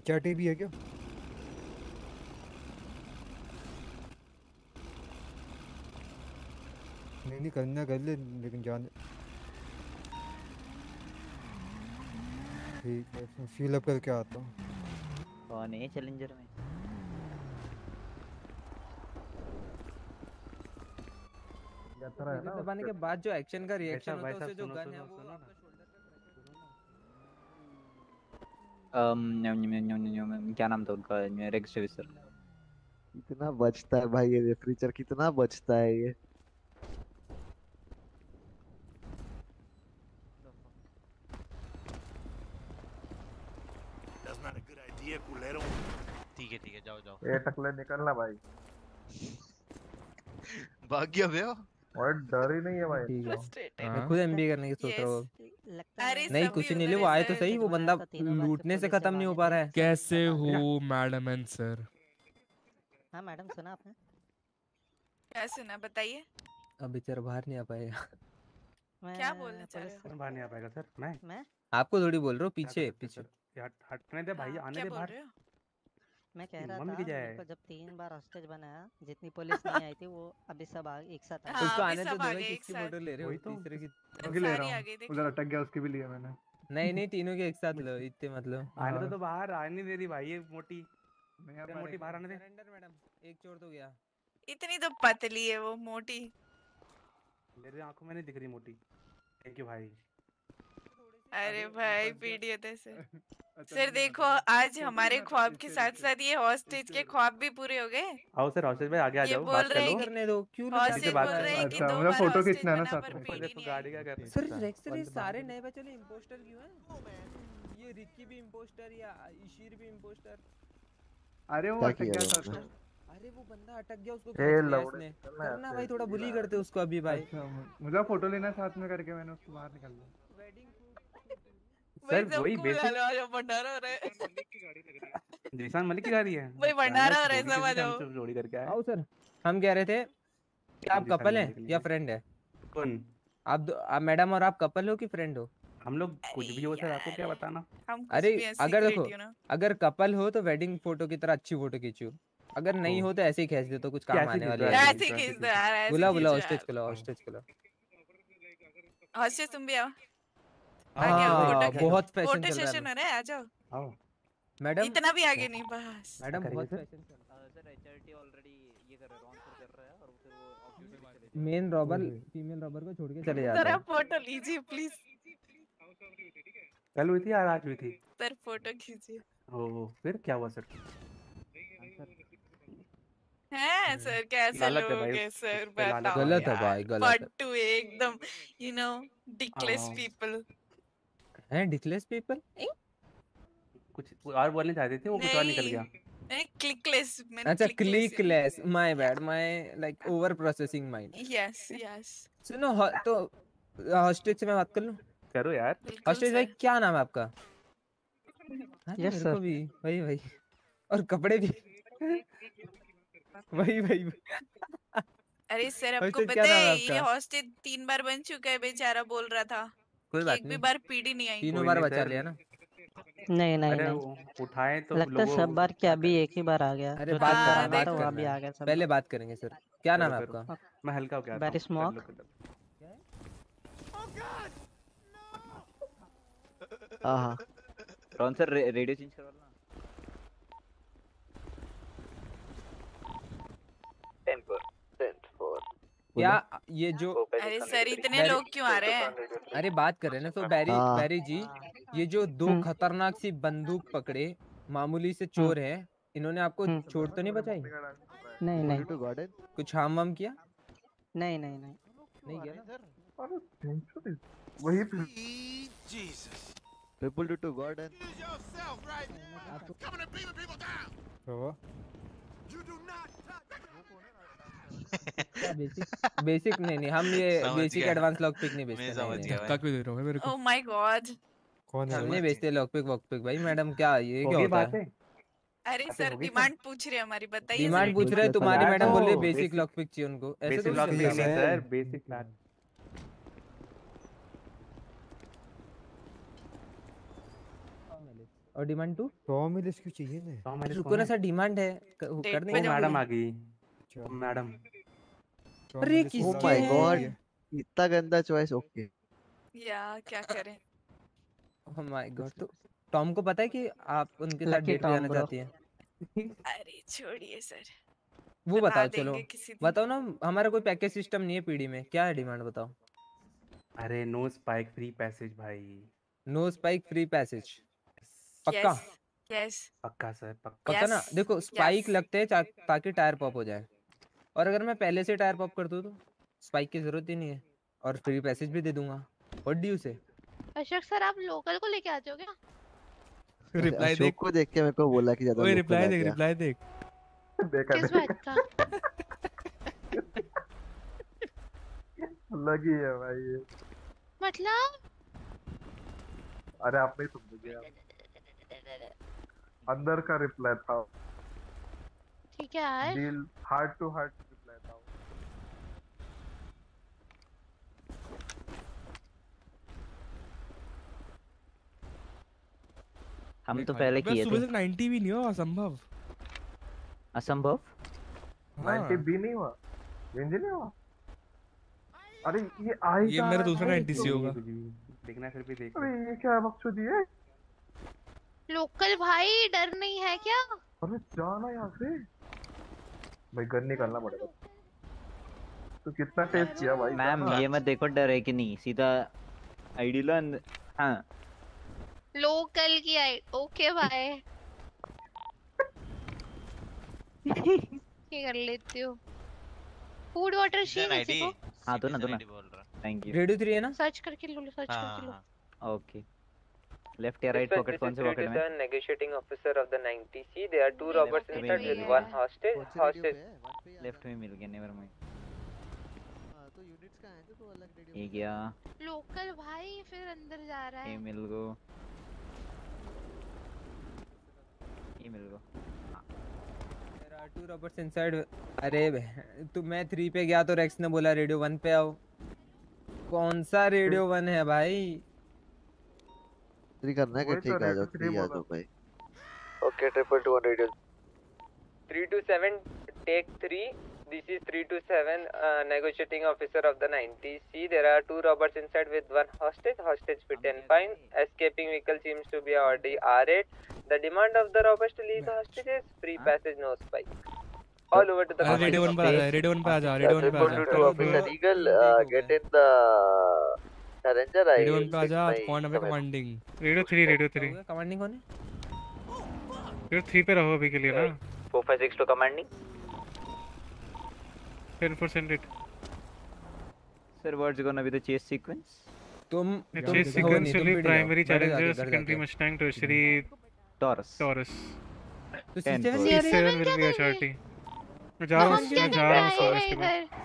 HRT भी है क्या? नहीं नहीं करना कर ले लेकिन जान ठीक है फील अप करके आता हूँ। कौन है चैलेंजर में? यात्रा है ना दबाने के बाद जो एक्शन का रिएक्शन होता है उससे जो गन है वो आपका शोल्डर पे अम क्या नाम था उनका? Rex sir. कितना बचता है भाई ये रेफरीचर कितना बचता है ये। ठीक है ठीक है जाओ जाओ ये टकले निकलना भाई भाग गया बे और डर ही नहीं है भाई। मैं खुद एमबी करने की सोच रहा हूँ। नहीं कुछ नहीं ले वो आए तो सही वो बंदा लूटने से खत्म नहीं हो पा रहा है। कैसे हो मैडम एंड सर? हाँ मैडम सुना आपने क्या सुना बताइए? अब बेचारा बाहर नहीं आ पाएगा। क्या बोलना चाह रहे हो? बाहर नहीं आ पाएगा सर मैं मैं आपको थोड़ी बोल रहा हूँ पीछे पीछे यार हटने दे भाई आने दे बाहर। मैं कह रहा था को जब तीन बार हॉस्टेज बनाया जितनी पुलिस नहीं आई थी वो अभी सब आ, एक साथ आए। उसको आने तो दो किसकी बोतल ले रहे हो? तीसरे की अभी ले रहा हूं उधर अटक गया उसकी भी लिया मैंने। नहीं नहीं तीनों के एक साथ लो इतने मतलब आने तो तो बाहर आने दे रही भाई ये मोटी मोटी बाहर आने दे। सरेंडर मैडम एक चोर तो गया इतनी तो पतली है वो मोटी मेरे आंखों में नहीं दिख रही मोटी। थैंक यू भाई। अरे भाई पीडीएफ से सर देखो आज हमारे ख्वाब के साथ साथ ये हॉस्टेज के ख्वाब भी पूरे हो गए। आओ सर हॉस्टेज में आगे आ जाओ बात करने दो। क्यों नहीं बात कर रहे कि दो फोटो खींचना ना साथ में गाड़ी क्या करनी। सर रेक्सरी सारे नए बच्चे ने इंपोस्टर क्यों है? ये रिकी भी इंपोस्टर या इशीर भी इंपोस्टर। अरे वो अटक गया था। अरे वो बंदा अटक गया उसको करना भाई थोड़ा बुली करते उसको अभी भाई। मुझे फोटो लेना साथ में करके मैंने उसको बाहर निकाल दिया। वेडिंग सर वही बेसिक भंडारा हो रहा है। मलिक की गाड़ी लग रही है। जीशान मलिक की गाड़ी है भाई भंडारा हो रहा है समझ आओ। सब जोड़ी करके आओ सर। हम कह रहे थे कि आप कपल हैं या फ्रेंड है? कौन आप मैडम और आप कपल हो कि फ्रेंड हो? हम लोग कुछ भी हो सर आपको क्या बताना। अरे अगर देखो अगर कपल हो तो वेडिंग फोटो की तरह अच्छी फोटो खींचो। अगर नहीं हो तो ऐसे ही खींच दे तो कुछ काम आने वाला है। ऐसे खींच दो यार ऐसे। बुला बुला हॉस्टेज को लाओ हॉस्टेज को लाओ। हॉस्टेज तुम भी आओ। आ, बहुत फैशन चल रहा है है है आजा आओ मैडम इतना भी आगे नहीं बस मैडम बहुत फैशन चल रहा है सर। एचआरटी ऑलरेडी ये कर रहा है रॉन्सर कर रहा है और फिर वो office main robber female robber को छोड़ के चले जा रहा है। सर आप फोटो लीजिए प्लीज। कल हुई थी यार आज हुई थी सर फोटो खींचिए। ओ फिर क्या हुआ सर? हैं सर कैसे लोग हैं सर बताओ। गलत है भाई गलत है बट टू एकदम यू नो डिक्लेस पीपल हैं डिक्लेस पीपल। कुछ और बोलने चाहते थे वो कुछ और निकल गया। नहीं क्लिकलेस मैंने अच्छा क्लिकलेस my bad my like over processing mind. Yes yes सुनो तो हॉस्टेज से मैं बात कर लूं? करो यार। हॉस्टेज भाई क्या नाम है आपका? यस सर भी भाई भाई और कपड़े भी भाई भाई, भाई। अरे सर आपको पता है ये हॉस्टेज तीन बार बन चुका है बेचारा बोल रहा था कोई बात एक नहीं। भी बार पीडी नहीं आई तीनों बार बचा लिया ना। नहीं नहीं नहीं उठाए तो लगता सब बार क्या अभी एक ही बार आ गया। अरे बात कर बात कर अभी आ गया सब पहले बात करेंगे। सर क्या नाम है आपका? मैं हल्का हो गया बारिश स्मॉक। हां रॉन सर रेडियो चेंज करवा या ये जो अरे सर इतने लोग क्यों आ रहे हैं? अरे बात कर रहे हैं ना। तो बैरी बैरी जी ये जो दो खतरनाक सी बंदूक पकड़े मामूली से चोर हैं इन्होंने आपको चोट तो नहीं बचाई? नहीं नहीं कुछ हार्म वार्म किया? नहीं नहीं नहीं नहीं किया वही people do to god and basic basic नहीं नहीं हम ये बेसिक एडवांस लॉक पिक नहीं बेचते। समझ गया धक्का क्यों दे रहे हो मेरे को? ओह माय गॉड कौन है नहीं बेचते लॉक पिक वॉक पिक भाई। मैडम क्या ये क्या होता है? अरे सर डिमांड पूछ रहे हमारी बताइए। डिमांड पूछ रहे तुम्हारी मैडम बोल रही बेसिक लॉक पिक चाहिए उनको। ऐसे बेसिक लॉक पिक नहीं सर बेसिक प्लान। और डिमांड टू टॉम हिल इसको चाहिए ना। रुको ना सर डिमांड है कर देंगे। मैडम आ गई मैडम। अरे किसके ओह माय गॉड इतना गंदा चॉइस। ओके या क्या करें ओह माय गॉड। तो टॉम को पता है कि आप उनके साथ डेट पे जाना चाहती हैं? अरे छोड़िए सर वो बताओ चलो बताओ ना। हमारा कोई पैकेज सिस्टम नहीं है पीडी में। क्या है डिमांड बताओ? अरे नो स्पाइक फ्री पैसेज भाई। नो स्पाइक फ्री पैसेज पक्का? यस पक्का सर पक्का ना। देखो स्पाइक लगते हैं ताकि टायर पॉप हो जाए और अगर मैं पहले से टायर पॉप कर दूं तो स्पाइक की जरूरत ही नहीं है और फ्री पैसेज भी दे दूंगा। व्हाट डू यू से? अशोक सर आप लोकल को लेके आ जाओगे क्या? रिप्लाई देख को देख के मेरे को बोला कि ज्यादा ओए रिप्लाई देख रिप्लाई देख देखा किस बात का लगी है भाई ये मतलब। अरे आप नहीं समझ गए अंदर का रिप्लाई था। ठीक है यार deal heart to heart reply था। हम तो पहले किए थे सुबह से नब्बे भी नहीं हुआ। असंभव असंभव हाँ। नब्बे भी नहीं हुआ रेंज नहीं हुआ। अरे ये आई ये मेरा दूसरा नब्बे सी होगा देखना फिर भी देख। अरे ये क्या बकचोदी है लोकल भाई डर नहीं है क्या? अरे जाना यहाँ से भाई घर निकालना पड़ेगा। तो कितना टेस्ट किया भाई मैम। ये मत देखो डर है कि नहीं, सीधा आईडी लो। हां लोकल की आईडी। ओके भाई ये कर लेती हूं। Food water sheen ID. हां तो ना तो ना थैंक यू। रेडियो थ्री है ना, सर्च करके लो, सर्च करके लो। ओके लेफ्ट या राइट पॉकेट कौन से पॉकेट में? Negotiating officer of the ninety C. There are two robbers entered with one hostage. Hostage left में मिल गया, नेवर माइंड। हां तो यूनिट्स का है तो तो अलग रेडियो ये गया लोकल भाई, फिर अंदर जा रहा है। ये मिल गो, ये मिल गो। There are two robbers inside. अरे तू मैं थ्री पे गया तो रेक्स ने बोला रेडियो वन पे आओ। कौन सा रेडियो वन है भाई? करना है कि ठीक आ जाओ ठीक आ जाओ भाई। Okay triple two one radio three two seven take three. This is three two seven negotiating officer of the ninety C. There are two robbers inside with one hostage. Hostage fit and fine. Escaping vehicle seems to be already R eight. The demand of the robbers to leave the hostage is free passage, no spike. All over to the radio one पर आ जा, radio one पर आ जा, radio one पर आ जा। Triple two officer eagle get in the ranger I. Radio पे आजा, कौन है commanding? Radio three, radio three commanding कौन है? रेडियो थ्री पे रहो अभी के लिए ना। Four five six two commanding ten percent it sir. Words gonna be the chase sequence. तुम चेस सीक्वेंस के primary challenger secondary Mustang tertiary Taurus Taurus तो सिस्टम से विल बी अथॉरिटी। मैं जा रहा हूं, जा रहा हूं सर। इसके बाद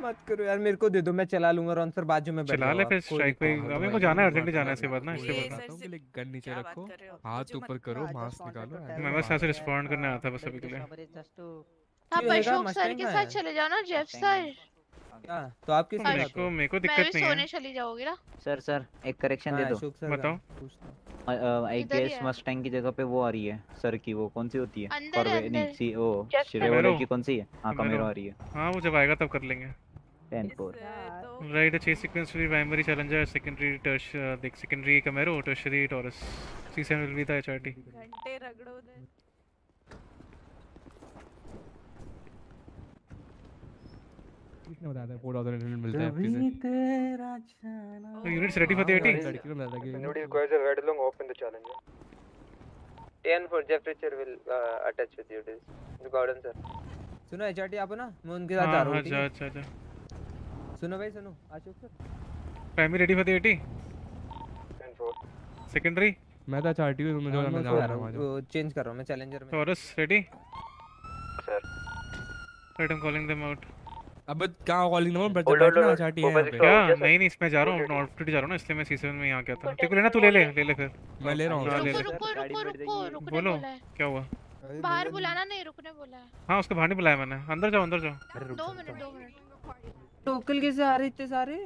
मत करो यार, मेरे को दे दो, मैं चला लूंगा। रॉन सर बाजू में बैठा, चला ले फिर स्ट्राइक पे। हमें को जाना है, अर्जेंटली जाना है। इसके बाद ना इसके बाद आता हूं कि गन नीचे रखो, हाथ ऊपर करो, मास्क निकालो। मैं बस ऐसे रिस्पोंड करने आता बस अभी के लिए। आप अशोक सर के साथ चले जाओ ना, जेफ सर। हां तो आप किस साथ? इसको मेरे को दिक्कत नहीं है, मैं सोने चली जाओगी ना। सर सर एक करेक्शन दे दो, बताओ। आई गेस मस्टैंग की जगह पे वो आ रही है सर की, वो कौन सी होती है? और नहीं सी ओ शिरोवर की कौन सी है? हां कैमरा आ रही है। हां वो जब आएगा तब कर लेंगे। Ten four right. अच्छी sequence will primary challenger secondary tertiary देख secondary Camaro tertiary Taurus season will be the HRT. घंटे रगड़ो उधर। किसने बताया था फोर थाउज़ेंड एलिमेंट मिलता है आपके से? तेरा जाना तो units ready for the AT लड़की को लगा कि unit requires a ride long open the challenger. Ten four Jeff Richer will attach with you this garden sir. सुनो एचआरटी आप ना, मैं उनके साथ जा रहा हूं। अच्छा अच्छा अच्छा सुनो भाई सुनो Ashok sir. Primary ready for the AT ten four secondary. मैं तो एचआरटी में मैं जा रहा हूं, चेंज कर रहा हूं मैं चैलेंजर में। Taurus ready sir. Right I am calling them out. अब कहां कॉलिंग नंबर बट बैठना एचआरटी है क्या? नहीं नहीं इसमें जा रहा हूं, नॉर्थ फ्रंट जा रहा हूं ना, इसलिए मैं सी सेवन में यहां गया था। तेरे को लेना, तू ले ले ले ले फिर मैं ले रहा हूं। रुको रुको रुको रुको बोलो क्या हुआ? बाहर बुलाना नहीं, रुकने बोला है। हाँ उसको बाहर नहीं बुलाया मैंने। अंदर जाओ अंदर जाओ। दो मिनट दो मिनट टोकल कैसे आ रहे इतने सारे?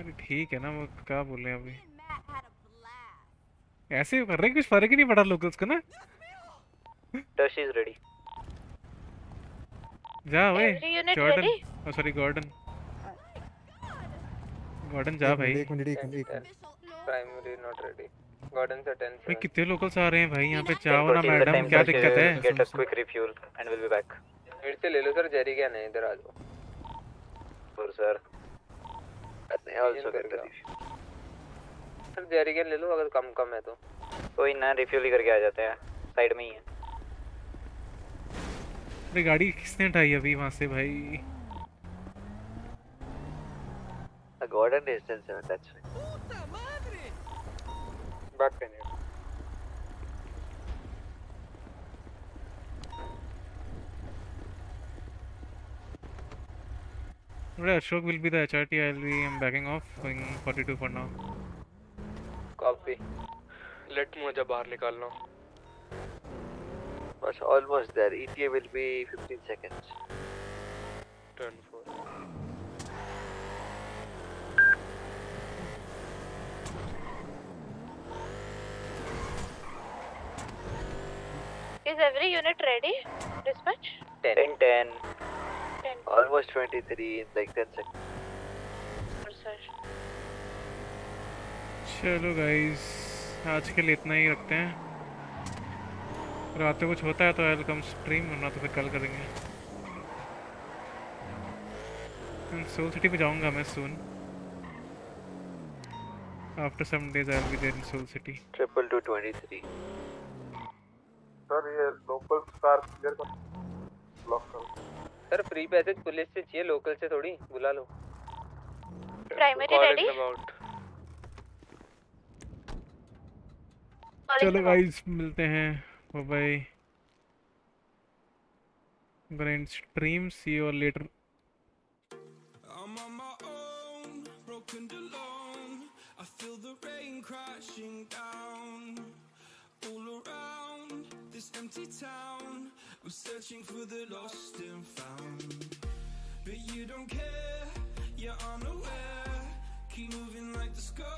अरे ठीक है ना, वो क्या बोल रहे हैं अभी, ऐसे कर रहे हैं, कुछ फर्क ही नहीं पड़ा लोकल्स का ना। डश इज रेडी जा भाई। जॉर्डन सॉरी गॉर्डन गॉर्डन जा भाई। एक मिनट एक minute primary not ready. Garden से टेन में कितने लोकल्स आ रहे हैं भाई यहाँ पे? जाओ ना मैडम, क्या दिक्कत है? Get a quick refuel and will be back. फिर से ले लो सर, जेरी क्या नहीं इधर आ जाओ। और सर करने आल्सो करता सर, जेरी क्या ले लो अगर कम कम है तो। कोई ना रिफ्यूल ही करके आ जाते हैं, साइड में ही है। अरे गाड़ी किसने उठाई अभी वहां से भाई? अ गार्डन डिस्टेंस है दैट्स इट। बैक पे नहीं अरे Ashok will be the HRT. I will be I am backing off going forty two for now. Copy let मुझे बाहर निकालना बस। Almost there. ETA will be fifteen seconds. Turn four is every unit ready dispatch ten ten ten almost twenty-three in like ten seconds sir। चलो guys आज के लिए इतना ही रखते हैं। रात को कुछ होता है तो आई विल कम स्ट्रीम, वरना तो फिर कल करेंगे। Seoul City पे जाऊंगा मैं soon. After some days I'll be there in Seoul City. Triple two twenty three. Sir ये local car किधर का block करो. Sir free passage पुलिस से चाहिए local से थोड़ी बुला लो. Primary ready. चलो guys मिलते हैं. Bye bye. Grand stream. See you later. I'm on my own, broken alone. I feel the rain crashing down. All around this empty town, I'm searching for the lost and found. But you don't care, you're unaware. Keep moving like the sky.